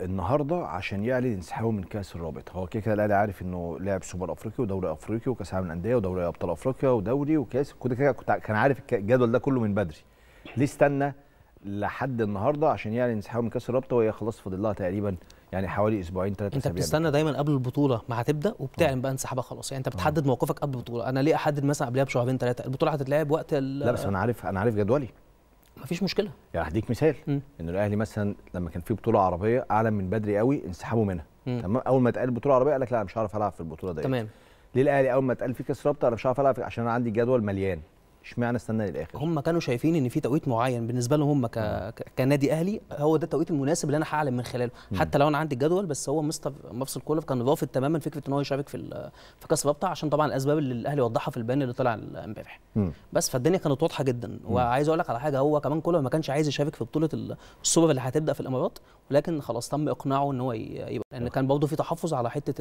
النهارده عشان يعلن انسحابه من كاس الرابط؟ هو كده كده الاهلي عارف انه لعب سوبر افريقي ودوري افريقي وكاس عالم للانديه ودوري ابطال افريقيا ودوري وكاس، كده كان عارف الجدول ده كله من بدري. ليه استنى لحد النهارده عشان يعلن انسحابه من كاس الرابطه وهي خلاص فاضل لها تقريبا يعني حوالي اسبوعين 3 اسابيع؟ انت بتستنى دايما قبل البطوله ما هتبدا وبتعلن بقى انسحابها خلاص، يعني انت بتحدد موقفك قبل البطوله. انا ليه احدد مثلا قبلها بشهرين 3؟ البطوله هتتلعب وقت لا بس انا عارف جدولي، مفيش مشكله. يعني هديك مثال ان الاهلي مثلا لما كان في بطوله عربيه اعلن من بدري قوي انسحابوا منها، تمام؟ اول ما اتقال بطوله عربيه قال لك لا انا مش هعرف العب في البطوله دي، تمام؟ ليه الاهلي اول ما اتقال في كاس رابطه انا مش هعرف العب عشان انا عندي جدول مليان؟ اشمعنى استنى للاخر؟ هم كانوا شايفين ان في توقيت معين بالنسبه لهم هم كنادي اهلي، هو ده التوقيت المناسب اللي انا هعلن من خلاله، حتى لو انا عندي الجدول. بس هو مستر مفصل كولر كان رافض تماما فكره ان هو يشارك في كاس رابطه عشان طبعا الاسباب اللي الاهلي وضحها في البيان اللي طلع امبارح. بس فالدنيا كانت واضحه جدا. وعايز اقول لك على حاجه، هو كمان كولر ما كانش عايز يشارك في بطوله السوبر اللي هتبدا في الامارات، ولكن خلاص تم اقناعه ان هو يبقى، لان كان برضه في تحفظ على حته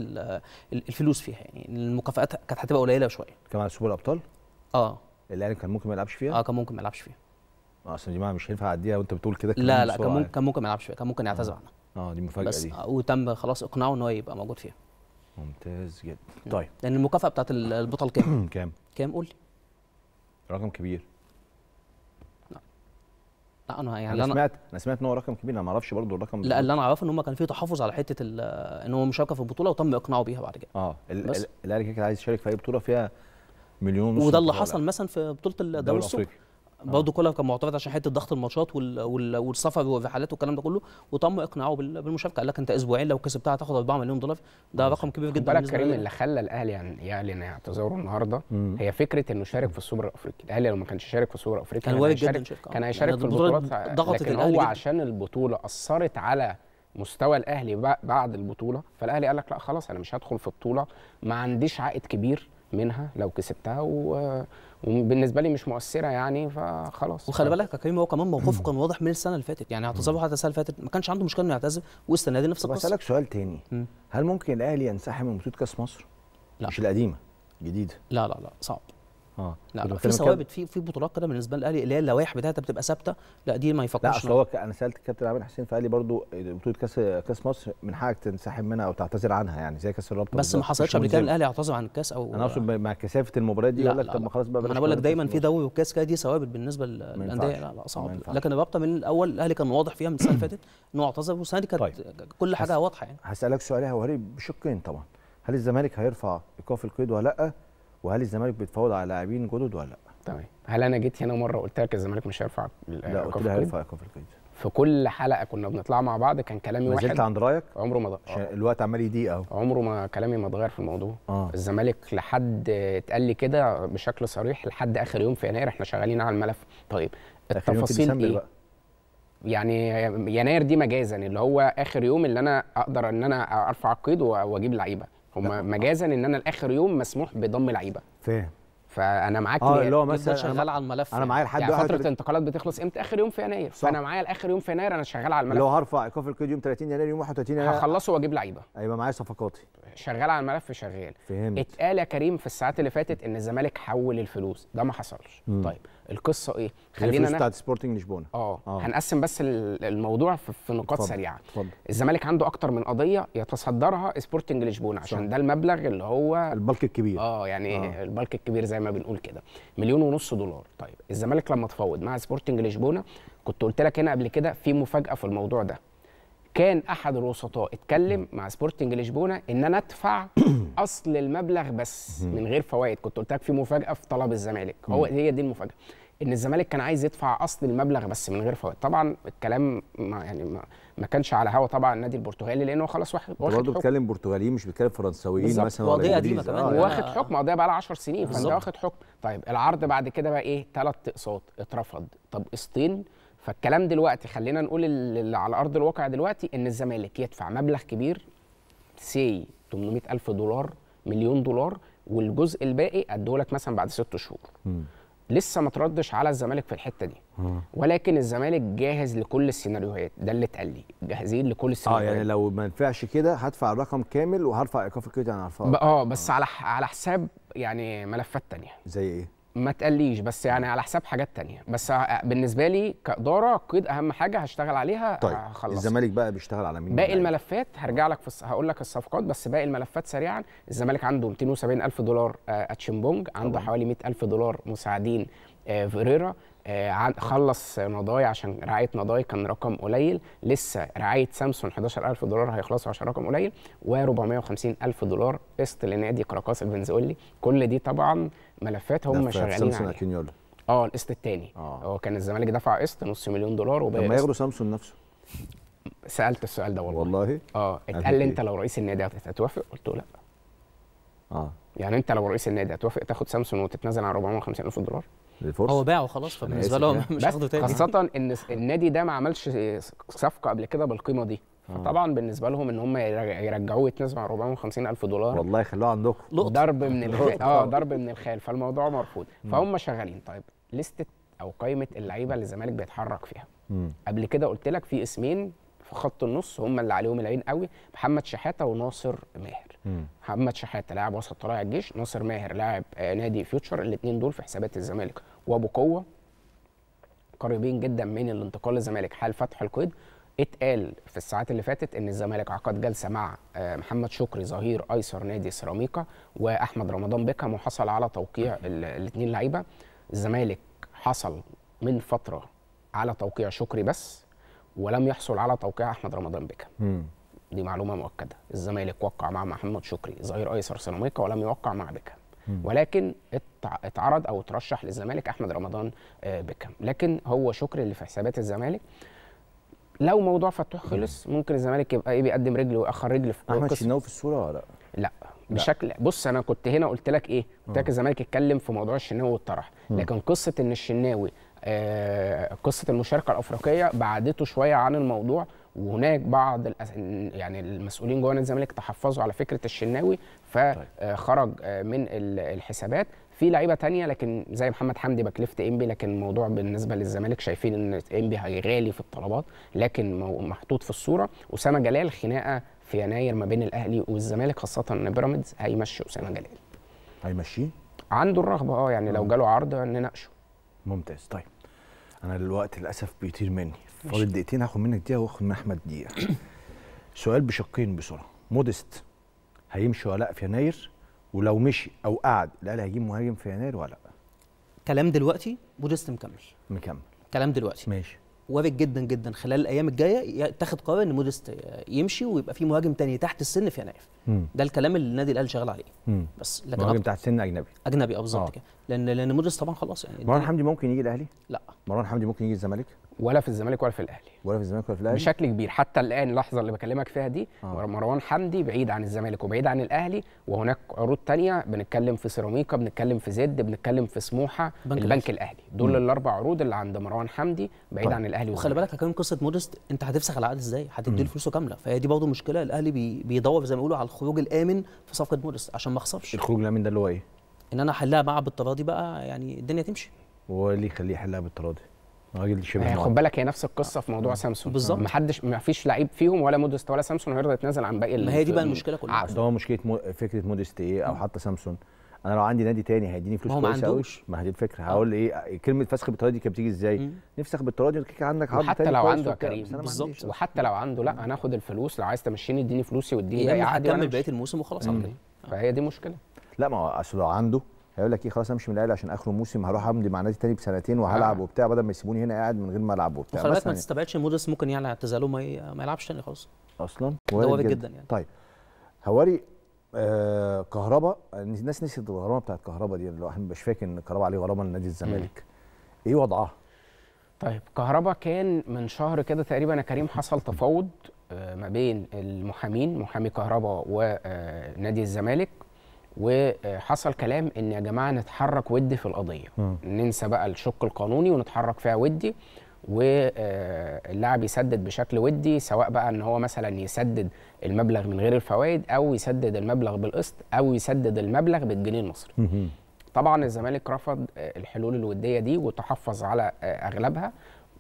الفلوس فيها، يعني المكافآت كانت هتبقى قليله شويه. كمان سوبر الابطال؟ الاهلي كان ممكن ما يلعبش فيها؟ كان ممكن ما يلعبش فيها. اصل دي مش هينفع اعديها وانت بتقول كده. لا كان ممكن ما يلعبش فيها، كان ممكن يعتذر عنها. دي مفاجاه دي. وتم خلاص اقناعه ان هو يبقى موجود فيها. ممتاز جدا. طيب، لان المكافاه بتاعت البطل كام؟ كام قول لي؟ رقم كبير. لا انا يعني انا سمعت ان هو رقم كبير، انا ما اعرفش برضه الرقم. لا اللي انا اعرفه ان هم كان في تحفظ على حته ان هو مشاركه في البطوله وتم اقناعه بيها بعد كده. الاهلي كان عايز يشارك في اي بطوله فيها مليون، وده اللي حصل مثلا في بطوله الدوري السعودي برضه. كولر كان معترض عشان حته ضغط الماتشات والسفر والرحلات والكلام ده كله، وتم اقناعه بالمشاركه. قال لك انت اسبوعين لو كسبتها هتاخد $4 مليون، ده رقم كبير جدا. بالك كريم اللي خلى الاهلي يعلن اعتذاره النهارده هي فكره انه شارك في السوبر الافريقي. الاهلي لو ما كانش شارك في السوبر الافريقي كان هيشارك في البطولات، لكن هو عشان البطوله اثرت على مستوى الاهلي بعد البطوله، فالاهلي قال لك لا خلاص انا مش هدخل في بطوله ما عنديش عائد كبير منها لو كسبتها، وبالنسبه لي مش مؤثره يعني، فخلاص. وخلي بالك يا كريم، هو كمان موقفه كان واضح من السنه اللي فاتت، يعني اعتذاره حتى السنه اللي فاتت ما كانش عنده مشكله انه يعتذر، والسنه دي نفس القصه. بسالك سؤال تاني، هل ممكن الاهلي ينسحب من بطوله كاس مصر؟ لا، مش القديمه، الجديده. لا لا لا، صعب. لا في ثوابت في بطولات كده بالنسبه للاهلي اللي هي اللوائح بتاعتها بتبقى ثابته، لا دي ما يفكرش. لا اصل هو انا سالت الكابتن عامر حسين فقال لي برضه بطوله كاس مصر من حقك تنسحب منها او تعتذر عنها، يعني زي كاس الرابطه. بس ما حصلش قبل كده الاهلي يعتذر عن الكاس، او انا اقصد مع كثافه المباريات دي يقول لك طب ما خلاص بقى. انا بقول لك دايما في دوري والكاس كده دي ثوابت بالنسبه للانديه. لا لا صعب، لكن الرابطه من الاول الاهلي كان واضح فيها من السنه اللي فاتت انه اعتذر، والسنه دي كانت كل حاجه واضحه. يعني هسالك سؤال يا هوري بشقين طبعا، هل الزمالك هيرفع ايقاف القيد ولا لا؟ وهل الزمالك بيتفاوض على لاعبين جدد ولا لا؟ تمام. هل انا جيت هنا مره وقلت لك الزمالك مش هيرفع؟ لا، قلت لها هيرفع ايقاف القيد. في كل حلقه كنا بنطلع مع بعض كان كلامي واحد. ما زلت عند رايك؟ عمره ما عشان الوقت عمال يضيق اهو. عمره ما كلامي ما اتغير في الموضوع. الزمالك لحد اتقال لي كده بشكل صريح لحد اخر يوم في يناير احنا شغالين على الملف. طيب التفاصيل ايه؟ بقى. يعني يناير دي مجازا اللي هو اخر يوم اللي انا اقدر ان انا ارفع القيد واجيب لعيبه. هم مجازا ان انا لاخر يوم مسموح بضم لعيبه. فاهم. فانا معاك اللي هو مثلا شغال على الملف. انا معايا لحد يعني فتره الانتقالات بتخلص امتى؟ اخر يوم في يناير. فانا معايا لاخر يوم في يناير انا شغال على الملف. لو هرفع ايقاف القيد يوم 30 يناير يوم 31 يناير هخلصه واجيب لعيبه، هيبقى معايا صفقاتي. شغال على الملف شغال. فهمت. اتقال يا كريم في الساعات اللي فاتت ان الزمالك حول الفلوس، ده ما حصلش. طيب القصه ايه؟ خلينا الفلوس بتاعت سبورتنج لشبونه. هنقسم بس الموضوع في نقاط سريعه. اتفضل. الزمالك عنده اكتر من قضيه يتصدرها سبورتنج لشبونه عشان ده المبلغ اللي هو البلك الكبير. يعني البلك الكبير زي ما بنقول كده $1.5 مليون. طيب الزمالك لما تفاوض مع سبورتنج لشبونه، كنت قلت لك هنا قبل كده في مفاجاه في الموضوع ده، كان احد الوسطاء اتكلم مع سبورتنج لشبونه ان انا ادفع اصل المبلغ بس من غير فوائد. كنت قلت لك في مفاجاه في طلب الزمالك، هي دي المفاجاه، ان الزمالك كان عايز يدفع اصل المبلغ بس من غير فوائد. طبعا الكلام ما كانش على هوا طبعا النادي البرتغالي، لانه خلاص واخد حكم. برضه بيتكلم برتغاليين مش بيتكلم فرنساويين مثلا ولا انجليزي. واخد حكم، قضيه بقى لها 10 سنين فانت واخد حكم. طيب العرض بعد كده بقى ايه؟ 3 اقساط اترفض، طب قسطين. فالكلام دلوقتي خلينا نقول اللي على ارض الواقع دلوقتي، ان الزمالك يدفع مبلغ كبير سي $800,000 $1,000,000، والجزء الباقي ادولك مثلا بعد 6 شهور. لسه ما تردش على الزمالك في الحته دي، ولكن الزمالك جاهز لكل السيناريوهات. ده اللي اتقال لي، جاهزين لكل السيناريوهات. يعني لو ما نفعش كده هدفع الرقم كامل وهرفع ايقاف القيد. انا هرفعه بس على حساب يعني ملفات ثانيه. زي ايه؟ ما تقليش، بس يعني على حساب حاجات تانية. بس بالنسبه لي كاداره قيد اهم حاجه هشتغل عليها. طيب هخلص. الزمالك بقى بيشتغل على مين؟ باقي الملفات هرجع لك هقول لك الصفقات، بس باقي الملفات سريعا. الزمالك عنده $270,000 اتشيمبونج، عنده حوالي $100,000 مساعدين فيريرا، خلص مضاي عشان رعايه مضاي كان رقم قليل، لسه رعايه سامسون $11,000 هيخلصوا عشان رقم قليل، و$450,000 قسط لنادي قراقاس الفنزويلي. كل دي طبعا ملفات هم شغالين عليها. القسط الثاني هو كان الزمالك دفع قسط $500,000 وباقي لما ياخدوا سامسون نفسه. سالت السؤال ده والله. اتقال لي انت لو رئيس النادي هتوافق؟ قلت له لا. يعني انت لو رئيس النادي هتوافق تاخد سامسون وتتنازل عن $450,000؟ هو باعه خلاص، فبالنسبه له مش هاخده تاني، خاصه ان النادي ده ما عملش صفقه قبل كده بالقيمه دي. طبعا بالنسبه لهم ان هم يرجعوه يتنازلوا عن $450,000 والله يخلوه عندكم ضرب من الخيل. ضرب من الخيل، فالموضوع مرفوض. فهم شغالين. طيب لسته او قائمه اللعيبه اللي الزمالك بيتحرك فيها، قبل كده قلت لك في اسمين في خط النص هم اللي عليهم العين قوي، محمد شحاته وناصر ماهر. محمد شحاته لاعب وسط طلائع الجيش، ناصر ماهر لاعب نادي فيوتشر، الاثنين دول في حسابات الزمالك وابو قوه، قريبين جدا من الانتقال للزمالك حال فتح القيد. اتقال في الساعات اللي فاتت ان الزمالك عقد جلسه مع محمد شكري ظهير ايسر نادي سيراميكا واحمد رمضان بيكهام، وحصل على توقيع الاثنين لعيبه. الزمالك حصل من فتره على توقيع شكري بس، ولم يحصل على توقيع احمد رمضان بيكهام. دي معلومه مؤكده، الزمالك وقع مع محمد شكري ظهير ايسر سيراميكا ولم يوقع مع بيكهام، ولكن اتعرض او ترشح للزمالك احمد رمضان بيكهام، لكن هو شكري اللي في حسابات الزمالك. لو موضوع فتوح خلص ممكن الزمالك يبقى بيقدم رجل ويأخر رجل في احمد شناوي في الصوره ولا لا؟ بشكل بص، انا كنت هنا قلت لك ايه؟ قلت لك الزمالك اتكلم في موضوع الشناوي والطرح، لكن قصه ان الشناوي قصه المشاركه الافريقيه بعدته شويه عن الموضوع، وهناك بعض يعني المسؤولين جوه نادي الزمالك تحفظوا على فكره الشناوي فخرج من الحسابات. في لعيبه ثانيه لكن زي محمد حمدي باكلفت انبي، لكن الموضوع بالنسبه للزمالك شايفين ان انبي هيغالي في الطلبات لكن محطوط في الصوره. اسامه جلال خناقه في يناير ما بين الاهلي والزمالك، خاصه ان بيراميدز هيمشي اسامه جلال. هيمشيه؟ عنده الرغبه يعني لو جاله عرض نناقشه. ممتاز. طيب انا الوقت للاسف بيطير مني، فاضل دقيقتين، هاخد منك دقيقه واخد من احمد دقيقه. سؤال بشقين بسرعه، مودست هيمشي ولا لا في يناير؟ ولو مشي او قعد الاهلي هيجيب مهاجم في يناير ولا لا؟ كلام دلوقتي مودست مكمل كلام دلوقتي ماشي، وارد جدا جدا خلال الايام الجايه تاخد قرار ان مودست يمشي ويبقى في مهاجم تاني تحت السن في يناير. ده الكلام اللي النادي الاهلي شغال عليه. بس لكن مهاجم تحت السن اجنبي بالظبط كده، لان مودست طبعا خلاص. يعني مروان حمدي ممكن يجي الاهلي؟ لا، مروان حمدي ممكن يجي الزمالك؟ ولا في الزمالك ولا في الاهلي. بشكل كبير حتى الان، اللحظه اللي بكلمك فيها دي مروان حمدي بعيد عن الزمالك وبعيد عن الاهلي، وهناك عروض ثانيه بنتكلم في سيراميكا، بنتكلم في زد، بنتكلم في سموحه، البنك الاهلي. دول الاربع عروض اللي عند مروان حمدي بعيد عن الاهلي. وخلي بالك هكلم قصه مودست، انت هتفسخ العقد ازاي؟ هتديله فلوسه كامله، فهي دي برضه مشكله. الاهلي بيدور زي ما بيقولوا على الخروج الامن في صفقه مودست عشان ما اخسرش. الخروج الامن ده اللي هو ايه؟ ان انا احلها معاه بالطريقه دي بقى، يعني الدنيا تمشي. هو ليه يخليه يحلها بالطريقه دي؟ خد بالك هي نفس القصه في موضوع سامسون بالظبط. ما فيش لعيب فيهم ولا مودست ولا سامسون هيرضى يتنازل عن باقي. ما هي دي بقى المشكله كلها. هو مشكله فكره مودست ايه او حتى سامسون. انا لو عندي نادي تاني هيديني فلوس كويسه قوي، ما هي الفكره. هقول ايه كلمه فسخ بالطريقه دي كانت بتيجي ازاي؟ نفسخ بالطريقه دي كيك عندك عرض تاني، حتى لو عنده كريم بالظبط، وحتى لو عنده لا انا هاخد الفلوس، لو عايز تمشيني اديني فلوسي واديني باقي عادي اكمل بقيه الموسم وخلاص. فهي دي مشكله. لا ما هو اصل لو عنده هيقول لك ايه خلاص امشي من الاهلي عشان اخر موسم هروح امضي مع نادي تاني بسنتين وهلعب وبتاع، بدل ما يسيبوني هنا قاعد من غير ما العب وبتاع. خلي بالك ما تستبعدش مودست ممكن يعلن اعتزاله ما يلعبش تاني خالص اصلا، وارد جدا يعني. طيب هواري كهربا، الناس نسيت الغرامه بتاعت كهربا دي، اللي احنا مش فاكر ان كهربا عليه غرامه لنادي الزمالك. ايه وضعها؟ طيب كهربا كان من شهر كده تقريبا يا كريم حصل تفاوض ما بين المحامين، محامي كهربا ونادي الزمالك، وحصل كلام ان يا جماعه نتحرك ودي في القضيه، ننسى بقى الشق القانوني ونتحرك فيها ودي، واللاعب يسدد بشكل ودي، سواء بقى ان هو مثلا يسدد المبلغ من غير الفوائد او يسدد المبلغ بالقسط او يسدد المبلغ بالجنيه المصري. طبعا الزمالك رفض الحلول الوديه دي وتحفظ على اغلبها،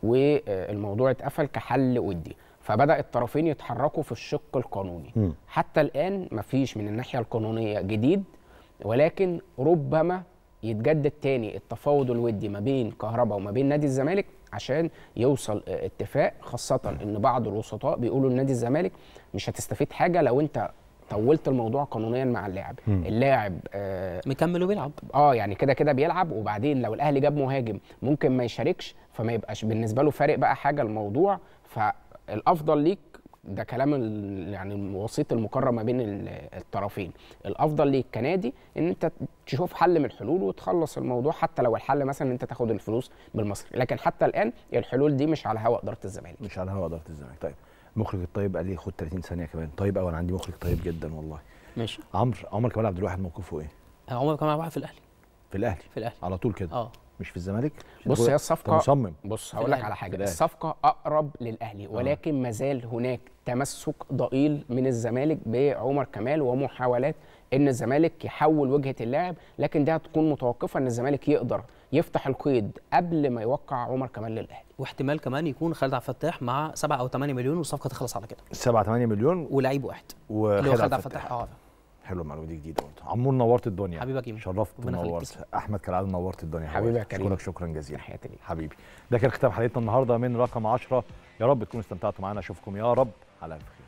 والموضوع اتقفل كحل ودي، فبدأ الطرفين يتحركوا في الشق القانوني. حتى الآن مفيش من الناحية القانونية جديد، ولكن ربما يتجدد تاني التفاوض الودي ما بين كهربا وما بين نادي الزمالك عشان يوصل اتفاق، خاصة ان بعض الوسطاء بيقولوا لنادي الزمالك مش هتستفيد حاجة لو انت طولت الموضوع قانونيا مع اللاعب. اللاعب مكمل وبيلعب يعني كده كده بيلعب، وبعدين لو الاهلي جاب مهاجم ممكن ما يشاركش، فما يبقاش بالنسبة له فارق بقى حاجة الموضوع، فالافضل ليك ده كلام يعني الوسيط المقرر ما بين الطرفين، الافضل ليك كنادي ان انت تشوف حل من الحلول وتخلص الموضوع، حتى لو الحل مثلا ان انت تاخد الفلوس بالمصري، لكن حتى الان الحلول دي مش على هوا اداره الزمالك. مش على هوا اداره الزمالك. طيب مخرج الطيب قال لي خد 30 ثانيه كمان. طيب انا عندي مخرج طيب جدا والله. ماشي. عمر كمال عبد الوهاب موقفه ايه؟ عمر كمال عبد الوهاب في الاهلي. في الاهلي. في الاهلي على طول كده. مش في الزمالك. بص هي الصفقه مصمم. بص هقول لك على حاجه، الصفقه اقرب للاهلي ولكن ما زال هناك تمسك ضئيل من الزمالك بعمر كمال ومحاولات ان الزمالك يحول وجهه اللاعب، لكن ده هتكون متوقفه ان الزمالك يقدر يفتح القيد قبل ما يوقع عمر كمال للاهلي، واحتمال كمان يكون خالد عبد الفتاح مع 7 او 8 مليون والصفقه تخلص على كده. 7 8 مليون ولاعيب واحد وخالد عبد الفتاح. حلو، المعلومه دي جديده برضه. عمور نورت الدنيا حبيبك يا جميل، شرفت ونورت. احمد كالعاده نورت الدنيا حبيبي يا كريم، اشكرك شكرا جزيلا حبيبي. ده كان ختام حلقتنا النهارده من رقم 10، يا رب تكونوا استمتعتوا معانا، اشوفكم يا رب على خير.